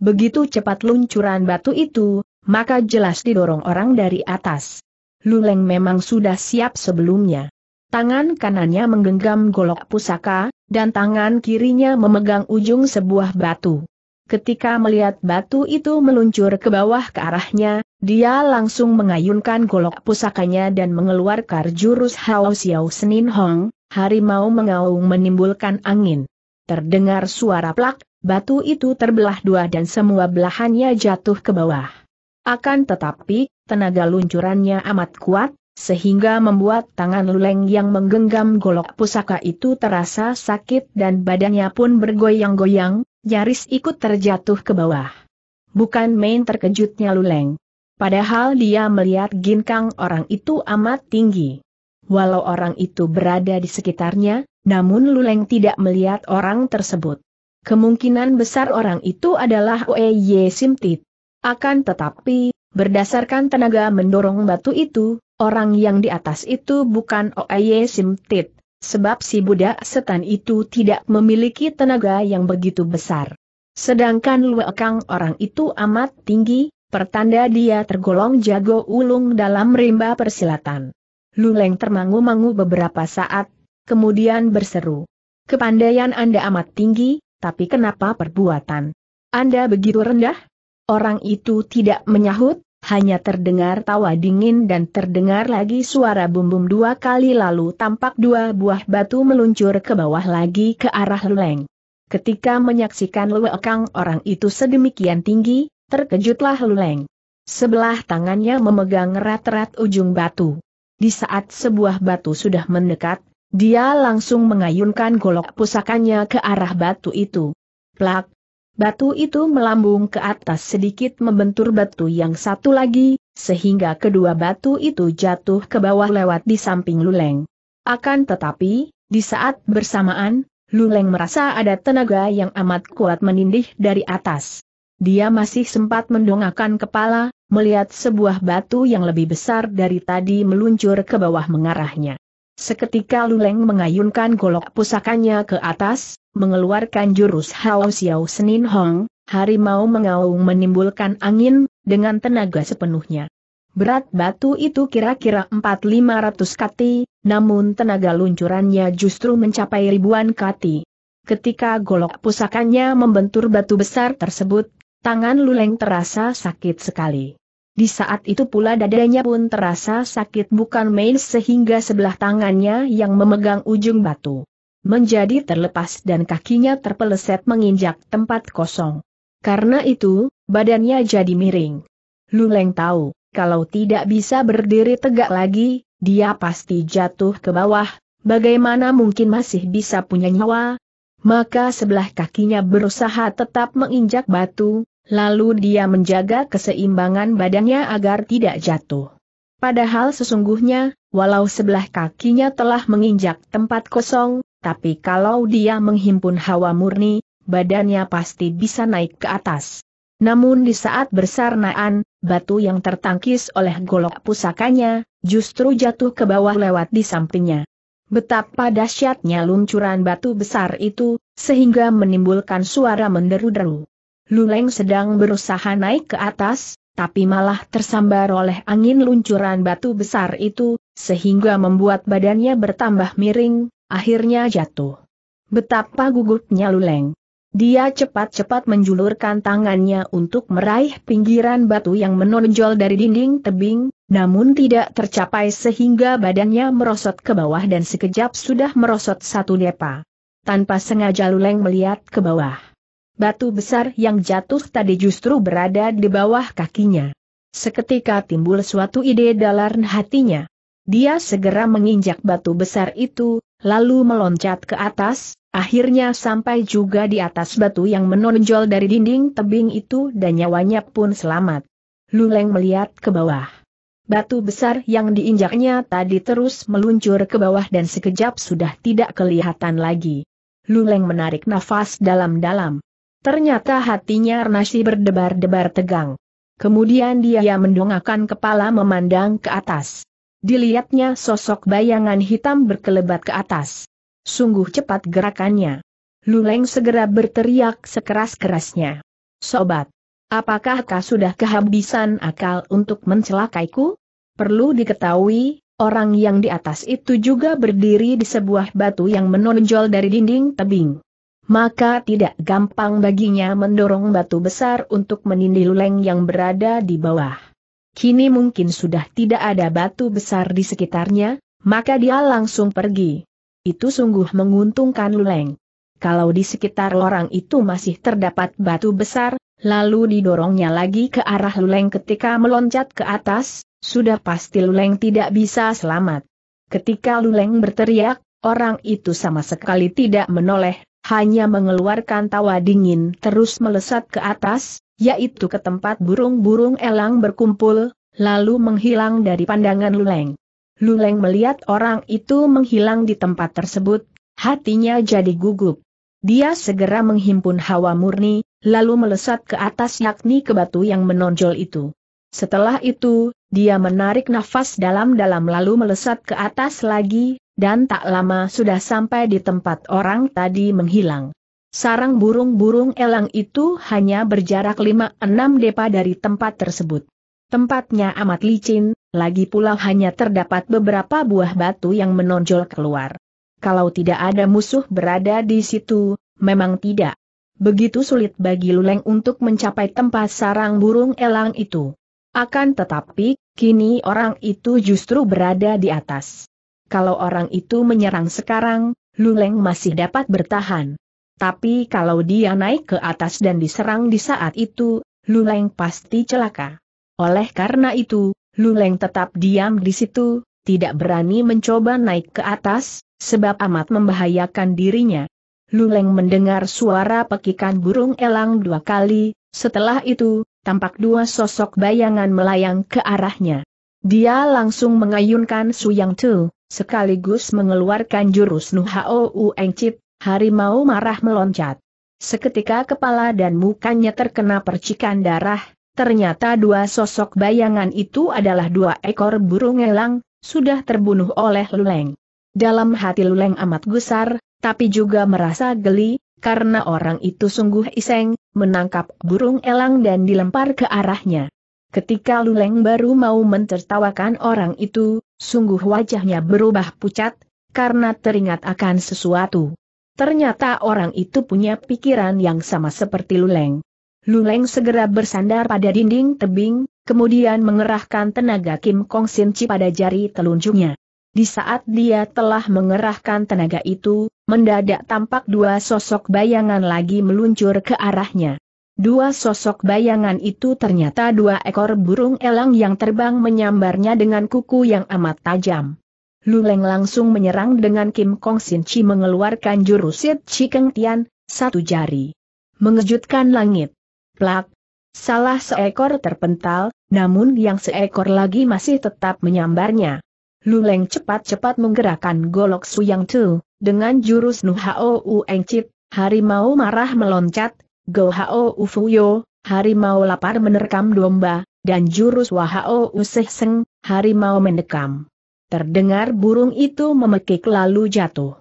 Begitu cepat luncuran batu itu, maka jelas didorong orang dari atas. Luleng memang sudah siap sebelumnya. Tangan kanannya menggenggam golok pusaka, dan tangan kirinya memegang ujung sebuah batu. Ketika melihat batu itu meluncur ke bawah ke arahnya, dia langsung mengayunkan golok pusakanya dan mengeluarkan jurus Hao Xiao Senin Hong. Harimau mengaung menimbulkan angin. Terdengar suara plak, batu itu terbelah dua dan semua belahannya jatuh ke bawah. Akan tetapi, tenaga luncurannya amat kuat, sehingga membuat tangan Luleng yang menggenggam golok pusaka itu terasa sakit dan badannya pun bergoyang-goyang, nyaris ikut terjatuh ke bawah. Bukan main terkejutnya Luleng. Padahal dia melihat ginkang orang itu amat tinggi. Walau orang itu berada di sekitarnya, namun Luleng tidak melihat orang tersebut. Kemungkinan besar orang itu adalah Oey Simtit. Akan tetapi, berdasarkan tenaga mendorong batu itu, orang yang di atas itu bukan Oey Simtit, sebab si budak setan itu tidak memiliki tenaga yang begitu besar. Sedangkan luekang orang itu amat tinggi, pertanda dia tergolong jago ulung dalam rimba persilatan. Luleng termangu-mangu beberapa saat, kemudian berseru. Kepandaian Anda amat tinggi, tapi kenapa perbuatan Anda begitu rendah? Orang itu tidak menyahut, hanya terdengar tawa dingin dan terdengar lagi suara bum-bum dua kali lalu tampak dua buah batu meluncur ke bawah lagi ke arah Luleng. Ketika menyaksikan luekang orang itu sedemikian tinggi, terkejutlah Luleng. Sebelah tangannya memegang erat-erat ujung batu. Di saat sebuah batu sudah mendekat, dia langsung mengayunkan golok pusakanya ke arah batu itu. Plak! Batu itu melambung ke atas sedikit membentur batu yang satu lagi, sehingga kedua batu itu jatuh ke bawah lewat di samping Luleng. Akan tetapi, di saat bersamaan, Luleng merasa ada tenaga yang amat kuat menindih dari atas. Dia masih sempat mendongakkan kepala, melihat sebuah batu yang lebih besar dari tadi meluncur ke bawah mengarahnya. Seketika Luleng mengayunkan golok pusakanya ke atas, mengeluarkan jurus Hao Xiao Senin Hong, harimau mengaung menimbulkan angin, dengan tenaga sepenuhnya. Berat batu itu kira-kira 4.500 kati, namun tenaga luncurannya justru mencapai ribuan kati. Ketika golok pusakanya membentur batu besar tersebut, tangan Luleng terasa sakit sekali. Di saat itu pula dadanya pun terasa sakit bukan main sehingga sebelah tangannya yang memegang ujung batu menjadi terlepas dan kakinya terpeleset menginjak tempat kosong. Karena itu, badannya jadi miring. Luleng tahu, kalau tidak bisa berdiri tegak lagi, dia pasti jatuh ke bawah, bagaimana mungkin masih bisa punya nyawa? Maka sebelah kakinya berusaha tetap menginjak batu, lalu dia menjaga keseimbangan badannya agar tidak jatuh. Padahal sesungguhnya, walau sebelah kakinya telah menginjak tempat kosong, tapi kalau dia menghimpun hawa murni, badannya pasti bisa naik ke atas. Namun di saat bersarnaan, batu yang tertangkis oleh golok pusakanya, justru jatuh ke bawah lewat di sampingnya. Betapa dahsyatnya luncuran batu besar itu, sehingga menimbulkan suara menderu-deru. Luleng sedang berusaha naik ke atas, tapi malah tersambar oleh angin luncuran batu besar itu, sehingga membuat badannya bertambah miring, akhirnya jatuh. Betapa gugupnya Luleng. Dia cepat-cepat menjulurkan tangannya untuk meraih pinggiran batu yang menonjol dari dinding tebing, namun tidak tercapai sehingga badannya merosot ke bawah dan sekejap sudah merosot satu depa. Tanpa sengaja Luleng melihat ke bawah. Batu besar yang jatuh tadi justru berada di bawah kakinya. Seketika timbul suatu ide dalam hatinya. Dia segera menginjak batu besar itu, lalu meloncat ke atas, akhirnya sampai juga di atas batu yang menonjol dari dinding tebing itu dan nyawanya pun selamat. Luleng melihat ke bawah. Batu besar yang diinjaknya tadi terus meluncur ke bawah dan sekejap sudah tidak kelihatan lagi. Luleng menarik nafas dalam-dalam. Ternyata hatinya masih berdebar-debar tegang. Kemudian dia mendongakkan kepala memandang ke atas. Dilihatnya sosok bayangan hitam berkelebat ke atas. Sungguh cepat gerakannya. Luleng segera berteriak sekeras-kerasnya. "Sobat, apakah kau sudah kehabisan akal untuk mencelakaiku?" Perlu diketahui, orang yang di atas itu juga berdiri di sebuah batu yang menonjol dari dinding tebing. Maka tidak gampang baginya mendorong batu besar untuk menindih Luleng yang berada di bawah. Kini mungkin sudah tidak ada batu besar di sekitarnya, maka dia langsung pergi. Itu sungguh menguntungkan Luleng. Kalau di sekitar orang itu masih terdapat batu besar, lalu didorongnya lagi ke arah Luleng ketika meloncat ke atas, sudah pasti Luleng tidak bisa selamat. Ketika Luleng berteriak, orang itu sama sekali tidak menoleh. Hanya mengeluarkan tawa dingin terus melesat ke atas, yaitu ke tempat burung-burung elang berkumpul, lalu menghilang dari pandangan Luleng. Luleng melihat orang itu menghilang di tempat tersebut, hatinya jadi gugup. Dia segera menghimpun hawa murni, lalu melesat ke atas yakni ke batu yang menonjol itu. Setelah itu, dia menarik nafas dalam-dalam lalu melesat ke atas lagi. Dan tak lama sudah sampai di tempat orang tadi menghilang. Sarang burung-burung elang itu hanya berjarak 5-6 depa dari tempat tersebut. Tempatnya amat licin, lagi pula hanya terdapat beberapa buah batu yang menonjol keluar. Kalau tidak ada musuh berada di situ, memang tidak begitu sulit bagi Luleng untuk mencapai tempat sarang burung elang itu. Akan tetapi, kini orang itu justru berada di atas. Kalau orang itu menyerang sekarang, Luleng masih dapat bertahan. Tapi kalau dia naik ke atas dan diserang di saat itu, Luleng pasti celaka. Oleh karena itu, Luleng tetap diam di situ, tidak berani mencoba naik ke atas, sebab amat membahayakan dirinya. Luleng mendengar suara pekikan burung elang 2 kali, setelah itu, tampak 2 sosok bayangan melayang ke arahnya. Dia langsung mengayunkan Suyang Tu. Sekaligus mengeluarkan jurus Nuhao Engcip, harimau marah meloncat. Seketika kepala dan mukanya terkena percikan darah, ternyata 2 sosok bayangan itu adalah 2 ekor burung elang, sudah terbunuh oleh Luleng. Dalam hati Luleng amat gusar, tapi juga merasa geli, karena orang itu sungguh iseng, menangkap burung elang dan dilempar ke arahnya. Ketika Luleng baru mau mentertawakan orang itu, sungguh wajahnya berubah pucat, karena teringat akan sesuatu. Ternyata orang itu punya pikiran yang sama seperti Luleng. Luleng segera bersandar pada dinding tebing, kemudian mengerahkan tenaga Kim Kong Sin Chi pada jari telunjuknya. Di saat dia telah mengerahkan tenaga itu, mendadak tampak dua sosok bayangan lagi meluncur ke arahnya. Dua sosok bayangan itu ternyata dua ekor burung elang yang terbang menyambarnya dengan kuku yang amat tajam. Luleng langsung menyerang dengan Kim Kong Sin Chi mengeluarkan jurusit Cikeng Tian, satu jari. Mengejutkan langit. Plak! Salah seekor terpental, namun yang seekor lagi masih tetap menyambarnya. Luleng cepat-cepat menggerakkan golok Suyang Tu, dengan jurus Nu Hao U Eng Cip, harimau marah meloncat, Go Hao U Fuyo, harimau lapar menerkam domba, dan jurus Wa Hao U Seh Seng, harimau mendekam. Terdengar burung itu memekik lalu jatuh.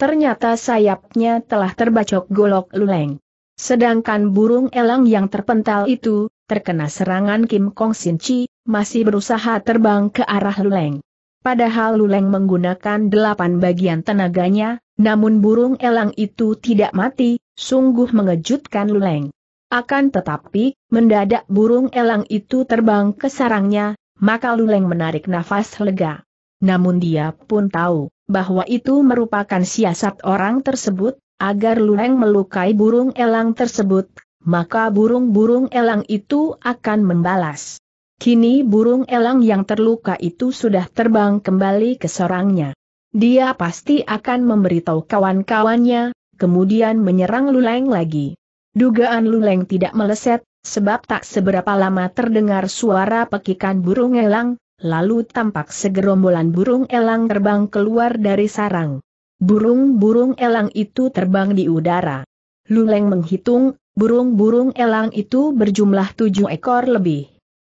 Ternyata sayapnya telah terbacok golok Luleng. Sedangkan burung elang yang terpental itu, terkena serangan Kim Kong Sin Chi, masih berusaha terbang ke arah Luleng. Padahal Luleng menggunakan 8 bagian tenaganya, namun burung elang itu tidak mati, sungguh mengejutkan Luleng. Akan tetapi, mendadak burung elang itu terbang ke sarangnya, maka Luleng menarik nafas lega. Namun dia pun tahu, bahwa itu merupakan siasat orang tersebut, agar Luleng melukai burung elang tersebut, maka burung-burung elang itu akan membalas. Kini burung elang yang terluka itu sudah terbang kembali ke sarangnya. Dia pasti akan memberitahu kawan-kawannya, kemudian menyerang Luleng lagi. Dugaan Luleng tidak meleset, sebab tak seberapa lama terdengar suara pekikan burung elang, lalu tampak segerombolan burung elang terbang keluar dari sarang. Burung-burung elang itu terbang di udara. Luleng menghitung, burung-burung elang itu berjumlah 7 ekor lebih.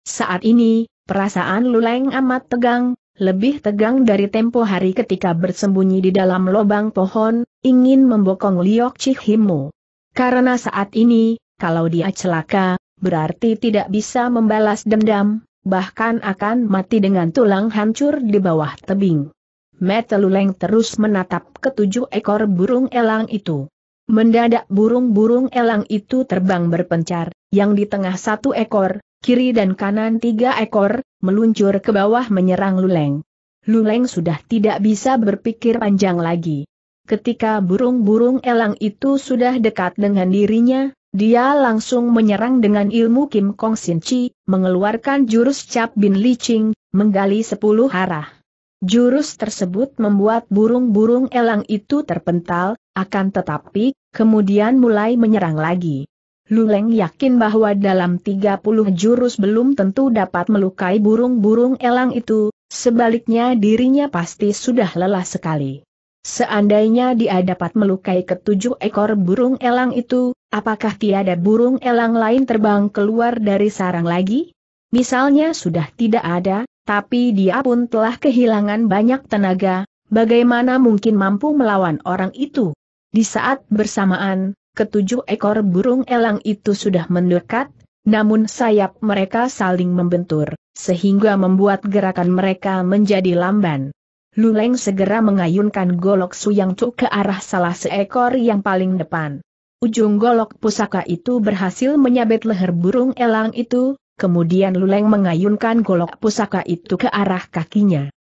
Saat ini, perasaan Luleng amat tegang, lebih tegang dari tempo hari ketika bersembunyi di dalam lubang pohon, ingin membokong Liok Chih Himu. Karena saat ini, kalau dia celaka, berarti tidak bisa membalas dendam, bahkan akan mati dengan tulang hancur di bawah tebing. Mata Luleng terus menatap ke-7 ekor burung elang itu. Mendadak burung-burung elang itu terbang berpencar, yang di tengah 1 ekor, kiri dan kanan 3 ekor, meluncur ke bawah menyerang Luleng. Luleng sudah tidak bisa berpikir panjang lagi. Ketika burung-burung elang itu sudah dekat dengan dirinya, dia langsung menyerang dengan ilmu Kim Kong Sin Chi, mengeluarkan jurus Cap Bin Licing, menggali 10 arah. Jurus tersebut membuat burung-burung elang itu terpental, akan tetapi, kemudian mulai menyerang lagi. Luleng yakin bahwa dalam 30 jurus belum tentu dapat melukai burung-burung elang itu, sebaliknya dirinya pasti sudah lelah sekali. Seandainya dia dapat melukai ke-7 ekor burung elang itu, apakah tiada burung elang lain terbang keluar dari sarang lagi? Misalnya sudah tidak ada, tapi dia pun telah kehilangan banyak tenaga, bagaimana mungkin mampu melawan orang itu? Di saat bersamaan, ke-7 ekor burung elang itu sudah mendekat, namun sayap mereka saling membentur, sehingga membuat gerakan mereka menjadi lamban. Luleng segera mengayunkan golok Suyang Tu ke arah salah seekor yang paling depan. Ujung golok pusaka itu berhasil menyabet leher burung elang itu. Kemudian Luleng mengayunkan golok pusaka itu ke arah kakinya.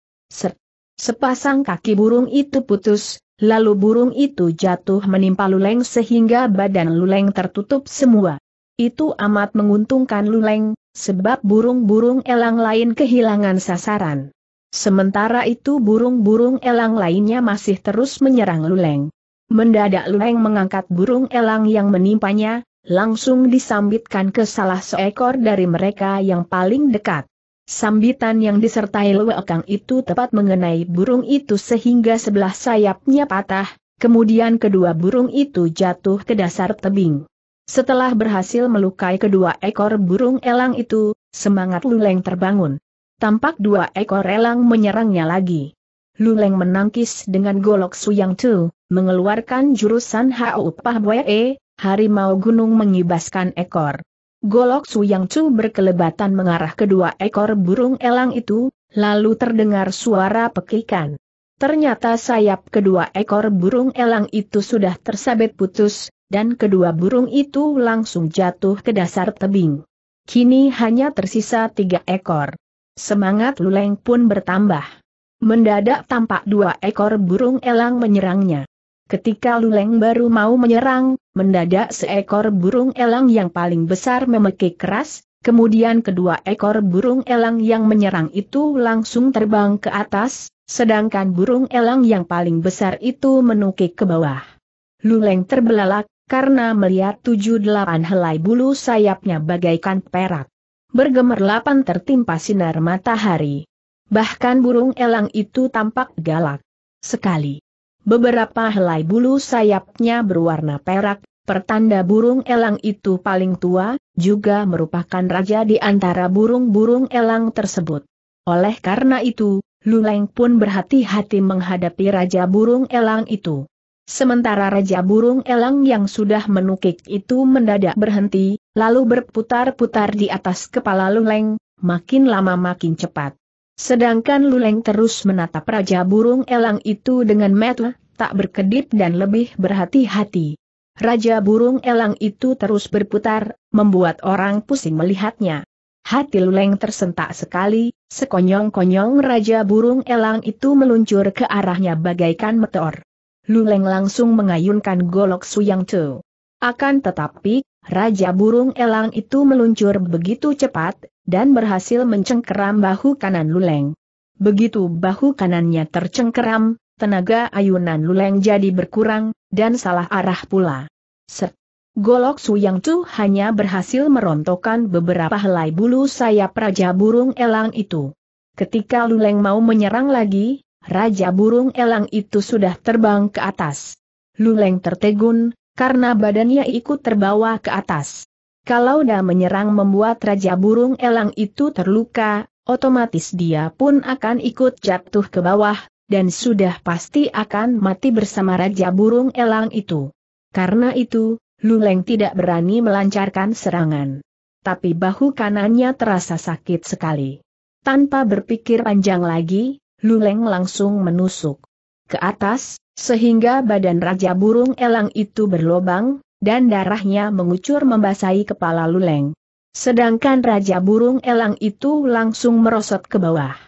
Sepasang kaki burung itu putus, lalu burung itu jatuh menimpa Luleng sehingga badan Luleng tertutup semua. Itu amat menguntungkan Luleng, sebab burung-burung elang lain kehilangan sasaran. Sementara itu burung-burung elang lainnya masih terus menyerang Luleng. Mendadak Luleng mengangkat burung elang yang menimpanya, langsung disambitkan ke salah seekor dari mereka yang paling dekat. Sambitan yang disertai lewekang itu tepat mengenai burung itu sehingga sebelah sayapnya patah, kemudian kedua burung itu jatuh ke dasar tebing. Setelah berhasil melukai kedua ekor burung elang itu, semangat Luleng terbangun. Tampak 2 ekor elang menyerangnya lagi. Luleng menangkis dengan golok Suyang Tu, mengeluarkan jurusan Hau Pah Bwe, harimau gunung mengibaskan ekor. Golok Suyang Cu berkelebatan mengarah kedua ekor burung elang itu, lalu terdengar suara pekikan. Ternyata sayap kedua ekor burung elang itu sudah tersabet putus, dan kedua burung itu langsung jatuh ke dasar tebing. Kini hanya tersisa 3 ekor. Semangat Luleng pun bertambah. Mendadak tampak 2 ekor burung elang menyerangnya. Ketika Luleng baru mau menyerang, mendadak seekor burung elang yang paling besar memekik keras, kemudian kedua ekor burung elang yang menyerang itu langsung terbang ke atas, sedangkan burung elang yang paling besar itu menukik ke bawah. Luleng terbelalak, karena melihat 7-8 helai bulu sayapnya bagaikan perak. Bergemerlapan tertimpa sinar matahari. Bahkan burung elang itu tampak galak sekali. Beberapa helai bulu sayapnya berwarna perak, pertanda burung elang itu paling tua, juga merupakan raja di antara burung-burung elang tersebut. Oleh karena itu, Luleng pun berhati-hati menghadapi raja burung elang itu. Sementara raja burung elang yang sudah menukik itu mendadak berhenti, lalu berputar-putar di atas kepala Luleng, makin lama makin cepat. Sedangkan Luleng terus menatap raja burung elang itu dengan mata tak berkedip dan lebih berhati-hati. Raja burung elang itu terus berputar, membuat orang pusing melihatnya. Hati Luleng tersentak sekali, sekonyong-konyong raja burung elang itu meluncur ke arahnya bagaikan meteor. Luleng langsung mengayunkan golok Suyang Cu. Akan tetapi, raja burung elang itu meluncur begitu cepat, dan berhasil mencengkeram bahu kanan Luleng. Begitu bahu kanannya tercengkeram, tenaga ayunan Luleng jadi berkurang, dan salah arah pula. Golok Suyang Cu hanya berhasil merontokkan beberapa helai bulu sayap raja burung elang itu. Ketika Luleng mau menyerang lagi, raja burung elang itu sudah terbang ke atas. Luleng tertegun, karena badannya ikut terbawa ke atas. Kalau dia menyerang membuat raja burung elang itu terluka, otomatis dia pun akan ikut jatuh ke bawah, dan sudah pasti akan mati bersama raja burung elang itu. Karena itu, Luleng tidak berani melancarkan serangan. Tapi bahu kanannya terasa sakit sekali. Tanpa berpikir panjang lagi, Luleng langsung menusuk ke atas, sehingga badan raja burung elang itu berlobang, dan darahnya mengucur membasahi kepala Luleng. Sedangkan raja burung elang itu langsung merosot ke bawah.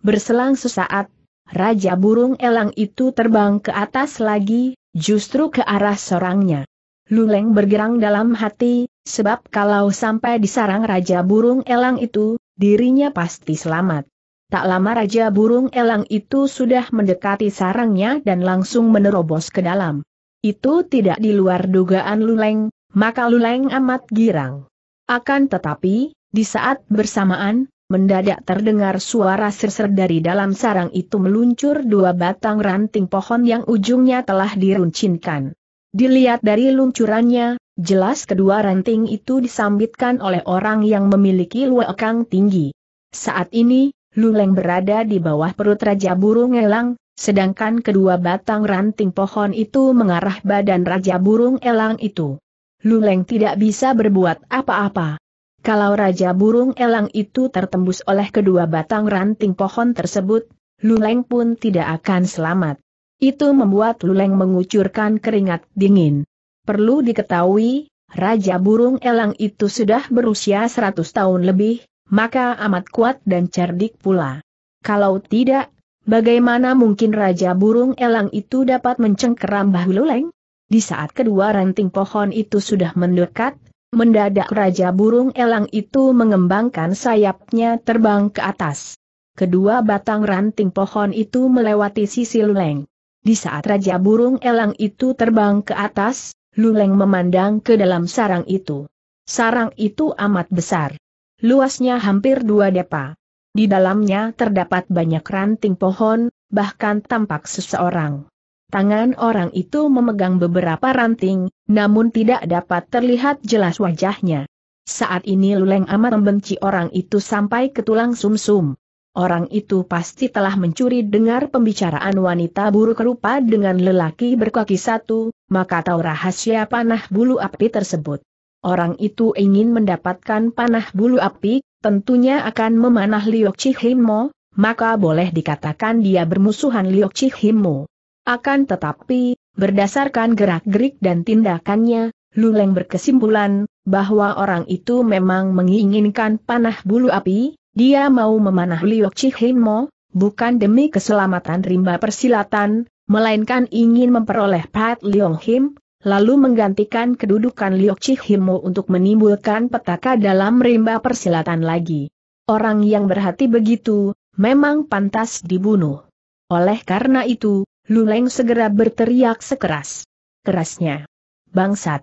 Berselang sesaat, raja burung elang itu terbang ke atas lagi, justru ke arah serangnya. Luleng bergerang dalam hati, sebab kalau sampai diserang raja burung elang itu, dirinya pasti selamat. Tak lama raja burung elang itu sudah mendekati sarangnya dan langsung menerobos ke dalam. Itu tidak di luar dugaan Luleng, maka Luleng amat girang. Akan tetapi, di saat bersamaan, mendadak terdengar suara serser dari dalam sarang itu meluncur 2 batang ranting pohon yang ujungnya telah diruncinkan. Dilihat dari luncurannya, jelas kedua ranting itu disambitkan oleh orang yang memiliki luekang tinggi. Saat ini, Luleng berada di bawah perut raja burung elang, sedangkan kedua batang ranting pohon itu mengarah badan raja burung elang itu. Luleng tidak bisa berbuat apa-apa. Kalau raja burung elang itu tertembus oleh kedua batang ranting pohon tersebut, Luleng pun tidak akan selamat. Itu membuat Luleng mengucurkan keringat dingin. Perlu diketahui, raja burung elang itu sudah berusia 100 tahun lebih, maka amat kuat dan cerdik pula. Kalau tidak, bagaimana mungkin raja burung elang itu dapat mencengkeram bahu Luleng? Di saat kedua ranting pohon itu sudah mendekat, mendadak raja burung elang itu mengembangkan sayapnya terbang ke atas. Kedua batang ranting pohon itu melewati sisi Luleng. Di saat raja burung elang itu terbang ke atas, Luleng memandang ke dalam sarang itu. Sarang itu amat besar. Luasnya hampir 2 depa. Di dalamnya terdapat banyak ranting pohon, bahkan tampak seseorang. Tangan orang itu memegang beberapa ranting, namun tidak dapat terlihat jelas wajahnya. Saat ini Luleng amat membenci orang itu sampai ke tulang sumsum. Orang itu pasti telah mencuri dengar pembicaraan wanita buruk rupa dengan lelaki berkaki 1, maka tahu rahasia panah bulu api tersebut. orang itu ingin mendapatkan panah bulu api, tentunya akan memanah Liok Chihimmo, maka boleh dikatakan dia bermusuhan Liok Chihimmo. Akan tetapi, berdasarkan gerak-gerik dan tindakannya, Luleng berkesimpulan bahwa orang itu memang menginginkan panah bulu api, dia mau memanah Liok Chihimmo, bukan demi keselamatan rimba persilatan, melainkan ingin memperoleh Pat Leong Him, lalu menggantikan kedudukan Liok Chihimmo untuk menimbulkan petaka dalam rimba persilatan lagi. Orang yang berhati begitu, memang pantas dibunuh. Oleh karena itu, Luleng segera berteriak sekeras-kerasnya. Bangsat!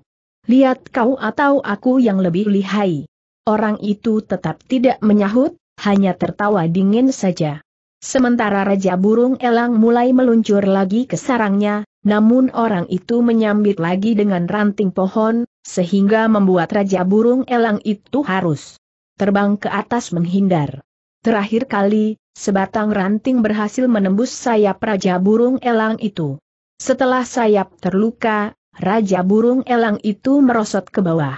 Lihat kau atau aku yang lebih lihai. Orang itu tetap tidak menyahut, hanya tertawa dingin saja. Sementara Raja Burung Elang mulai meluncur lagi ke sarangnya, namun orang itu menyambit lagi dengan ranting pohon, sehingga membuat Raja Burung Elang itu harus terbang ke atas menghindar. Terakhir kali, sebatang ranting berhasil menembus sayap Raja Burung Elang itu. Setelah sayap terluka, Raja Burung Elang itu merosot ke bawah.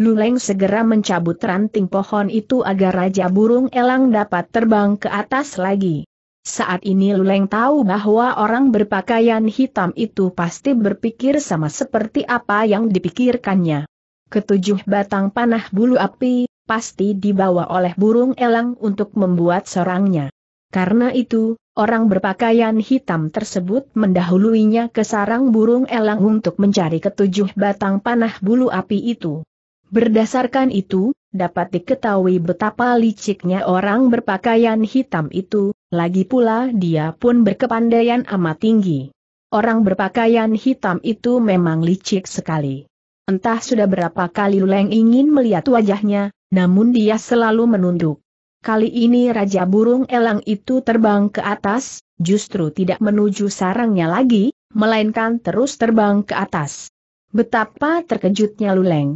Luleng segera mencabut ranting pohon itu agar Raja Burung Elang dapat terbang ke atas lagi. Saat ini Luleng tahu bahwa orang berpakaian hitam itu pasti berpikir sama seperti apa yang dipikirkannya. Ketujuh batang panah bulu api pasti dibawa oleh burung elang untuk membuat sarangnya. Karena itu, orang berpakaian hitam tersebut mendahuluinya ke sarang burung elang untuk mencari ketujuh batang panah bulu api itu. Berdasarkan itu, dapat diketahui betapa liciknya orang berpakaian hitam itu, lagi pula dia pun berkepandaian amat tinggi. Orang berpakaian hitam itu memang licik sekali. Entah sudah berapa kali Luleng ingin melihat wajahnya, namun dia selalu menunduk. Kali ini Raja Burung Elang itu terbang ke atas, justru tidak menuju sarangnya lagi, melainkan terus terbang ke atas. Betapa terkejutnya Luleng.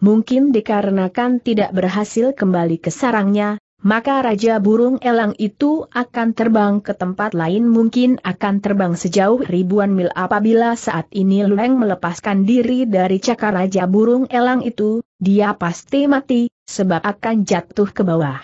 Mungkin dikarenakan tidak berhasil kembali ke sarangnya, maka Raja Burung Elang itu akan terbang ke tempat lain, mungkin akan terbang sejauh ribuan mil apabila saat ini Luleng melepaskan diri dari cakar Raja Burung Elang itu, dia pasti mati, sebab akan jatuh ke bawah.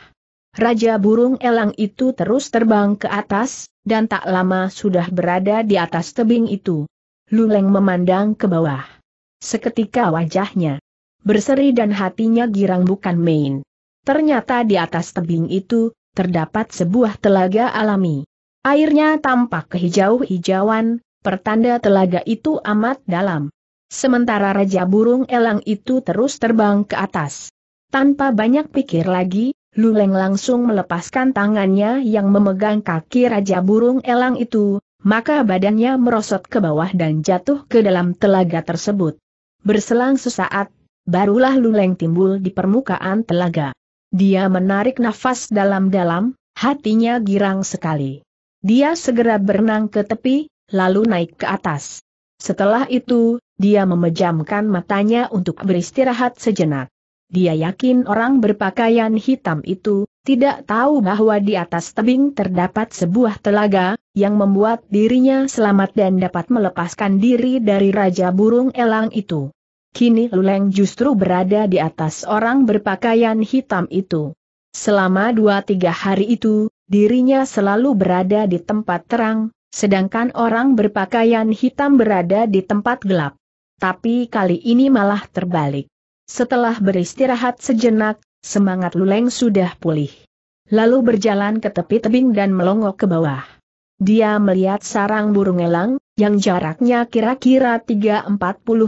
Raja Burung Elang itu terus terbang ke atas, dan tak lama sudah berada di atas tebing itu. Luleng memandang ke bawah. Seketika wajahnya berseri dan hatinya girang bukan main. Ternyata di atas tebing itu, terdapat sebuah telaga alami. Airnya tampak kehijau-hijauan, pertanda telaga itu amat dalam. Sementara Raja Burung Elang itu terus terbang ke atas. Tanpa banyak pikir lagi, Luleng langsung melepaskan tangannya yang memegang kaki Raja Burung Elang itu, maka badannya merosot ke bawah dan jatuh ke dalam telaga tersebut. Berselang sesaat, barulah Luleng timbul di permukaan telaga. Dia menarik nafas dalam-dalam, hatinya girang sekali. Dia segera berenang ke tepi, lalu naik ke atas. Setelah itu, dia memejamkan matanya untuk beristirahat sejenak. Dia yakin orang berpakaian hitam itu tidak tahu bahwa di atas tebing terdapat sebuah telaga, yang membuat dirinya selamat dan dapat melepaskan diri dari Raja Burung Elang itu. Kini Luleng justru berada di atas orang berpakaian hitam itu. Selama 2-3 hari itu, dirinya selalu berada di tempat terang, sedangkan orang berpakaian hitam berada di tempat gelap. Tapi kali ini malah terbalik. Setelah beristirahat sejenak, semangat Luleng sudah pulih. Lalu berjalan ke tepi tebing dan melongo ke bawah. Dia melihat sarang burung elang, yang jaraknya kira-kira 3-40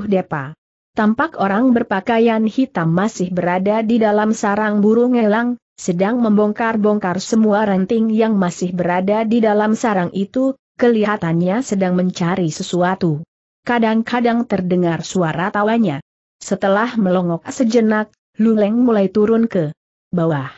depa. Tampak orang berpakaian hitam masih berada di dalam sarang burung elang, sedang membongkar-bongkar semua ranting yang masih berada di dalam sarang itu, kelihatannya sedang mencari sesuatu. Kadang-kadang terdengar suara tawanya. Setelah melongok sejenak, Luleng mulai turun ke bawah.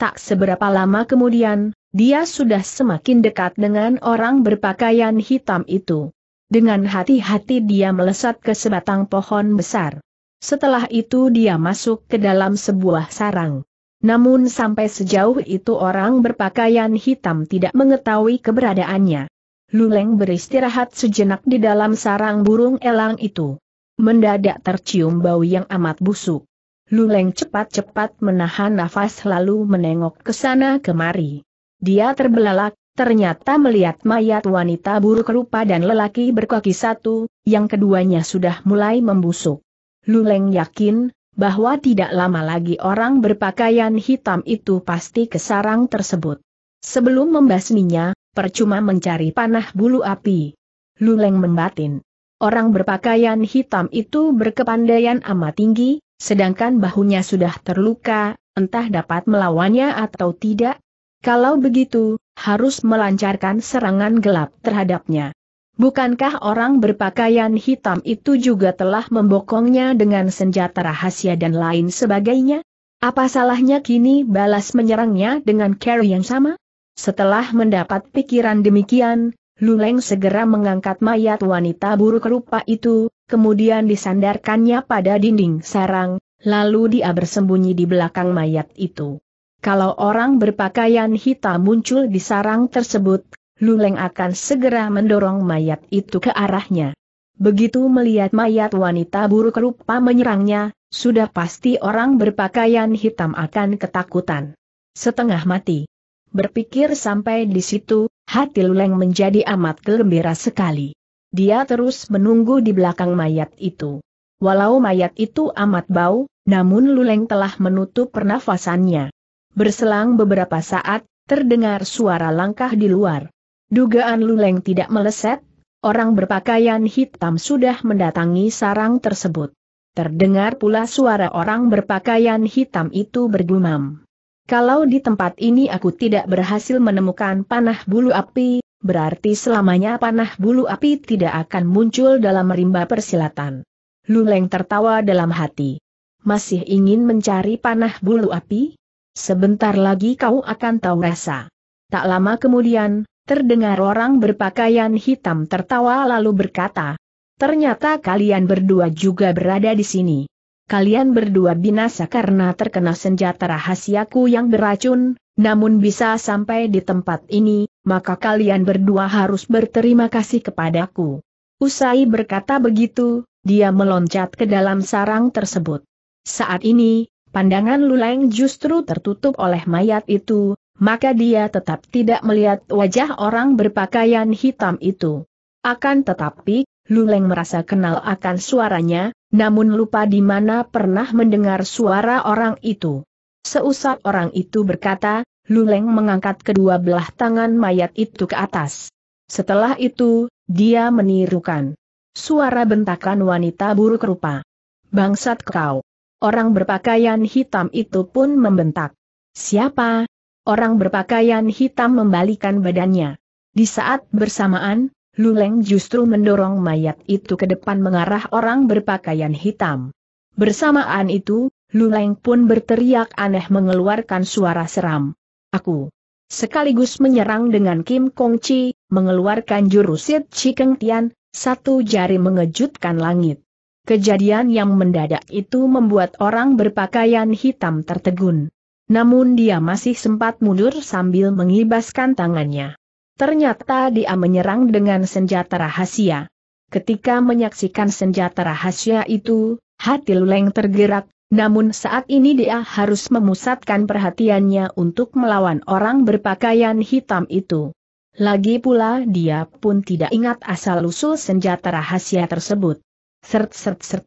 Tak seberapa lama kemudian, dia sudah semakin dekat dengan orang berpakaian hitam itu. Dengan hati-hati dia melesat ke sebatang pohon besar. Setelah itu dia masuk ke dalam sebuah sarang. Namun sampai sejauh itu orang berpakaian hitam tidak mengetahui keberadaannya. Luleng beristirahat sejenak di dalam sarang burung elang itu. Mendadak tercium bau yang amat busuk. Luleng cepat-cepat menahan nafas lalu menengok ke sana kemari. Dia terbelalak, ternyata melihat mayat wanita buruk rupa dan lelaki berkaki satu, yang keduanya sudah mulai membusuk. Luleng yakin bahwa tidak lama lagi orang berpakaian hitam itu pasti ke sarang tersebut. Sebelum membasminya, percuma mencari panah bulu api. Luleng membatin. Orang berpakaian hitam itu berkepandaian amat tinggi, sedangkan bahunya sudah terluka, entah dapat melawannya atau tidak. Kalau begitu, harus melancarkan serangan gelap terhadapnya. Bukankah orang berpakaian hitam itu juga telah membokongnya dengan senjata rahasia dan lain sebagainya? Apa salahnya kini balas menyerangnya dengan cara yang sama? Setelah mendapat pikiran demikian, Luleng segera mengangkat mayat wanita buruk rupa itu, kemudian disandarkannya pada dinding sarang, lalu dia bersembunyi di belakang mayat itu. Kalau orang berpakaian hitam muncul di sarang tersebut, Luleng akan segera mendorong mayat itu ke arahnya. Begitu melihat mayat wanita buruk rupa menyerangnya, sudah pasti orang berpakaian hitam akan ketakutan. Setengah mati. Berpikir sampai di situ, hati Luleng menjadi amat gembira sekali. Dia terus menunggu di belakang mayat itu. Walau mayat itu amat bau, namun Luleng telah menutup pernafasannya. Berselang beberapa saat, terdengar suara langkah di luar. Dugaan Luleng tidak meleset, orang berpakaian hitam sudah mendatangi sarang tersebut. Terdengar pula suara orang berpakaian hitam itu bergumam. Kalau di tempat ini aku tidak berhasil menemukan panah bulu api, berarti selamanya panah bulu api tidak akan muncul dalam rimba persilatan. Luleng tertawa dalam hati. Masih ingin mencari panah bulu api? Sebentar lagi kau akan tahu rasa. Tak lama kemudian, terdengar orang berpakaian hitam tertawa lalu berkata, "Ternyata kalian berdua juga berada di sini. Kalian berdua binasa karena terkena senjata rahasiaku yang beracun, namun bisa sampai di tempat ini, maka kalian berdua harus berterima kasih kepadaku." Usai berkata begitu, dia meloncat ke dalam sarang tersebut. Saat ini, pandangan Luleng justru tertutup oleh mayat itu. Maka dia tetap tidak melihat wajah orang berpakaian hitam itu. Akan tetapi, Luleng merasa kenal akan suaranya, namun lupa di mana pernah mendengar suara orang itu. Seusap orang itu berkata, Luleng mengangkat kedua belah tangan mayat itu ke atas. Setelah itu, dia menirukan suara bentakan wanita buruk rupa. "Bangsat kau!" Orang berpakaian hitam itu pun membentak. "Siapa?" Orang berpakaian hitam membalikan badannya. Di saat bersamaan, Luleng justru mendorong mayat itu ke depan mengarah orang berpakaian hitam. Bersamaan itu, Luleng pun berteriak aneh mengeluarkan suara seram. "Aku!" Sekaligus menyerang dengan Kim Kong Chi, mengeluarkan jurusit Cikeng Tian, satu jari mengejutkan langit. Kejadian yang mendadak itu membuat orang berpakaian hitam tertegun. Namun dia masih sempat mundur sambil mengibaskan tangannya. Ternyata dia menyerang dengan senjata rahasia. Ketika menyaksikan senjata rahasia itu, hati Luleng tergerak, namun saat ini dia harus memusatkan perhatiannya untuk melawan orang berpakaian hitam itu. Lagi pula dia pun tidak ingat asal-usul senjata rahasia tersebut. Sert-sert-sert.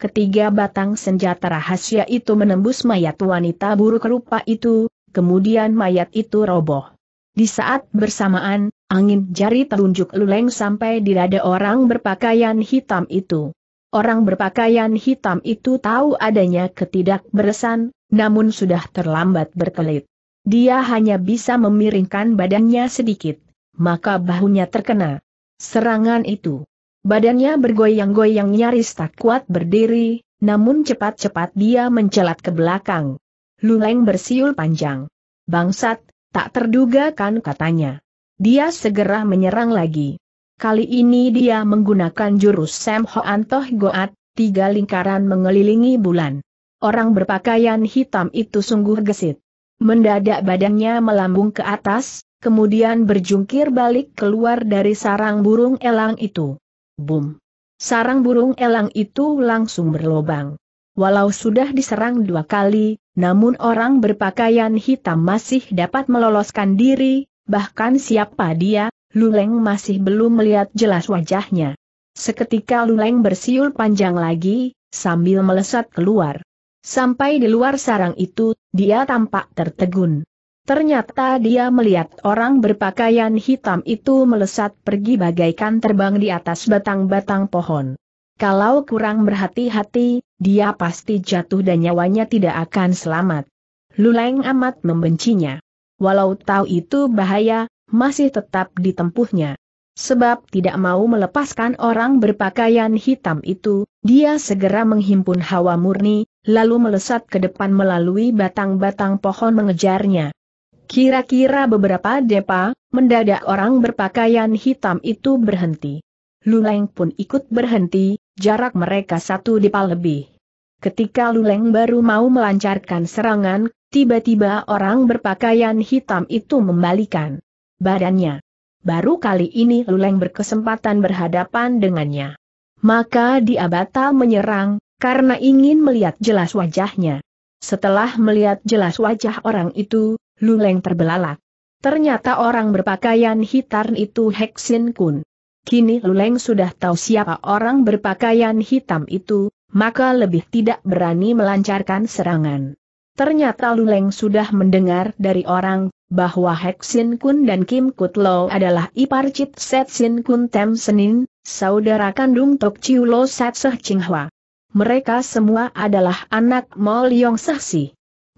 Ketiga batang senjata rahasia itu menembus mayat wanita buruk rupa itu, kemudian mayat itu roboh. Di saat bersamaan, angin jari telunjuk Luleng sampai di dada orang berpakaian hitam itu. Orang berpakaian hitam itu tahu adanya ketidakberesan, namun sudah terlambat berkelit. Dia hanya bisa memiringkan badannya sedikit, maka bahunya terkena serangan itu. Badannya bergoyang-goyang nyaris tak kuat berdiri, namun cepat-cepat dia mencelat ke belakang. Luleng bersiul panjang. "Bangsat, tak terduga kan," katanya. Dia segera menyerang lagi. Kali ini dia menggunakan jurus Sam Hoan Toh Goat, 3 lingkaran mengelilingi bulan. Orang berpakaian hitam itu sungguh gesit. Mendadak badannya melambung ke atas, kemudian berjungkir balik keluar dari sarang burung elang itu. Boom. sarang burung elang itu langsung berlobang. Walau sudah diserang dua kali, namun orang berpakaian hitam masih dapat meloloskan diri, bahkan siapa dia, Luleng masih belum melihat jelas wajahnya. Seketika Luleng bersiul panjang lagi, sambil melesat keluar. Sampai di luar sarang itu, dia tampak tertegun. Ternyata dia melihat orang berpakaian hitam itu melesat pergi bagaikan terbang di atas batang-batang pohon. Kalau kurang berhati-hati, dia pasti jatuh dan nyawanya tidak akan selamat. Luleng amat membencinya. Walau tahu itu bahaya, masih tetap ditempuhnya. Sebab tidak mau melepaskan orang berpakaian hitam itu, dia segera menghimpun hawa murni, lalu melesat ke depan melalui batang-batang pohon mengejarnya. Kira-kira beberapa depa, mendadak orang berpakaian hitam itu berhenti. Luleng pun ikut berhenti, jarak mereka satu depa lebih. Ketika Luleng baru mau melancarkan serangan, tiba-tiba orang berpakaian hitam itu membalikan badannya. Baru kali ini Luleng berkesempatan berhadapan dengannya. Maka dia batal menyerang, karena ingin melihat jelas wajahnya. Setelah melihat jelas wajah orang itu, Luleng terbelalak. Ternyata orang berpakaian hitam itu Hek Sin Kun. Kini Luleng sudah tahu siapa orang berpakaian hitam itu, maka lebih tidak berani melancarkan serangan. Ternyata Luleng sudah mendengar dari orang bahwa Hek Sin Kun dan Kim Kut Lo adalah ipar Cit Set Sin Kun Tem Senin, saudara kandung Tok Chiu Lo Set Seh Ching Hwa. Mereka semua adalah anak Mo Leong Seh Si.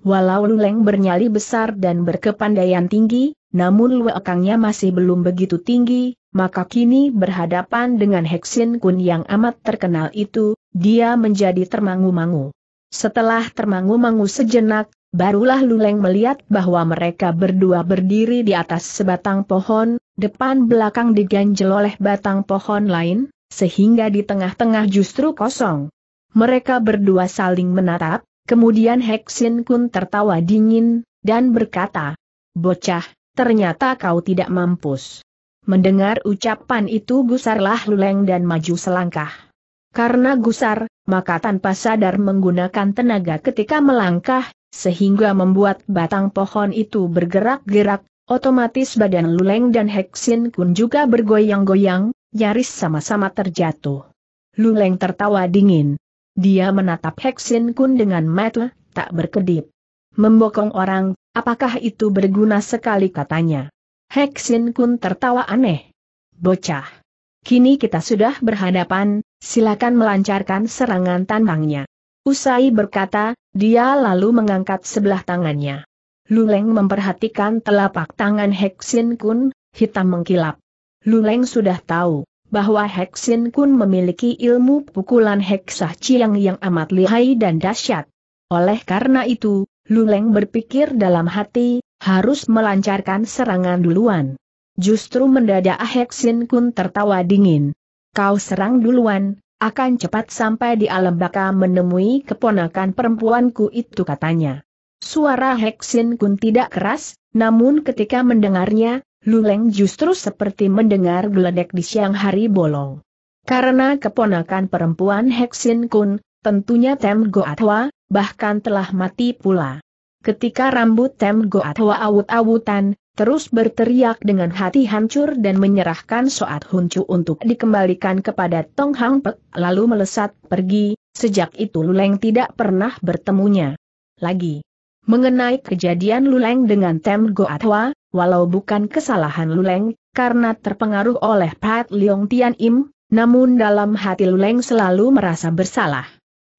Walau Luleng bernyali besar dan berkepandaian tinggi, namun luekangnya masih belum begitu tinggi. Maka kini berhadapan dengan Hek Sin Kun yang amat terkenal itu, dia menjadi termangu-mangu. Setelah termangu-mangu sejenak, barulah Luleng melihat bahwa mereka berdua berdiri di atas sebatang pohon, depan belakang diganjel oleh batang pohon lain, sehingga di tengah-tengah justru kosong. Mereka berdua saling menatap, kemudian Hek Sin Kun tertawa dingin, dan berkata, "Bocah, ternyata kau tidak mampus." Mendengar ucapan itu gusarlah Luleng dan maju selangkah. Karena gusar, maka tanpa sadar menggunakan tenaga ketika melangkah, sehingga membuat batang pohon itu bergerak-gerak, otomatis badan Luleng dan Hek Sin Kun juga bergoyang-goyang, nyaris sama-sama terjatuh. Luleng tertawa dingin. Dia menatap Hek Sin Kun dengan mata tak berkedip. "Membokong orang, apakah itu berguna sekali?" katanya. Hek Sin Kun tertawa aneh. "Bocah, kini kita sudah berhadapan, silakan melancarkan serangan," tantangnya. Usai berkata, dia lalu mengangkat sebelah tangannya. Luleng memperhatikan telapak tangan Hek Sin Kun, hitam mengkilap. Luleng sudah tahu bahwa Hek Sin Kun memiliki ilmu pukulan Heksah Chiang yang amat lihai dan dahsyat. Oleh karena itu, Luleng berpikir dalam hati, harus melancarkan serangan duluan. Justru mendadak Hek Sin Kun tertawa dingin. "Kau serang duluan, akan cepat sampai di alam baka menemui keponakan perempuanku itu," katanya. Suara Hek Sin Kun tidak keras, namun ketika mendengarnya, Luleng justru seperti mendengar geledek di siang hari bolong. Karena keponakan perempuan Hek Sin Kun, tentunya Tem Goat Hwa, bahkan telah mati pula. Ketika rambut Tem Goat Hwa awut-awutan, terus berteriak dengan hati hancur dan menyerahkan Soat Huncu untuk dikembalikan kepada Tong Hang Pek, lalu melesat pergi. Sejak itu Luleng tidak pernah bertemunya lagi. Mengenai kejadian Luleng dengan Tem Goat Hwa, walau bukan kesalahan Luleng, karena terpengaruh oleh Pat Leong Tian Im, namun dalam hati Luleng selalu merasa bersalah.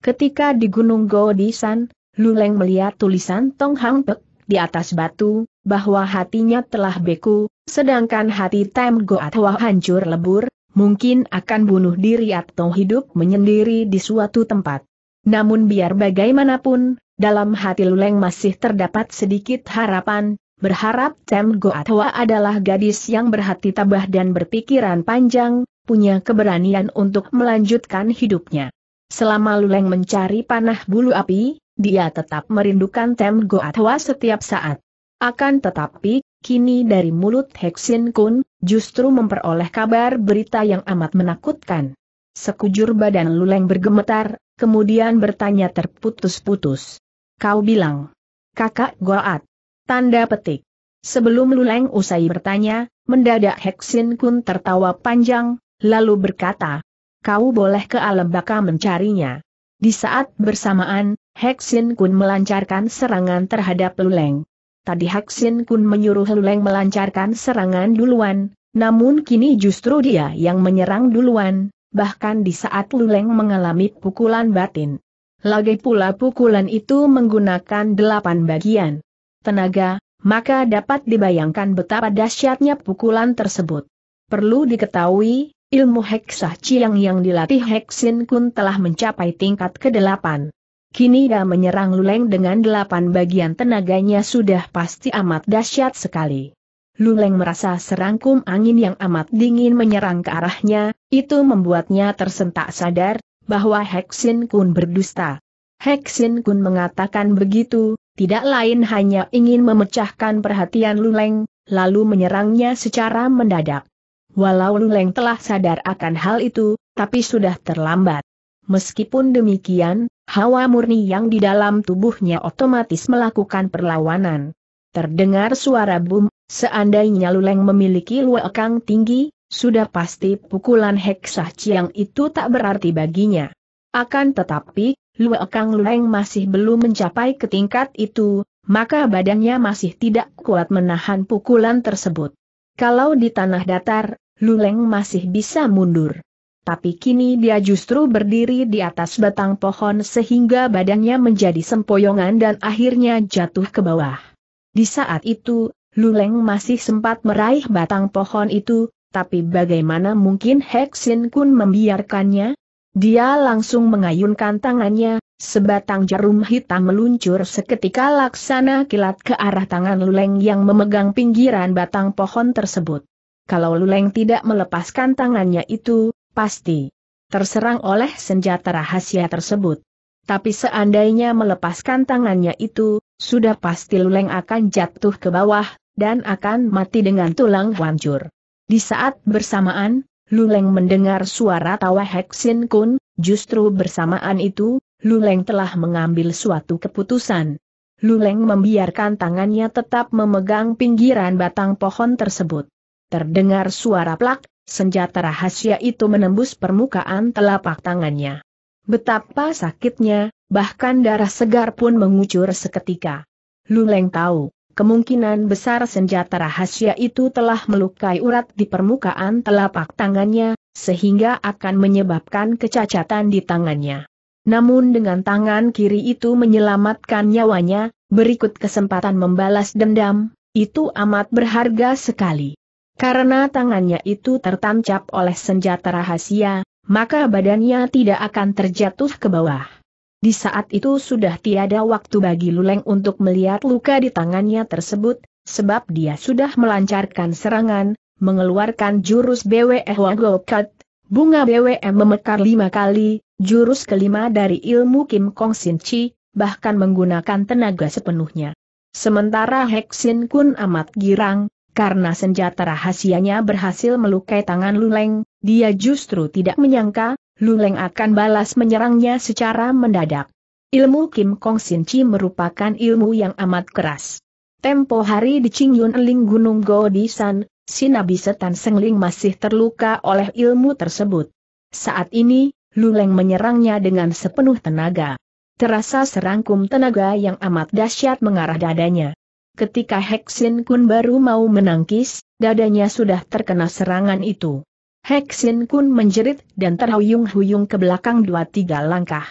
Ketika di Gunung Godisan, Luleng melihat tulisan Tong Hang Pek di atas batu, bahwa hatinya telah beku, sedangkan hati Tem Goat Hwa hancur lebur, mungkin akan bunuh diri atau hidup menyendiri di suatu tempat. Namun biar bagaimanapun, dalam hati Luleng masih terdapat sedikit harapan, berharap Tem Goat Hwa adalah gadis yang berhati tabah dan berpikiran panjang, punya keberanian untuk melanjutkan hidupnya. Selama Luleng mencari panah bulu api, dia tetap merindukan Tem Goat Hwa setiap saat. Akan tetapi, kini dari mulut Hek Sin Kun, justru memperoleh kabar berita yang amat menakutkan. Sekujur badan Luleng bergemetar, kemudian bertanya terputus-putus. Kau bilang, kakak Goat. Tanda petik. Sebelum Luleng usai bertanya, mendadak Heksin Kun tertawa panjang, lalu berkata, kau boleh ke alam baka mencarinya. Di saat bersamaan, Heksin Kun melancarkan serangan terhadap Luleng. Tadi Heksin Kun menyuruh Luleng melancarkan serangan duluan, namun kini justru dia yang menyerang duluan. Bahkan di saat Luleng mengalami pukulan batin. Lagi pula pukulan itu menggunakan 8 bagian tenaga, maka dapat dibayangkan betapa dahsyatnya pukulan tersebut. Perlu diketahui, ilmu heksah ciang yang dilatih Heksin Kun telah mencapai tingkat ke-8. Kini dia menyerang Luleng dengan 8 bagian tenaganya sudah pasti amat dahsyat sekali. Luleng merasa serangkum angin yang amat dingin menyerang ke arahnya, itu membuatnya tersentak sadar, bahwa Heksin Kun berdusta. Heksin Kun mengatakan begitu, tidak lain hanya ingin memecahkan perhatian Luleng, lalu menyerangnya secara mendadak. Walau Luleng telah sadar akan hal itu, tapi sudah terlambat. Meskipun demikian, hawa murni yang di dalam tubuhnya otomatis melakukan perlawanan. Terdengar suara bum. Seandainya Luleng memiliki luekang tinggi, sudah pasti pukulan heksah ciang itu tak berarti baginya. Akan tetapi, luekang Luleng masih belum mencapai ke tingkat itu, maka badannya masih tidak kuat menahan pukulan tersebut. Kalau di tanah datar, Luleng masih bisa mundur. Tapi kini dia justru berdiri di atas batang pohon sehingga badannya menjadi sempoyongan dan akhirnya jatuh ke bawah. Di saat itu, Luleng masih sempat meraih batang pohon itu, tapi bagaimana mungkin Heksin Kun membiarkannya? Dia langsung mengayunkan tangannya, sebatang jarum hitam meluncur seketika laksana kilat ke arah tangan Luleng yang memegang pinggiran batang pohon tersebut. Kalau Luleng tidak melepaskan tangannya itu, pasti terserang oleh senjata rahasia tersebut. Tapi seandainya melepaskan tangannya itu, sudah pasti Luleng akan jatuh ke bawah dan akan mati dengan tulang hancur. Di saat bersamaan, Luleng mendengar suara tawa Heksin Kun, justru bersamaan itu, Luleng telah mengambil suatu keputusan. Luleng membiarkan tangannya tetap memegang pinggiran batang pohon tersebut. Terdengar suara plak, senjata rahasia itu menembus permukaan telapak tangannya. Betapa sakitnya, bahkan darah segar pun mengucur seketika. Luleng tahu. Kemungkinan besar senjata rahasia itu telah melukai urat di permukaan telapak tangannya, sehingga akan menyebabkan kecacatan di tangannya. Namun dengan tangan kiri itu menyelamatkan nyawanya, berikut kesempatan membalas dendam, itu amat berharga sekali. Karena tangannya itu tertancap oleh senjata rahasia, maka badannya tidak akan terjatuh ke bawah. Di saat itu sudah tiada waktu bagi Luleng untuk melihat luka di tangannya tersebut, sebab dia sudah melancarkan serangan, mengeluarkan jurus BWE Wagokat, bunga BWE memekar 5 kali, jurus kelima dari ilmu Kim Kong Sin Chi, bahkan menggunakan tenaga sepenuhnya. Sementara Heksin Kun amat girang, karena senjata rahasianya berhasil melukai tangan Luleng, dia justru tidak menyangka, Luleng akan balas menyerangnya secara mendadak. Ilmu Kim Kong Sin Chi merupakan ilmu yang amat keras. Tempo hari di Qingyun Ling Gunung Godisan, si Nabi Setan Sengling masih terluka oleh ilmu tersebut. Saat ini, Luleng menyerangnya dengan sepenuh tenaga. Terasa serangkum tenaga yang amat dahsyat mengarah dadanya. Ketika Heksin Kun baru mau menangkis, dadanya sudah terkena serangan itu. Heksin Kun menjerit dan terhuyung-huyung ke belakang 2-3 langkah.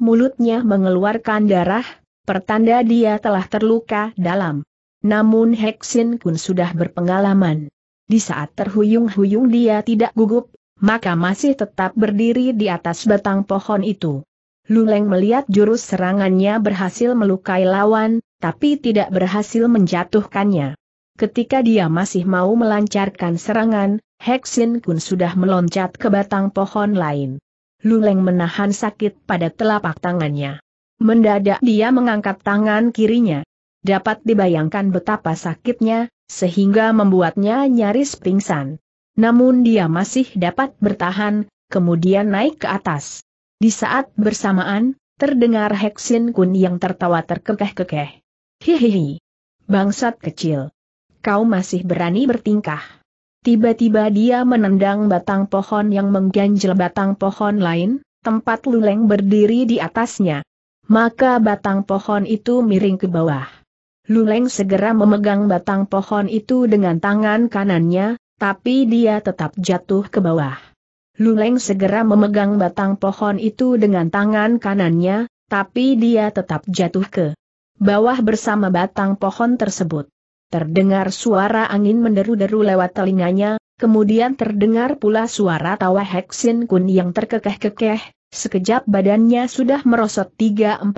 Mulutnya mengeluarkan darah, pertanda dia telah terluka dalam. Namun Heksin Kun sudah berpengalaman. Di saat terhuyung-huyung dia tidak gugup, maka masih tetap berdiri di atas batang pohon itu. Luleng melihat jurus serangannya berhasil melukai lawan, tapi tidak berhasil menjatuhkannya. Ketika dia masih mau melancarkan serangan, Heksin Kun sudah meloncat ke batang pohon lain. Luleng menahan sakit pada telapak tangannya. Mendadak dia mengangkat tangan kirinya. Dapat dibayangkan betapa sakitnya, sehingga membuatnya nyaris pingsan. Namun dia masih dapat bertahan, kemudian naik ke atas. Di saat bersamaan, terdengar Heksin Kun yang tertawa terkekeh-kekeh. Hihihi. Bangsat kecil. Kau masih berani bertingkah. Tiba-tiba dia menendang batang pohon yang mengganjal batang pohon lain, tempat Luleng berdiri di atasnya. Maka batang pohon itu miring ke bawah. Luleng segera memegang batang pohon itu dengan tangan kanannya, tapi dia tetap jatuh ke bawah. Luleng segera memegang batang pohon itu dengan tangan kanannya, tapi dia tetap jatuh ke bawah bersama batang pohon tersebut. Terdengar suara angin menderu-deru lewat telinganya, kemudian terdengar pula suara tawa Heksin Kun yang terkekeh-kekeh, sekejap badannya sudah merosot 340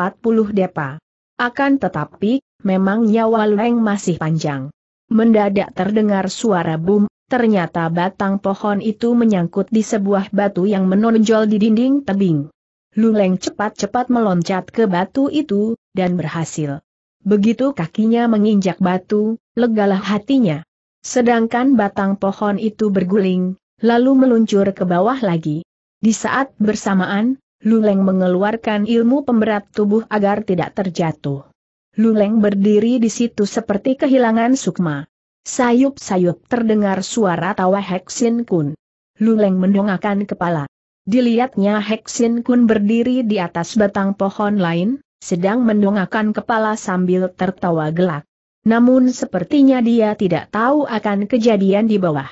depa. Akan tetapi, memang nyawa Leng masih panjang. Mendadak terdengar suara bum, ternyata batang pohon itu menyangkut di sebuah batu yang menonjol di dinding tebing. Leng cepat-cepat meloncat ke batu itu, dan berhasil. Begitu kakinya menginjak batu, legalah hatinya. Sedangkan batang pohon itu berguling, lalu meluncur ke bawah lagi. Di saat bersamaan, Luleng mengeluarkan ilmu pemberat tubuh agar tidak terjatuh. Luleng berdiri di situ seperti kehilangan sukma. Sayup-sayup terdengar suara tawa Heksin Kun. Luleng mendongakkan kepala. Dilihatnya Heksin Kun berdiri di atas batang pohon lain, sedang mendongakkan kepala sambil tertawa gelak. Namun sepertinya dia tidak tahu akan kejadian di bawah.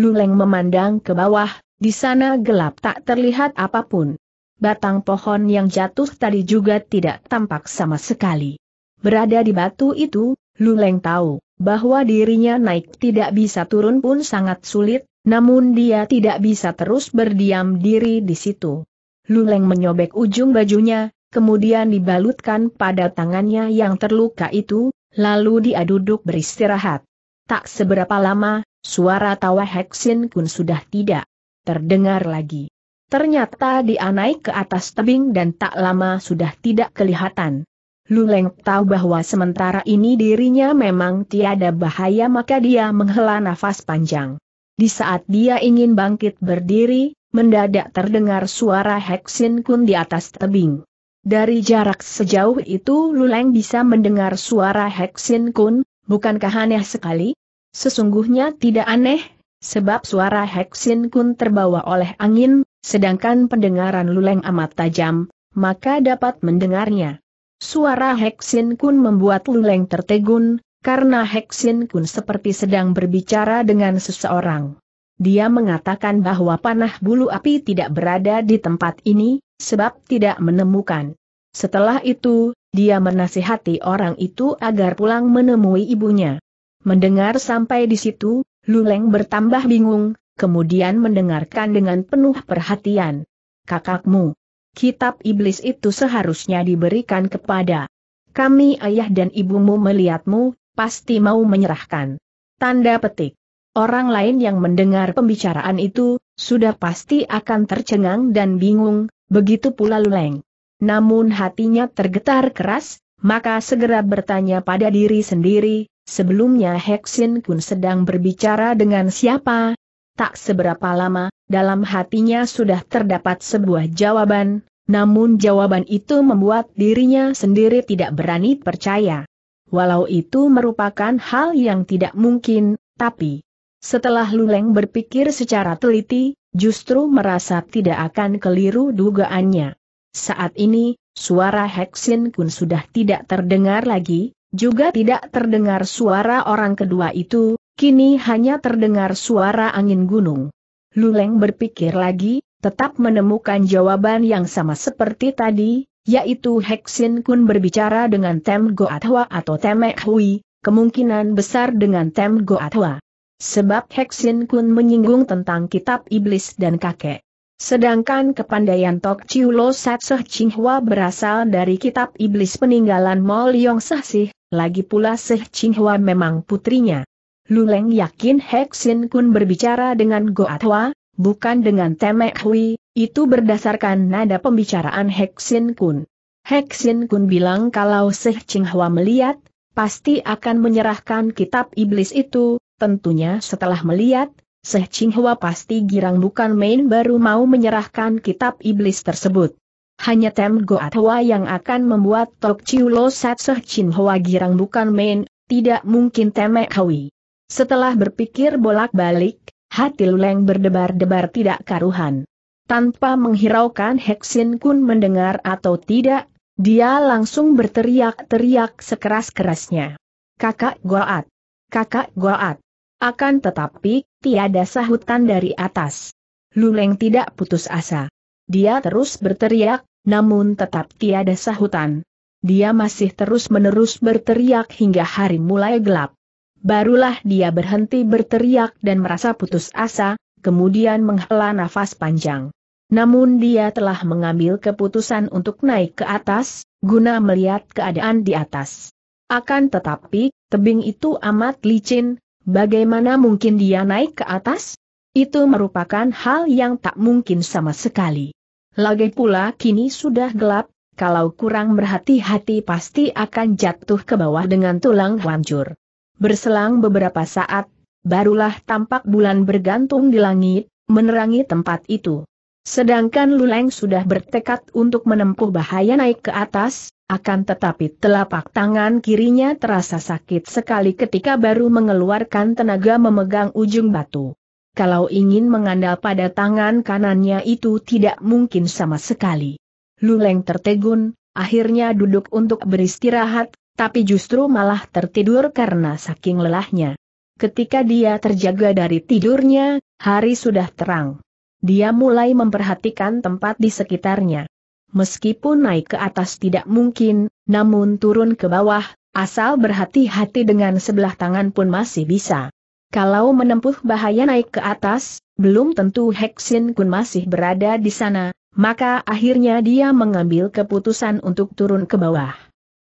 Luleng memandang ke bawah, di sana gelap tak terlihat apapun. Batang pohon yang jatuh tadi juga tidak tampak sama sekali. Berada di batu itu, Luleng tahu bahwa dirinya naik tidak bisa turun pun sangat sulit, namun dia tidak bisa terus berdiam diri di situ. Luleng menyobek ujung bajunya, kemudian dibalutkan pada tangannya yang terluka itu, lalu dia duduk beristirahat. Tak seberapa lama, suara tawa Heksin Kun sudah tidak terdengar lagi. Ternyata dia naik ke atas tebing dan tak lama sudah tidak kelihatan. Luleng tahu bahwa sementara ini dirinya memang tiada bahaya, maka dia menghela nafas panjang. Di saat dia ingin bangkit berdiri, mendadak terdengar suara Heksin Kun di atas tebing. Dari jarak sejauh itu Luleng bisa mendengar suara Heksin Kun, bukankah aneh sekali? Sesungguhnya tidak aneh, sebab suara Heksin Kun terbawa oleh angin, sedangkan pendengaran Luleng amat tajam, maka dapat mendengarnya. Suara Heksin Kun membuat Luleng tertegun, karena Heksin Kun seperti sedang berbicara dengan seseorang. Dia mengatakan bahwa panah bulu api tidak berada di tempat ini, sebab tidak menemukan. Setelah itu, dia menasihati orang itu agar pulang menemui ibunya. Mendengar sampai di situ, Luleng bertambah bingung, kemudian mendengarkan dengan penuh perhatian. Kakakmu, kitab iblis itu seharusnya diberikan kepada kami. Ayah dan ibumu melihatmu, pasti mau menyerahkan. Tanda petik. Orang lain yang mendengar pembicaraan itu, sudah pasti akan tercengang dan bingung, begitu pula Luleng. Namun hatinya tergetar keras, maka segera bertanya pada diri sendiri, sebelumnya Heksin Kun sedang berbicara dengan siapa? Tak seberapa lama, dalam hatinya sudah terdapat sebuah jawaban, namun jawaban itu membuat dirinya sendiri tidak berani percaya. Walau itu merupakan hal yang tidak mungkin, tapi setelah Luleng berpikir secara teliti, justru merasa tidak akan keliru dugaannya. Saat ini, suara Heksin Kun sudah tidak terdengar lagi, juga tidak terdengar suara orang kedua itu, kini hanya terdengar suara angin gunung. Luleng berpikir lagi, tetap menemukan jawaban yang sama seperti tadi, yaitu Heksin Kun berbicara dengan Tem Goatwa atau Temek Hui, kemungkinan besar dengan Tem Goatwa. Sebab Heksin Kun menyinggung tentang kitab iblis dan kakek. Sedangkan kepandaian Tok Chiu Lo Satsoh Chinghua berasal dari kitab iblis peninggalan Mo Leong Sahsih, lagi pula Seh Chinghua memang putrinya. Luleng yakin Heksin Kun berbicara dengan Goatwa, bukan dengan Temek Hui, itu berdasarkan nada pembicaraan Heksin Kun. Heksin Kun bilang kalau Seh Chinghua melihat, pasti akan menyerahkan kitab iblis itu. Tentunya setelah melihat, Seh Chinghua pasti girang bukan main baru mau menyerahkan kitab iblis tersebut. Hanya Tem Goatwa yang akan membuat Tok Chiu Lo Sat Seh Chinghua girang bukan main, tidak mungkin Temek Hawi. Setelah berpikir bolak-balik, hati Luleng berdebar-debar tidak karuhan. Tanpa menghiraukan Heksin Kun mendengar atau tidak, dia langsung berteriak-teriak sekeras-kerasnya. Kakak Goat! Kakak Goat! Akan tetapi, tiada sahutan dari atas. Luleng tidak putus asa. Dia terus berteriak, namun tetap tiada sahutan. Dia masih terus-menerus berteriak hingga hari mulai gelap. Barulah dia berhenti berteriak dan merasa putus asa, kemudian menghela nafas panjang. Namun dia telah mengambil keputusan untuk naik ke atas, guna melihat keadaan di atas. Akan tetapi, tebing itu amat licin. Bagaimana mungkin dia naik ke atas? Itu merupakan hal yang tak mungkin sama sekali. Lagi pula kini sudah gelap, kalau kurang berhati-hati pasti akan jatuh ke bawah dengan tulang hancur. Berselang beberapa saat, barulah tampak bulan bergantung di langit, menerangi tempat itu. Sedangkan Luleng sudah bertekad untuk menempuh bahaya naik ke atas. Akan tetapi telapak tangan kirinya terasa sakit sekali ketika baru mengeluarkan tenaga memegang ujung batu. Kalau ingin mengandal pada tangan kanannya itu tidak mungkin sama sekali. Luleng tertegun, akhirnya duduk untuk beristirahat, tapi justru malah tertidur karena saking lelahnya. Ketika dia terjaga dari tidurnya, hari sudah terang. Dia mulai memperhatikan tempat di sekitarnya. Meskipun naik ke atas tidak mungkin, namun turun ke bawah, asal berhati-hati dengan sebelah tangan pun masih bisa. Kalau menempuh bahaya naik ke atas, belum tentu Heksin Kun masih berada di sana, maka akhirnya dia mengambil keputusan untuk turun ke bawah.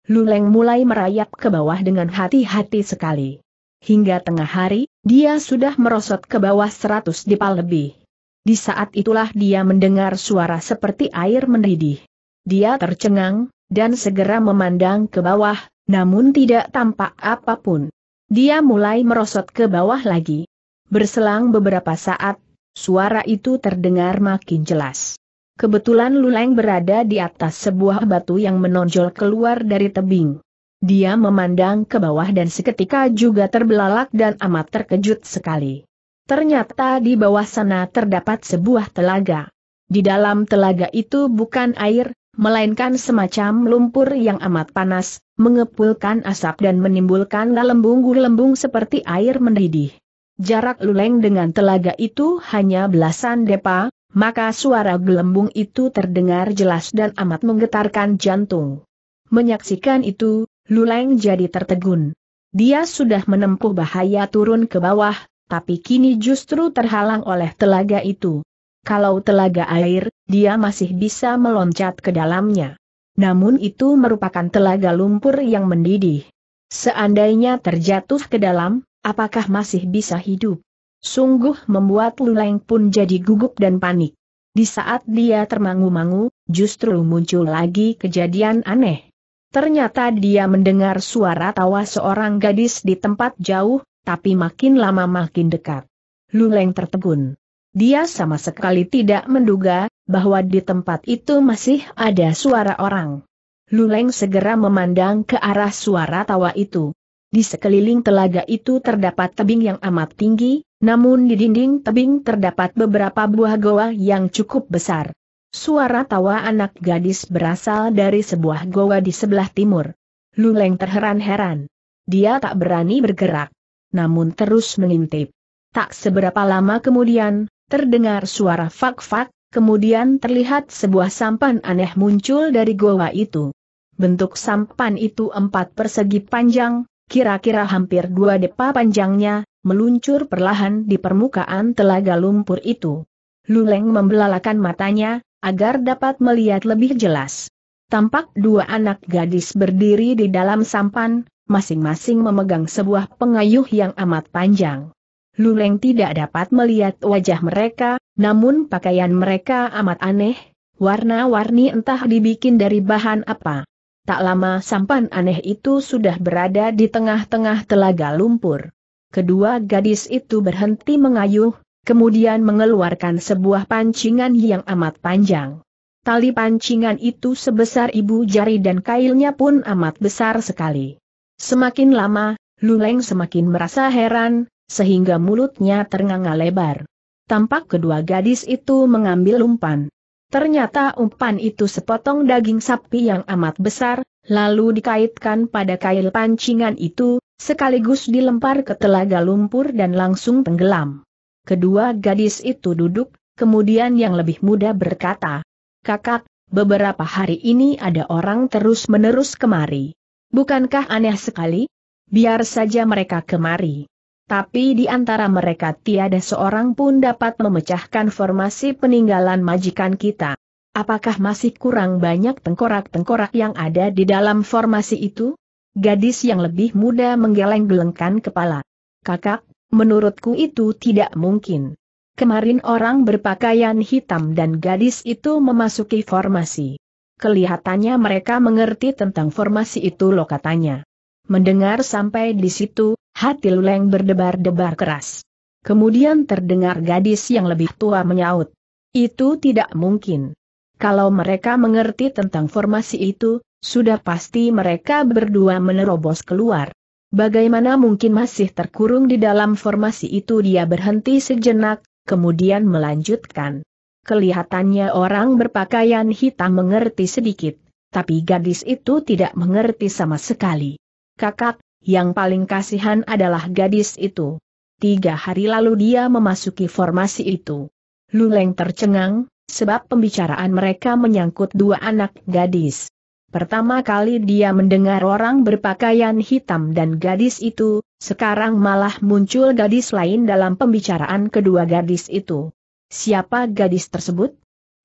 Luleng mulai merayap ke bawah dengan hati-hati sekali. Hingga tengah hari, dia sudah merosot ke bawah 100 dipa lebih. Di saat itulah dia mendengar suara seperti air mendidih. Dia tercengang, dan segera memandang ke bawah, namun tidak tampak apapun. Dia mulai merosot ke bawah lagi. Berselang beberapa saat, suara itu terdengar makin jelas. Kebetulan Luleng berada di atas sebuah batu yang menonjol keluar dari tebing. Dia memandang ke bawah dan seketika juga terbelalak dan amat terkejut sekali. Ternyata di bawah sana terdapat sebuah telaga. Di dalam telaga itu bukan air, melainkan semacam lumpur yang amat panas, mengepulkan asap dan menimbulkan gelembung-gelembung seperti air mendidih. Jarak Luleng dengan telaga itu hanya belasan depa, maka suara gelembung itu terdengar jelas dan amat menggetarkan jantung. Menyaksikan itu, Luleng jadi tertegun. Dia sudah menempuh bahaya turun ke bawah, tapi kini justru terhalang oleh telaga itu. Kalau telaga air, dia masih bisa meloncat ke dalamnya. Namun itu merupakan telaga lumpur yang mendidih. Seandainya terjatuh ke dalam, apakah masih bisa hidup? Sungguh membuat Luleng pun jadi gugup dan panik. Di saat dia termangu-mangu, justru muncul lagi kejadian aneh. Ternyata dia mendengar suara tawa seorang gadis di tempat jauh, tapi makin lama makin dekat. Luleng tertegun. Dia sama sekali tidak menduga bahwa di tempat itu masih ada suara orang. Luleng segera memandang ke arah suara tawa itu. Di sekeliling telaga itu terdapat tebing yang amat tinggi, namun di dinding tebing terdapat beberapa buah goa yang cukup besar. Suara tawa anak gadis berasal dari sebuah goa di sebelah timur. Luleng terheran-heran. Dia tak berani bergerak, namun terus mengintip. Tak seberapa lama kemudian, terdengar suara fak-fak, kemudian terlihat sebuah sampan aneh muncul dari goa itu. Bentuk sampan itu 4 persegi panjang, kira-kira hampir 2 depa panjangnya, meluncur perlahan di permukaan telaga lumpur itu. Luleng membelalakan matanya, agar dapat melihat lebih jelas. Tampak 2 anak gadis berdiri di dalam sampan, masing-masing memegang sebuah pengayuh yang amat panjang. Luleng tidak dapat melihat wajah mereka, namun pakaian mereka amat aneh, warna-warni entah dibikin dari bahan apa. Tak lama sampan aneh itu sudah berada di tengah-tengah telaga lumpur. Kedua gadis itu berhenti mengayuh, kemudian mengeluarkan sebuah pancingan yang amat panjang. Tali pancingan itu sebesar ibu jari dan kailnya pun amat besar sekali. Semakin lama, Luleng semakin merasa heran, sehingga mulutnya ternganga lebar. Tampak kedua gadis itu mengambil umpan. Ternyata umpan itu sepotong daging sapi yang amat besar, lalu dikaitkan pada kail pancingan itu, sekaligus dilempar ke telaga lumpur dan langsung tenggelam. Kedua gadis itu duduk, kemudian yang lebih muda berkata, "Kakak, beberapa hari ini ada orang terus-menerus kemari. Bukankah aneh sekali? Biar saja mereka kemari. Tapi di antara mereka tiada seorang pun dapat memecahkan formasi peninggalan majikan kita. Apakah masih kurang banyak tengkorak-tengkorak yang ada di dalam formasi itu?" Gadis yang lebih muda menggeleng-gelengkan kepala. "Kakak, menurutku itu tidak mungkin. Kemarin orang berpakaian hitam dan gadis itu memasuki formasi. Kelihatannya mereka mengerti tentang formasi itu loh," katanya. Mendengar sampai di situ, hati Luleng berdebar-debar keras. Kemudian terdengar gadis yang lebih tua menyaut, "Itu tidak mungkin. Kalau mereka mengerti tentang formasi itu, sudah pasti mereka berdua menerobos keluar. Bagaimana mungkin masih terkurung di dalam formasi itu?" Dia berhenti sejenak, kemudian melanjutkan. "Kelihatannya orang berpakaian hitam mengerti sedikit, tapi gadis itu tidak mengerti sama sekali. Kakak, yang paling kasihan adalah gadis itu. 3 hari lalu dia memasuki formasi itu." Luleng tercengang, sebab pembicaraan mereka menyangkut 2 anak gadis. Pertama kali dia mendengar orang berpakaian hitam dan gadis itu, sekarang malah muncul gadis lain dalam pembicaraan kedua gadis itu. Siapa gadis tersebut?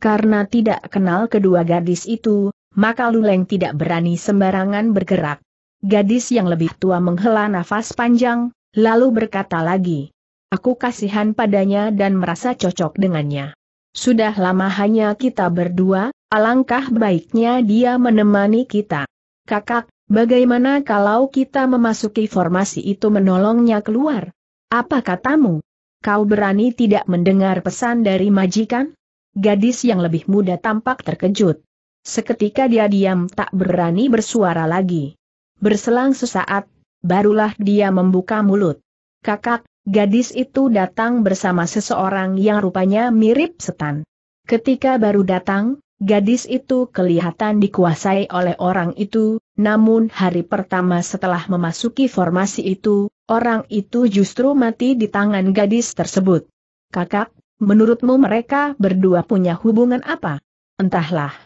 Karena tidak kenal kedua gadis itu, maka Luleng tidak berani sembarangan bergerak. Gadis yang lebih tua menghela nafas panjang, lalu berkata lagi, "Aku kasihan padanya dan merasa cocok dengannya. Sudah lama hanya kita berdua. Alangkah baiknya dia menemani kita. Kakak, bagaimana kalau kita memasuki formasi itu menolongnya keluar? Apa katamu? Kau berani tidak mendengar pesan dari majikan?" Gadis yang lebih muda tampak terkejut. Seketika dia diam tak berani bersuara lagi. Berselang sesaat, barulah dia membuka mulut. "Kakak, gadis itu datang bersama seseorang yang rupanya mirip setan. Ketika baru datang, gadis itu kelihatan dikuasai oleh orang itu, namun hari pertama setelah memasuki formasi itu, orang itu justru mati di tangan gadis tersebut. Kakak, menurutmu mereka berdua punya hubungan apa?" "Entahlah.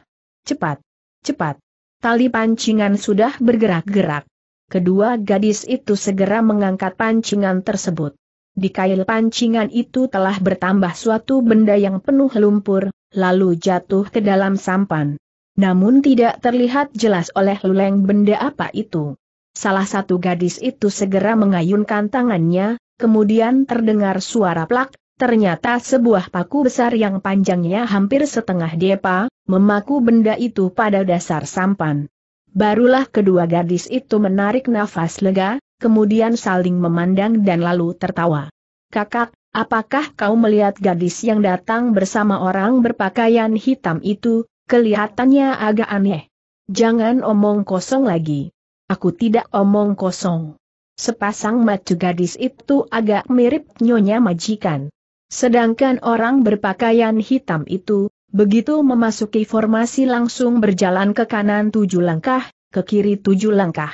Cepat, cepat." Tali pancingan sudah bergerak-gerak. Kedua gadis itu segera mengangkat pancingan tersebut. Di kail pancingan itu telah bertambah suatu benda yang penuh lumpur, lalu jatuh ke dalam sampan. Namun tidak terlihat jelas oleh Luleng benda apa itu. Salah satu gadis itu segera mengayunkan tangannya, kemudian terdengar suara plak, ternyata sebuah paku besar yang panjangnya hampir setengah depa, memaku benda itu pada dasar sampan. Barulah kedua gadis itu menarik nafas lega, kemudian saling memandang dan lalu tertawa. "Kakak, apakah kau melihat gadis yang datang bersama orang berpakaian hitam itu? Kelihatannya agak aneh." "Jangan omong kosong lagi." "Aku tidak omong kosong. Sepasang mata gadis itu agak mirip nyonya majikan. Sedangkan orang berpakaian hitam itu, begitu memasuki formasi langsung berjalan ke kanan 7 langkah, ke kiri 7 langkah.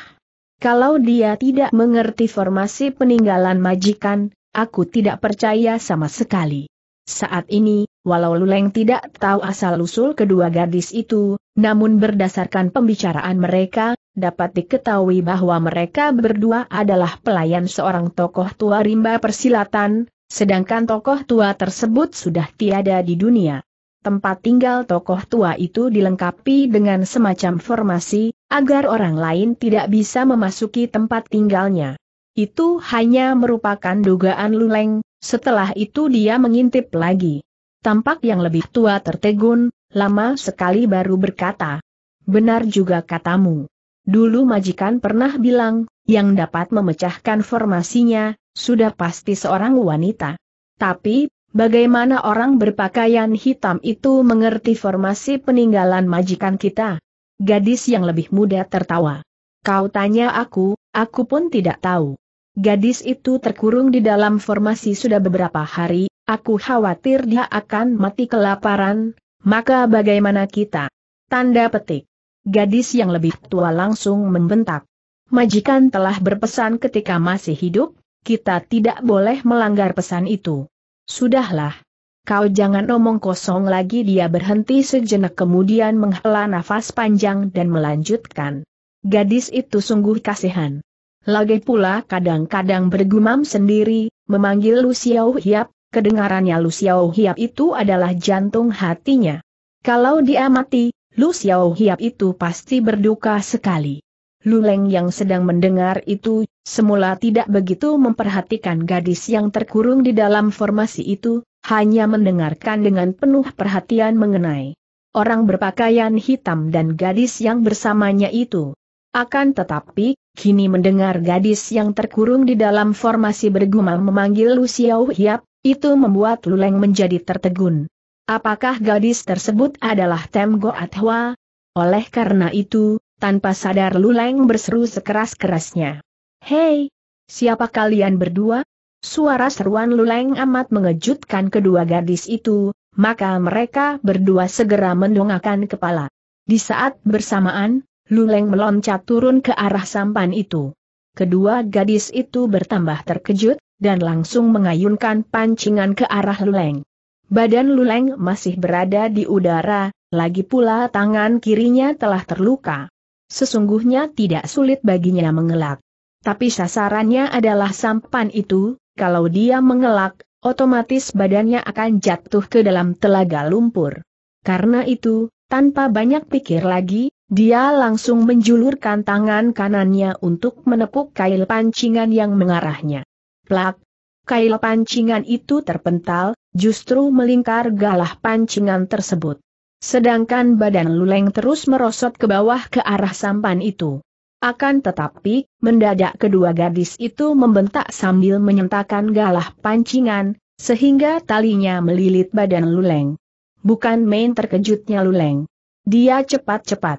Kalau dia tidak mengerti formasi peninggalan majikan, aku tidak percaya sama sekali." Saat ini, walau Luleng tidak tahu asal-usul kedua gadis itu, namun berdasarkan pembicaraan mereka, dapat diketahui bahwa mereka berdua adalah pelayan seorang tokoh tua rimba persilatan, sedangkan tokoh tua tersebut sudah tiada di dunia. Tempat tinggal tokoh tua itu dilengkapi dengan semacam formasi, agar orang lain tidak bisa memasuki tempat tinggalnya. Itu hanya merupakan dugaan Luleng. Setelah itu dia mengintip lagi. Tampak yang lebih tua tertegun, lama sekali baru berkata, "Benar juga katamu. Dulu majikan pernah bilang, yang dapat memecahkan formasinya, sudah pasti seorang wanita. Tapi, bagaimana orang berpakaian hitam itu mengerti formasi peninggalan majikan kita? Gadis yang lebih muda tertawa. Kau tanya aku pun tidak tahu. Gadis itu terkurung di dalam formasi sudah beberapa hari, aku khawatir dia akan mati kelaparan, maka bagaimana kita? Tanda petik. Gadis yang lebih tua langsung membentak. Majikan telah berpesan ketika masih hidup, kita tidak boleh melanggar pesan itu. Sudahlah. Kau jangan omong kosong lagi. Dia berhenti sejenak kemudian menghela nafas panjang dan melanjutkan. Gadis itu sungguh kasihan. Lagi pula kadang-kadang bergumam sendiri, memanggil Lu Xiao Hiap, kedengarannya Lu Xiao Hiap itu adalah jantung hatinya. Kalau dia mati, Lu Xiao Hiap itu pasti berduka sekali. Lu Leng yang sedang mendengar itu, semula tidak begitu memperhatikan gadis yang terkurung di dalam formasi itu, hanya mendengarkan dengan penuh perhatian mengenai orang berpakaian hitam dan gadis yang bersamanya itu. Akan tetapi, kini mendengar gadis yang terkurung di dalam formasi bergumam memanggil Lu Xiao Hiap, itu membuat Lu Leng menjadi tertegun. Apakah gadis tersebut adalah Tem Go Atwa? Oleh karena itu, tanpa sadar Lu Leng berseru sekeras-kerasnya. Hei, siapa kalian berdua? Suara seruan Lu Leng amat mengejutkan kedua gadis itu, maka mereka berdua segera mendongakkan kepala. Di saat bersamaan, Lu Leng meloncat turun ke arah sampan itu. Kedua gadis itu bertambah terkejut, dan langsung mengayunkan pancingan ke arah Lu Leng. Badan Lu Leng masih berada di udara, lagi pula tangan kirinya telah terluka. Sesungguhnya tidak sulit baginya mengelak. Tapi sasarannya adalah sampan itu, kalau dia mengelak, otomatis badannya akan jatuh ke dalam telaga lumpur. Karena itu, tanpa banyak pikir lagi, dia langsung menjulurkan tangan kanannya untuk menepuk kail pancingan yang mengarahnya. Plak! Kail pancingan itu terpental, justru melingkar galah pancingan tersebut. Sedangkan badan Lu Leng terus merosot ke bawah ke arah sampan itu. Akan tetapi, mendadak kedua gadis itu membentak sambil menyentakan galah pancingan, sehingga talinya melilit badan Lu Leng. Bukan main terkejutnya Lu Leng. Dia cepat-cepat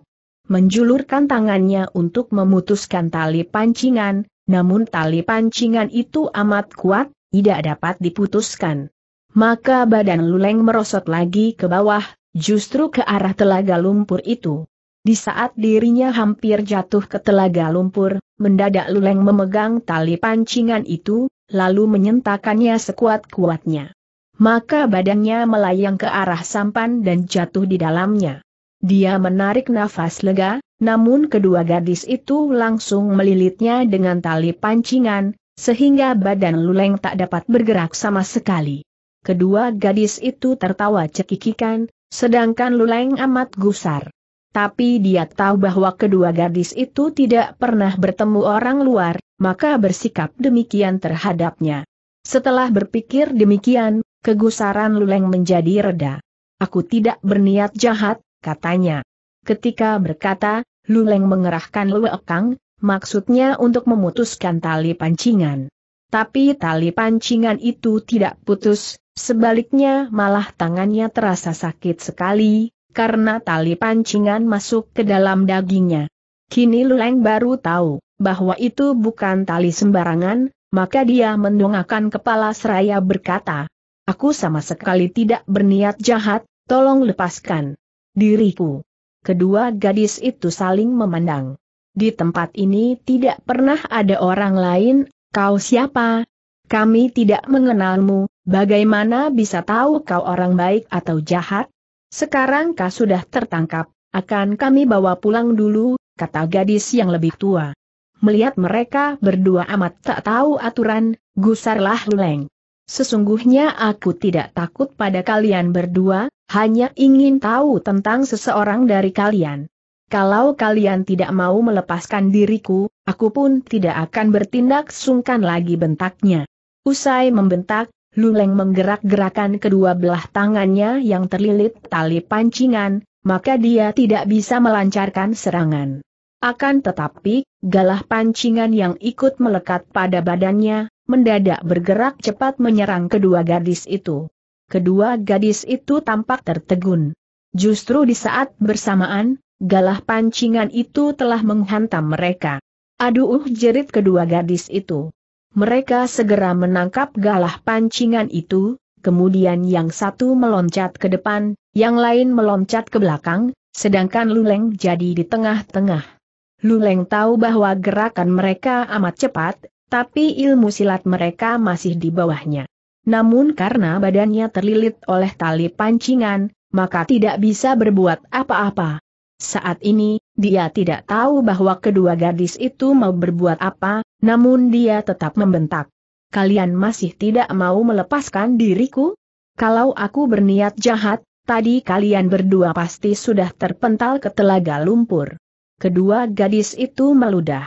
menjulurkan tangannya untuk memutuskan tali pancingan, namun tali pancingan itu amat kuat, tidak dapat diputuskan. Maka badan Lu Leng merosot lagi ke bawah, justru ke arah telaga lumpur itu. Di saat dirinya hampir jatuh ke telaga lumpur, mendadak Lu Leng memegang tali pancingan itu, lalu menyentakannya sekuat-kuatnya. Maka badannya melayang ke arah sampan dan jatuh di dalamnya. Dia menarik nafas lega, namun kedua gadis itu langsung melilitnya dengan tali pancingan, sehingga badan Lu Leng tak dapat bergerak sama sekali. Kedua gadis itu tertawa cekikikan, sedangkan Lu Leng amat gusar. Tapi dia tahu bahwa kedua gadis itu tidak pernah bertemu orang luar, maka bersikap demikian terhadapnya. Setelah berpikir demikian, kegusaran Lu Leng menjadi reda. Aku tidak berniat jahat, katanya. Ketika berkata, Lu Leng mengerahkan luekang, maksudnya untuk memutuskan tali pancingan. Tapi tali pancingan itu tidak putus. Sebaliknya malah tangannya terasa sakit sekali, karena tali pancingan masuk ke dalam dagingnya. Kini Lu Leng baru tahu, bahwa itu bukan tali sembarangan, maka dia mendongakkan kepala seraya berkata, aku sama sekali tidak berniat jahat, tolong lepaskan diriku. Kedua gadis itu saling memandang. Di tempat ini tidak pernah ada orang lain, kau siapa? Kami tidak mengenalmu, bagaimana bisa tahu kau orang baik atau jahat? Sekarang kau sudah tertangkap, akan kami bawa pulang dulu, kata gadis yang lebih tua. Melihat mereka berdua amat tak tahu aturan, gusarlah Lu Leng. Sesungguhnya aku tidak takut pada kalian berdua, hanya ingin tahu tentang seseorang dari kalian. Kalau kalian tidak mau melepaskan diriku, aku pun tidak akan bertindak sungkan lagi, bentaknya. Usai membentak, Lu Leng menggerak-gerakan kedua belah tangannya yang terlilit tali pancingan, maka dia tidak bisa melancarkan serangan. Akan tetapi, galah pancingan yang ikut melekat pada badannya, mendadak bergerak cepat menyerang kedua gadis itu. kedua gadis itu tampak tertegun. Justru di saat bersamaan, galah pancingan itu telah menghantam mereka. Aduh, jerit kedua gadis itu. Mereka segera menangkap galah pancingan itu, kemudian yang satu meloncat ke depan, yang lain meloncat ke belakang, sedangkan Luleng jadi di tengah-tengah. Luleng tahu bahwa gerakan mereka amat cepat, tapi ilmu silat mereka masih di bawahnya. Namun karena badannya terlilit oleh tali pancingan, maka tidak bisa berbuat apa-apa. Saat ini, dia tidak tahu bahwa kedua gadis itu mau berbuat apa, namun dia tetap membentak. Kalian masih tidak mau melepaskan diriku? Kalau aku berniat jahat, tadi kalian berdua pasti sudah terpental ke telaga lumpur. Kedua gadis itu meludah.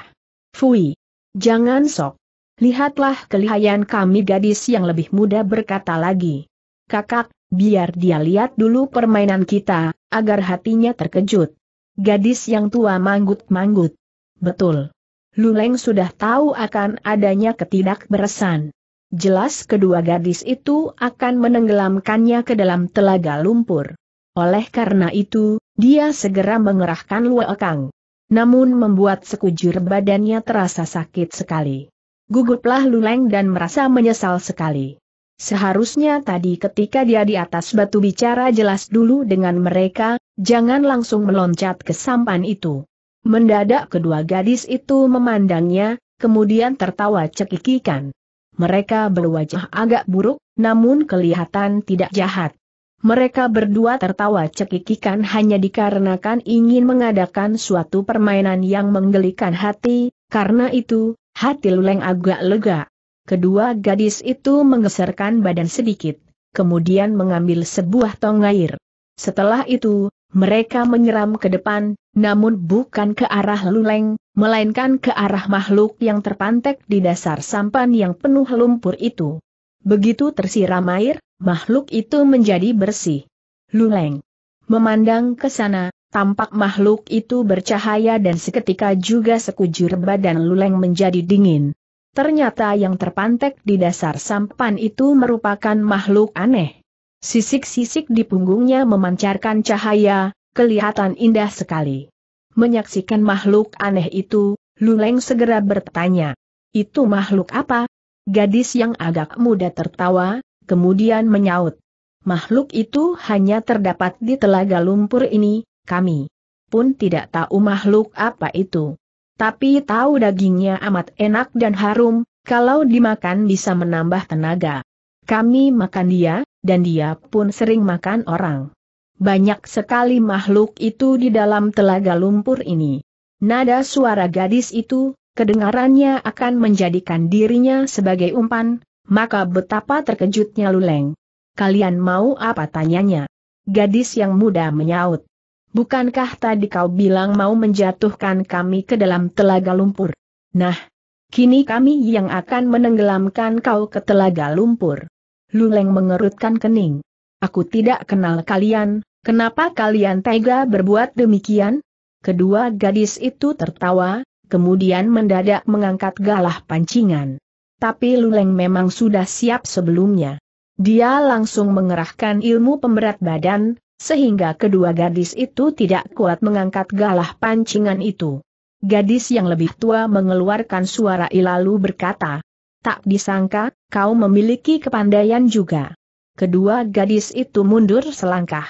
Fui! Jangan sok. Lihatlah kelihayan kami, gadis yang lebih muda berkata lagi. Kakak, biar dia lihat dulu permainan kita, agar hatinya terkejut. Gadis yang tua manggut-manggut. Betul. Luleng sudah tahu akan adanya ketidakberesan. Jelas kedua gadis itu akan menenggelamkannya ke dalam telaga lumpur. Oleh karena itu, dia segera mengerahkan luekang. Namun membuat sekujur badannya terasa sakit sekali. Guguplah Luleng dan merasa menyesal sekali. Seharusnya tadi ketika dia di atas batu bicara jelas dulu dengan mereka, jangan langsung meloncat ke sampan itu. Mendadak kedua gadis itu memandangnya, kemudian tertawa cekikikan. Mereka berwajah agak buruk, namun kelihatan tidak jahat. Mereka berdua tertawa cekikikan hanya dikarenakan ingin mengadakan suatu permainan yang menggelikan hati, karena itu, hati Luleng agak lega. Kedua gadis itu menggeserkan badan sedikit, kemudian mengambil sebuah tong air. Setelah itu, mereka menyeram ke depan, namun bukan ke arah Luleng, melainkan ke arah makhluk yang terpantek di dasar sampan yang penuh lumpur itu. Begitu tersiram air, makhluk itu menjadi bersih. Luleng memandang ke sana, tampak makhluk itu bercahaya dan seketika juga sekujur badan Luleng menjadi dingin. Ternyata yang terpantek di dasar sampan itu merupakan makhluk aneh. Sisik-sisik di punggungnya memancarkan cahaya, kelihatan indah sekali. Menyaksikan makhluk aneh itu, Luleng segera bertanya, "Itu makhluk apa?" Gadis yang agak muda tertawa, kemudian menyaut. Makhluk itu hanya terdapat di telaga lumpur ini, kami pun tidak tahu makhluk apa itu. Tapi tahu dagingnya amat enak dan harum, kalau dimakan bisa menambah tenaga. Kami makan dia, dan dia pun sering makan orang. Banyak sekali makhluk itu di dalam telaga lumpur ini. Nada suara gadis itu, kedengarannya akan menjadikan dirinya sebagai umpan, maka betapa terkejutnya Luleng. Kalian mau apa, tanyanya? Gadis yang muda menyaut. Bukankah tadi kau bilang mau menjatuhkan kami ke dalam telaga lumpur? Nah, kini kami yang akan menenggelamkan kau ke telaga lumpur. Luleng mengerutkan kening. Aku tidak kenal kalian, kenapa kalian tega berbuat demikian? Kedua gadis itu tertawa, kemudian mendadak mengangkat galah pancingan. Tapi Luleng memang sudah siap sebelumnya. Dia langsung mengerahkan ilmu pemberat badan, sehingga kedua gadis itu tidak kuat mengangkat galah pancingan itu. Gadis yang lebih tua mengeluarkan suara ilalu berkata, tak disangka, kau memiliki kepandaian juga. Kedua gadis itu mundur selangkah.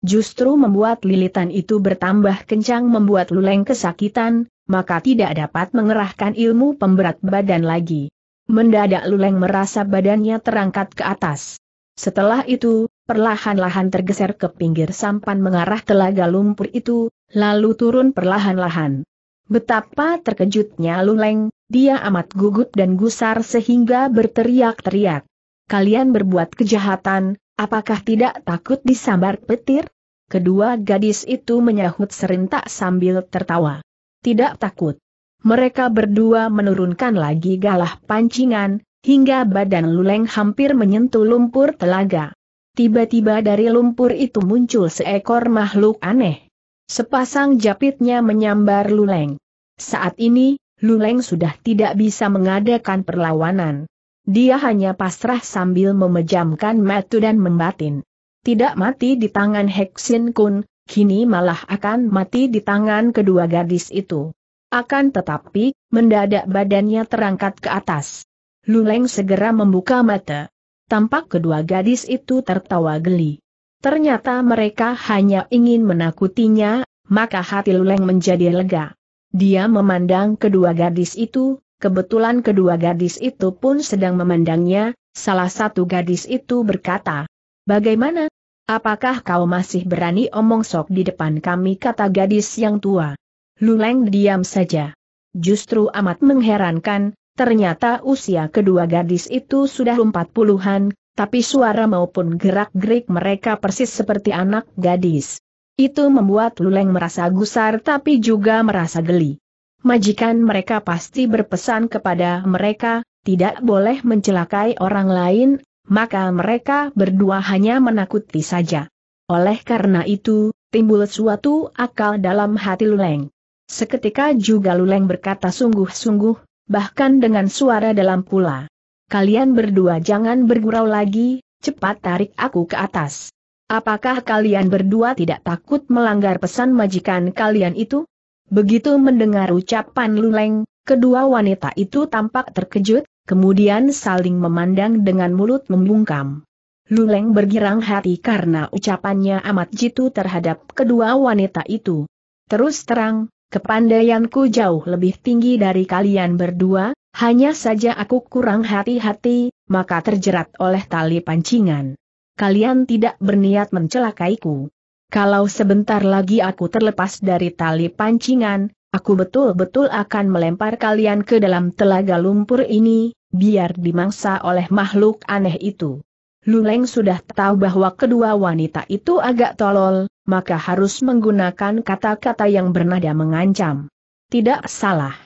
Justru membuat lilitan itu bertambah kencang membuat Luleng kesakitan, maka tidak dapat mengerahkan ilmu pemberat badan lagi. Mendadak Luleng merasa badannya terangkat ke atas. Setelah itu, perlahan-lahan tergeser ke pinggir sampan mengarah telaga lumpur itu, lalu turun perlahan-lahan. Betapa terkejutnya Luleng, dia amat gugup dan gusar sehingga berteriak-teriak. Kalian berbuat kejahatan, apakah tidak takut disambar petir? Kedua gadis itu menyahut serentak sambil tertawa. Tidak takut. Mereka berdua menurunkan lagi galah pancingan, hingga badan Luleng hampir menyentuh lumpur telaga. Tiba-tiba dari lumpur itu muncul seekor makhluk aneh. Sepasang japitnya menyambar Luleng. Saat ini, Luleng sudah tidak bisa mengadakan perlawanan. dia hanya pasrah sambil memejamkan mata dan membatin. Tidak mati di tangan Heksin Kun, kini malah akan mati di tangan kedua gadis itu. Akan tetapi, mendadak badannya terangkat ke atas. Luleng segera membuka mata. Tampak kedua gadis itu tertawa geli. Ternyata mereka hanya ingin menakutinya, maka hati Luleng menjadi lega. Dia memandang kedua gadis itu, kebetulan kedua gadis itu pun sedang memandangnya, salah satu gadis itu berkata, "Bagaimana? Apakah kau masih berani omong sok di depan kami?" kata gadis yang tua. Luleng diam saja. Justru amat mengherankan, ternyata usia kedua gadis itu sudah 40-an, tapi suara maupun gerak-gerik mereka persis seperti anak gadis. Itu membuat Luleng merasa gusar tapi juga merasa geli. Majikan mereka pasti berpesan kepada mereka, tidak boleh mencelakai orang lain, maka mereka berdua hanya menakuti saja. Oleh karena itu, timbul suatu akal dalam hati Luleng. Seketika juga Luleng berkata sungguh-sungguh, bahkan dengan suara dalam pula. "Kalian berdua jangan bergurau lagi, cepat tarik aku ke atas. Apakah kalian berdua tidak takut melanggar pesan majikan kalian itu?" Begitu mendengar ucapan Luleng, kedua wanita itu tampak terkejut, kemudian saling memandang dengan mulut membungkam. Luleng bergirang hati karena ucapannya amat jitu terhadap kedua wanita itu. "Terus terang, kepandaianku jauh lebih tinggi dari kalian berdua, hanya saja aku kurang hati-hati, maka terjerat oleh tali pancingan. Kalian tidak berniat mencelakaiku. Kalau sebentar lagi aku terlepas dari tali pancingan, aku betul-betul akan melempar kalian ke dalam telaga lumpur ini, biar dimangsa oleh makhluk aneh itu." Luleng sudah tahu bahwa kedua wanita itu agak tolol, maka harus menggunakan kata-kata yang bernada mengancam. Tidak salah.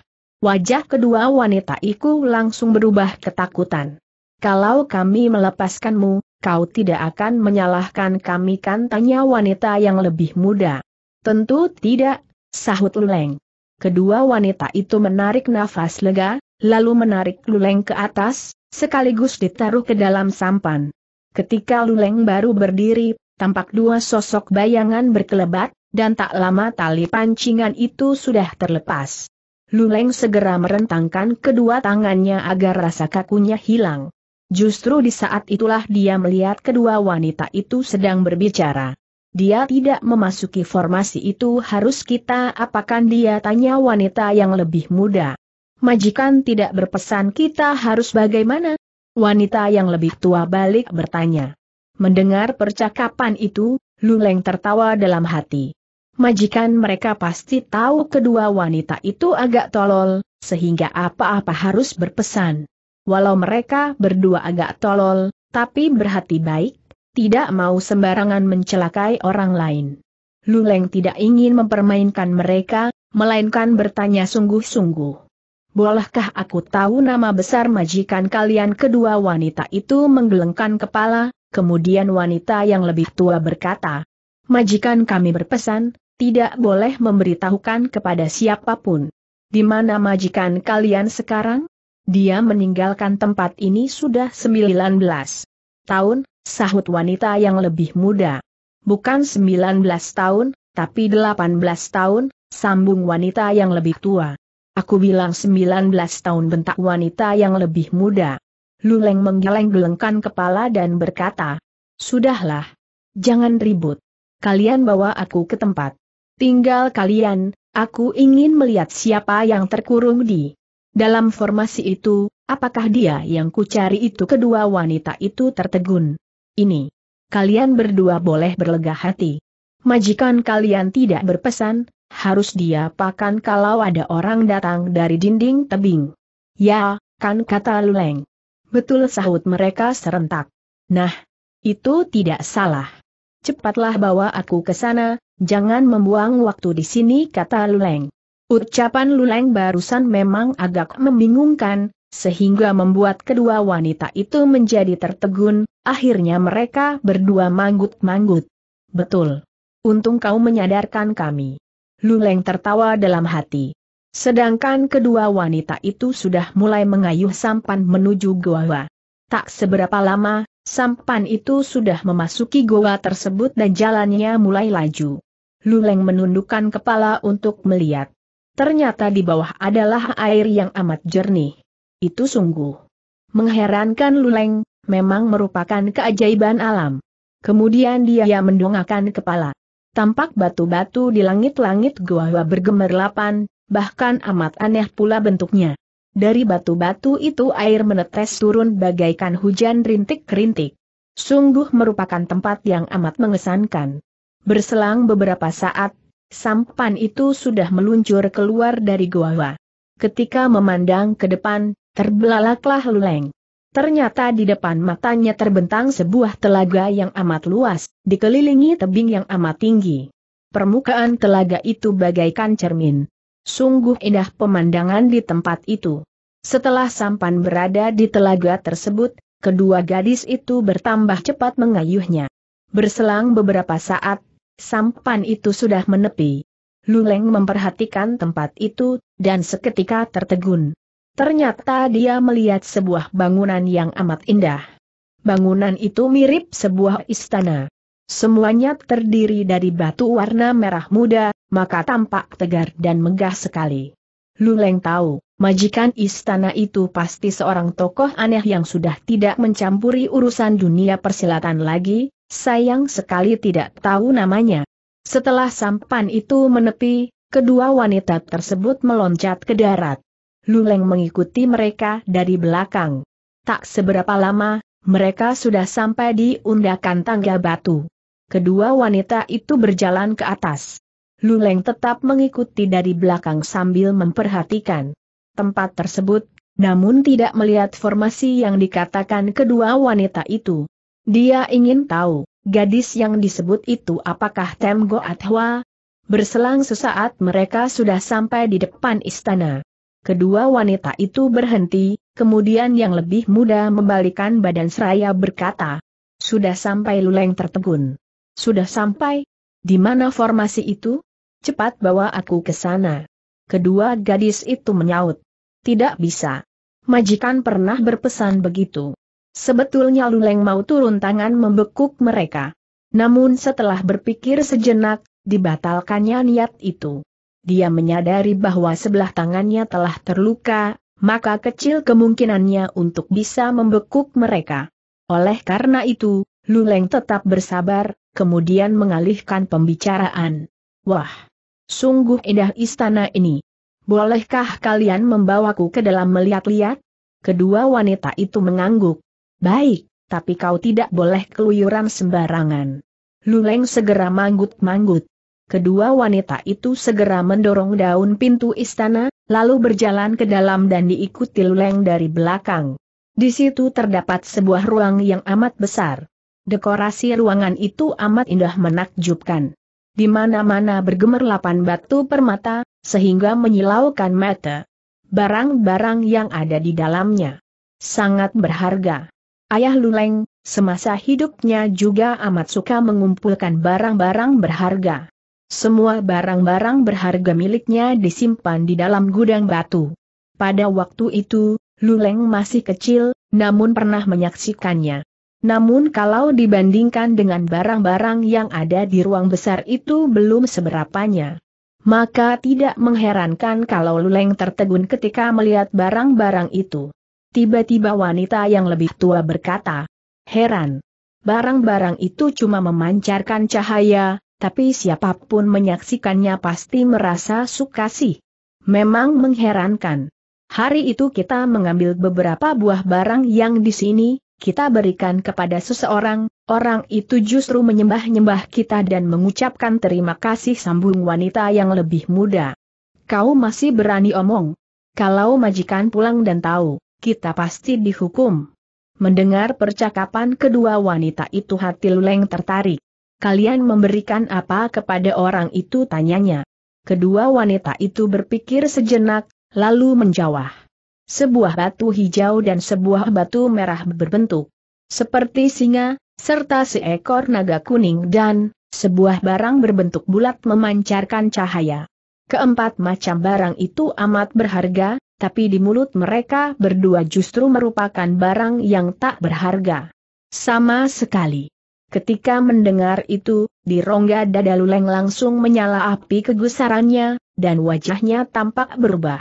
Wajah kedua wanita itu langsung berubah ketakutan. "Kalau kami melepaskanmu, kau tidak akan menyalahkan kami kan?" tanya wanita yang lebih muda. "Tentu tidak," sahut Luleng. Kedua wanita itu menarik nafas lega, lalu menarik Luleng ke atas, sekaligus ditaruh ke dalam sampan. Ketika Luleng baru berdiri, tampak dua sosok bayangan berkelebat, dan tak lama tali pancingan itu sudah terlepas. Luleng segera merentangkan kedua tangannya agar rasa kakunya hilang. Justru di saat itulah dia melihat kedua wanita itu sedang berbicara. "Dia tidak memasuki formasi itu, harus kita apakan dia?" tanya wanita yang lebih muda. "Majikan tidak berpesan kita harus bagaimana?" wanita yang lebih tua balik bertanya. Mendengar percakapan itu, Luleng tertawa dalam hati. Majikan mereka pasti tahu kedua wanita itu agak tolol, sehingga apa-apa harus berpesan. Walau mereka berdua agak tolol, tapi berhati baik, tidak mau sembarangan mencelakai orang lain. Luleng tidak ingin mempermainkan mereka, melainkan bertanya sungguh-sungguh. "Bolehkah aku tahu nama besar majikan kalian?" Kedua wanita itu menggelengkan kepala. Kemudian wanita yang lebih tua berkata, "Majikan kami berpesan, tidak boleh memberitahukan kepada siapapun." "Di mana majikan kalian sekarang?" "Dia meninggalkan tempat ini sudah 19 tahun, sahut wanita yang lebih muda. "Bukan 19 tahun, tapi 18 tahun, sambung wanita yang lebih tua. "Aku bilang 19 tahun," bentak wanita yang lebih muda. Luleng menggeleng-gelengkan kepala dan berkata, "Sudahlah, jangan ribut. Kalian bawa aku ke tempat tinggal kalian, aku ingin melihat siapa yang terkurung di dalam formasi itu, apakah dia yang kucari itu?" Kedua wanita itu tertegun. "Ini, kalian berdua boleh berlega hati. Majikan kalian tidak berpesan, harus diapakan kalau ada orang datang dari dinding tebing?" "Ya, kan?" kata Luleng. "Betul," sahut mereka serentak. "Nah, itu tidak salah. Cepatlah bawa aku ke sana, jangan membuang waktu di sini," kata Luleng. Ucapan Luleng barusan memang agak membingungkan, sehingga membuat kedua wanita itu menjadi tertegun, akhirnya mereka berdua manggut-manggut. "Betul. Untung kau menyadarkan kami." Luleng tertawa dalam hati. Sedangkan kedua wanita itu sudah mulai mengayuh sampan menuju goa. Tak seberapa lama, sampan itu sudah memasuki goa tersebut dan jalannya mulai laju. Luleng menundukkan kepala untuk melihat. Ternyata di bawah adalah air yang amat jernih. Itu sungguh mengherankan Luleng, memang merupakan keajaiban alam. Kemudian dia mendongakkan kepala. Tampak batu-batu di langit-langit goa bergemerlapan, bahkan amat aneh pula bentuknya. Dari batu-batu itu air menetes turun bagaikan hujan rintik-rintik. Sungguh merupakan tempat yang amat mengesankan. Berselang beberapa saat, sampan itu sudah meluncur keluar dari goa. Ketika memandang ke depan, terbelalaklah Luleng. Ternyata di depan matanya terbentang sebuah telaga yang amat luas, dikelilingi tebing yang amat tinggi. Permukaan telaga itu bagaikan cermin. Sungguh indah pemandangan di tempat itu. Setelah sampan berada di telaga tersebut, kedua gadis itu bertambah cepat mengayuhnya. Berselang beberapa saat, sampan itu sudah menepi. Luleng memperhatikan tempat itu, dan seketika tertegun. Ternyata dia melihat sebuah bangunan yang amat indah. Bangunan itu mirip sebuah istana. Semuanya terdiri dari batu warna merah muda, maka tampak tegar dan megah sekali. Luleng tahu, majikan istana itu pasti seorang tokoh aneh yang sudah tidak mencampuri urusan dunia persilatan lagi, sayang sekali tidak tahu namanya. Setelah sampan itu menepi, kedua wanita tersebut meloncat ke darat. Luleng mengikuti mereka dari belakang. Tak seberapa lama, mereka sudah sampai di undakan tangga batu. Kedua wanita itu berjalan ke atas. Luleng tetap mengikuti dari belakang sambil memperhatikan tempat tersebut, namun tidak melihat formasi yang dikatakan kedua wanita itu. Dia ingin tahu, gadis yang disebut itu apakah Tem Go Atwa? Berselang sesaat mereka sudah sampai di depan istana. Kedua wanita itu berhenti, kemudian yang lebih muda membalikan badan seraya berkata, "Sudah sampai." Luleng tertegun. "Sudah sampai? Di mana formasi itu? Cepat bawa aku ke sana." Kedua gadis itu menyaut, "Tidak bisa. Majikan pernah berpesan begitu." Sebetulnya Luleng mau turun tangan membekuk mereka. Namun setelah berpikir sejenak, dibatalkannya niat itu. Dia menyadari bahwa sebelah tangannya telah terluka, maka kecil kemungkinannya untuk bisa membekuk mereka. Oleh karena itu, Luleng tetap bersabar, kemudian mengalihkan pembicaraan. "Wah, sungguh indah istana ini. Bolehkah kalian membawaku ke dalam melihat-lihat?" Kedua wanita itu mengangguk. "Baik, tapi kau tidak boleh keluyuran sembarangan." Luleng segera manggut-manggut. Kedua wanita itu segera mendorong daun pintu istana, lalu berjalan ke dalam dan diikuti Luleng dari belakang. Di situ terdapat sebuah ruang yang amat besar. Dekorasi ruangan itu amat indah menakjubkan. Di mana-mana bergemerlapan batu permata, sehingga menyilaukan mata. Barang-barang yang ada di dalamnya sangat berharga. Ayah Luleng, semasa hidupnya juga amat suka mengumpulkan barang-barang berharga. Semua barang-barang berharga miliknya disimpan di dalam gudang batu. Pada waktu itu, Luleng masih kecil, namun pernah menyaksikannya. Namun kalau dibandingkan dengan barang-barang yang ada di ruang besar itu belum seberapanya. Maka tidak mengherankan kalau Luleng tertegun ketika melihat barang-barang itu. Tiba-tiba wanita yang lebih tua berkata, "Heran. Barang-barang itu cuma memancarkan cahaya. Tapi siapapun menyaksikannya pasti merasa sukasih. Memang mengherankan. Hari itu kita mengambil beberapa buah barang yang di sini, kita berikan kepada seseorang, orang itu justru menyembah-nyembah kita dan mengucapkan terima kasih," sambung wanita yang lebih muda. "Kau masih berani omong. Kalau majikan pulang dan tahu, kita pasti dihukum." Mendengar percakapan kedua wanita itu hati Luleng tertarik. "Kalian memberikan apa kepada orang itu?" tanyanya. Kedua wanita itu berpikir sejenak, lalu menjawab, "Sebuah batu hijau dan sebuah batu merah berbentuk seperti singa, serta seekor naga kuning dan sebuah barang berbentuk bulat memancarkan cahaya." Keempat macam barang itu amat berharga, tapi di mulut mereka berdua justru merupakan barang yang tak berharga sama sekali. Ketika mendengar itu, di rongga dada Luleng langsung menyala api kegusarannya, dan wajahnya tampak berubah.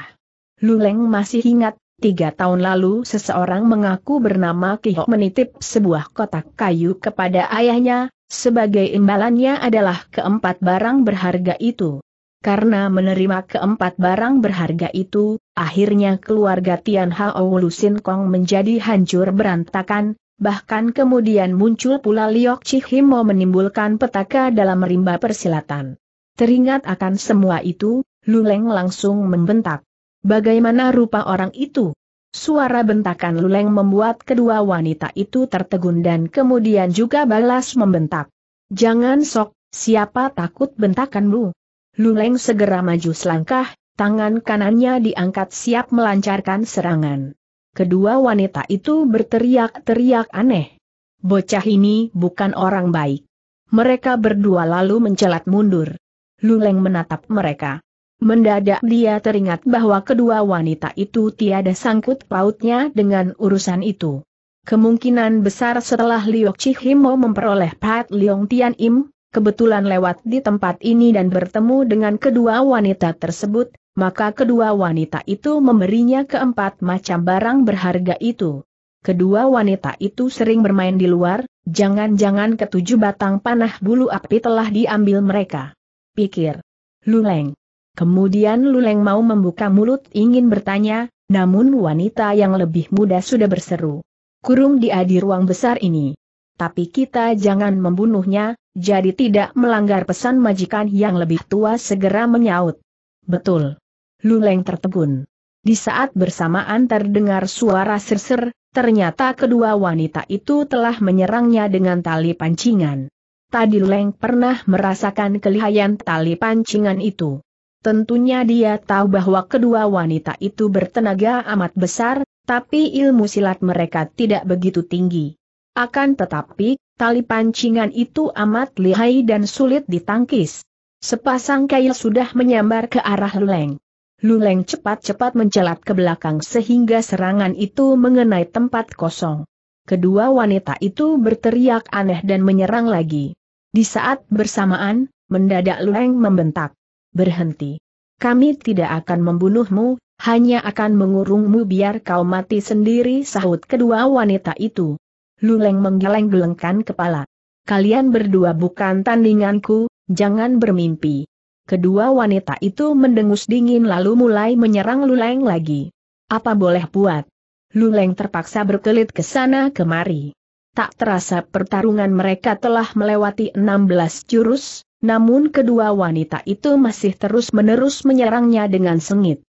Luleng masih ingat, 3 tahun lalu seseorang mengaku bernama Kihok menitip sebuah kotak kayu kepada ayahnya, sebagai imbalannya adalah keempat barang berharga itu. Karena menerima keempat barang berharga itu, akhirnya keluarga Tian Hao Lu Sin Kong menjadi hancur berantakan. Bahkan kemudian muncul pula Liok Chihimo menimbulkan petaka dalam rimba persilatan. Teringat akan semua itu, Luleng langsung membentak. Bagaimana rupa orang itu? Suara bentakan Luleng membuat kedua wanita itu tertegun dan kemudian juga balas membentak. Jangan sok, siapa takut bentakanmu? Luleng segera maju selangkah, tangan kanannya diangkat siap melancarkan serangan. Kedua wanita itu berteriak-teriak aneh. Bocah ini bukan orang baik. Mereka berdua lalu mencelat mundur. Luleng menatap mereka. Mendadak dia teringat bahwa kedua wanita itu tiada sangkut pautnya dengan urusan itu. Kemungkinan besar setelah Liok Chihimo memperoleh Pat Liong Tian Im, kebetulan lewat di tempat ini dan bertemu dengan kedua wanita tersebut, maka kedua wanita itu memberinya keempat macam barang berharga itu. Kedua wanita itu sering bermain di luar, jangan-jangan ketujuh batang panah bulu api telah diambil mereka, pikir Luleng. Kemudian Luleng mau membuka mulut ingin bertanya, namun wanita yang lebih muda sudah berseru. Kurung dia di ruang besar ini. Tapi kita jangan membunuhnya, jadi tidak melanggar pesan majikan yang lebih tua segera menyaut. Betul. Luleng tertegun. Di saat bersamaan terdengar suara serser, ternyata kedua wanita itu telah menyerangnya dengan tali pancingan. Tadi Luleng pernah merasakan kelihayan tali pancingan itu. Tentunya dia tahu bahwa kedua wanita itu bertenaga amat besar, tapi ilmu silat mereka tidak begitu tinggi. Akan tetapi, tali pancingan itu amat lihai dan sulit ditangkis. Sepasang kail sudah menyambar ke arah Luleng. Luleng cepat-cepat mencelat ke belakang sehingga serangan itu mengenai tempat kosong. Kedua wanita itu berteriak aneh dan menyerang lagi. Di saat bersamaan, mendadak Luleng membentak. Berhenti. Kami tidak akan membunuhmu, hanya akan mengurungmu biar kau mati sendiri, sahut kedua wanita itu. Luleng menggeleng-gelengkan kepala. Kalian berdua bukan tandinganku, jangan bermimpi. Kedua wanita itu mendengus dingin lalu mulai menyerang Luleng lagi. Apa boleh buat? Luleng terpaksa berkelit ke sana kemari. Tak terasa pertarungan mereka telah melewati 16 jurus, namun kedua wanita itu masih terus-menerus menyerangnya dengan sengit.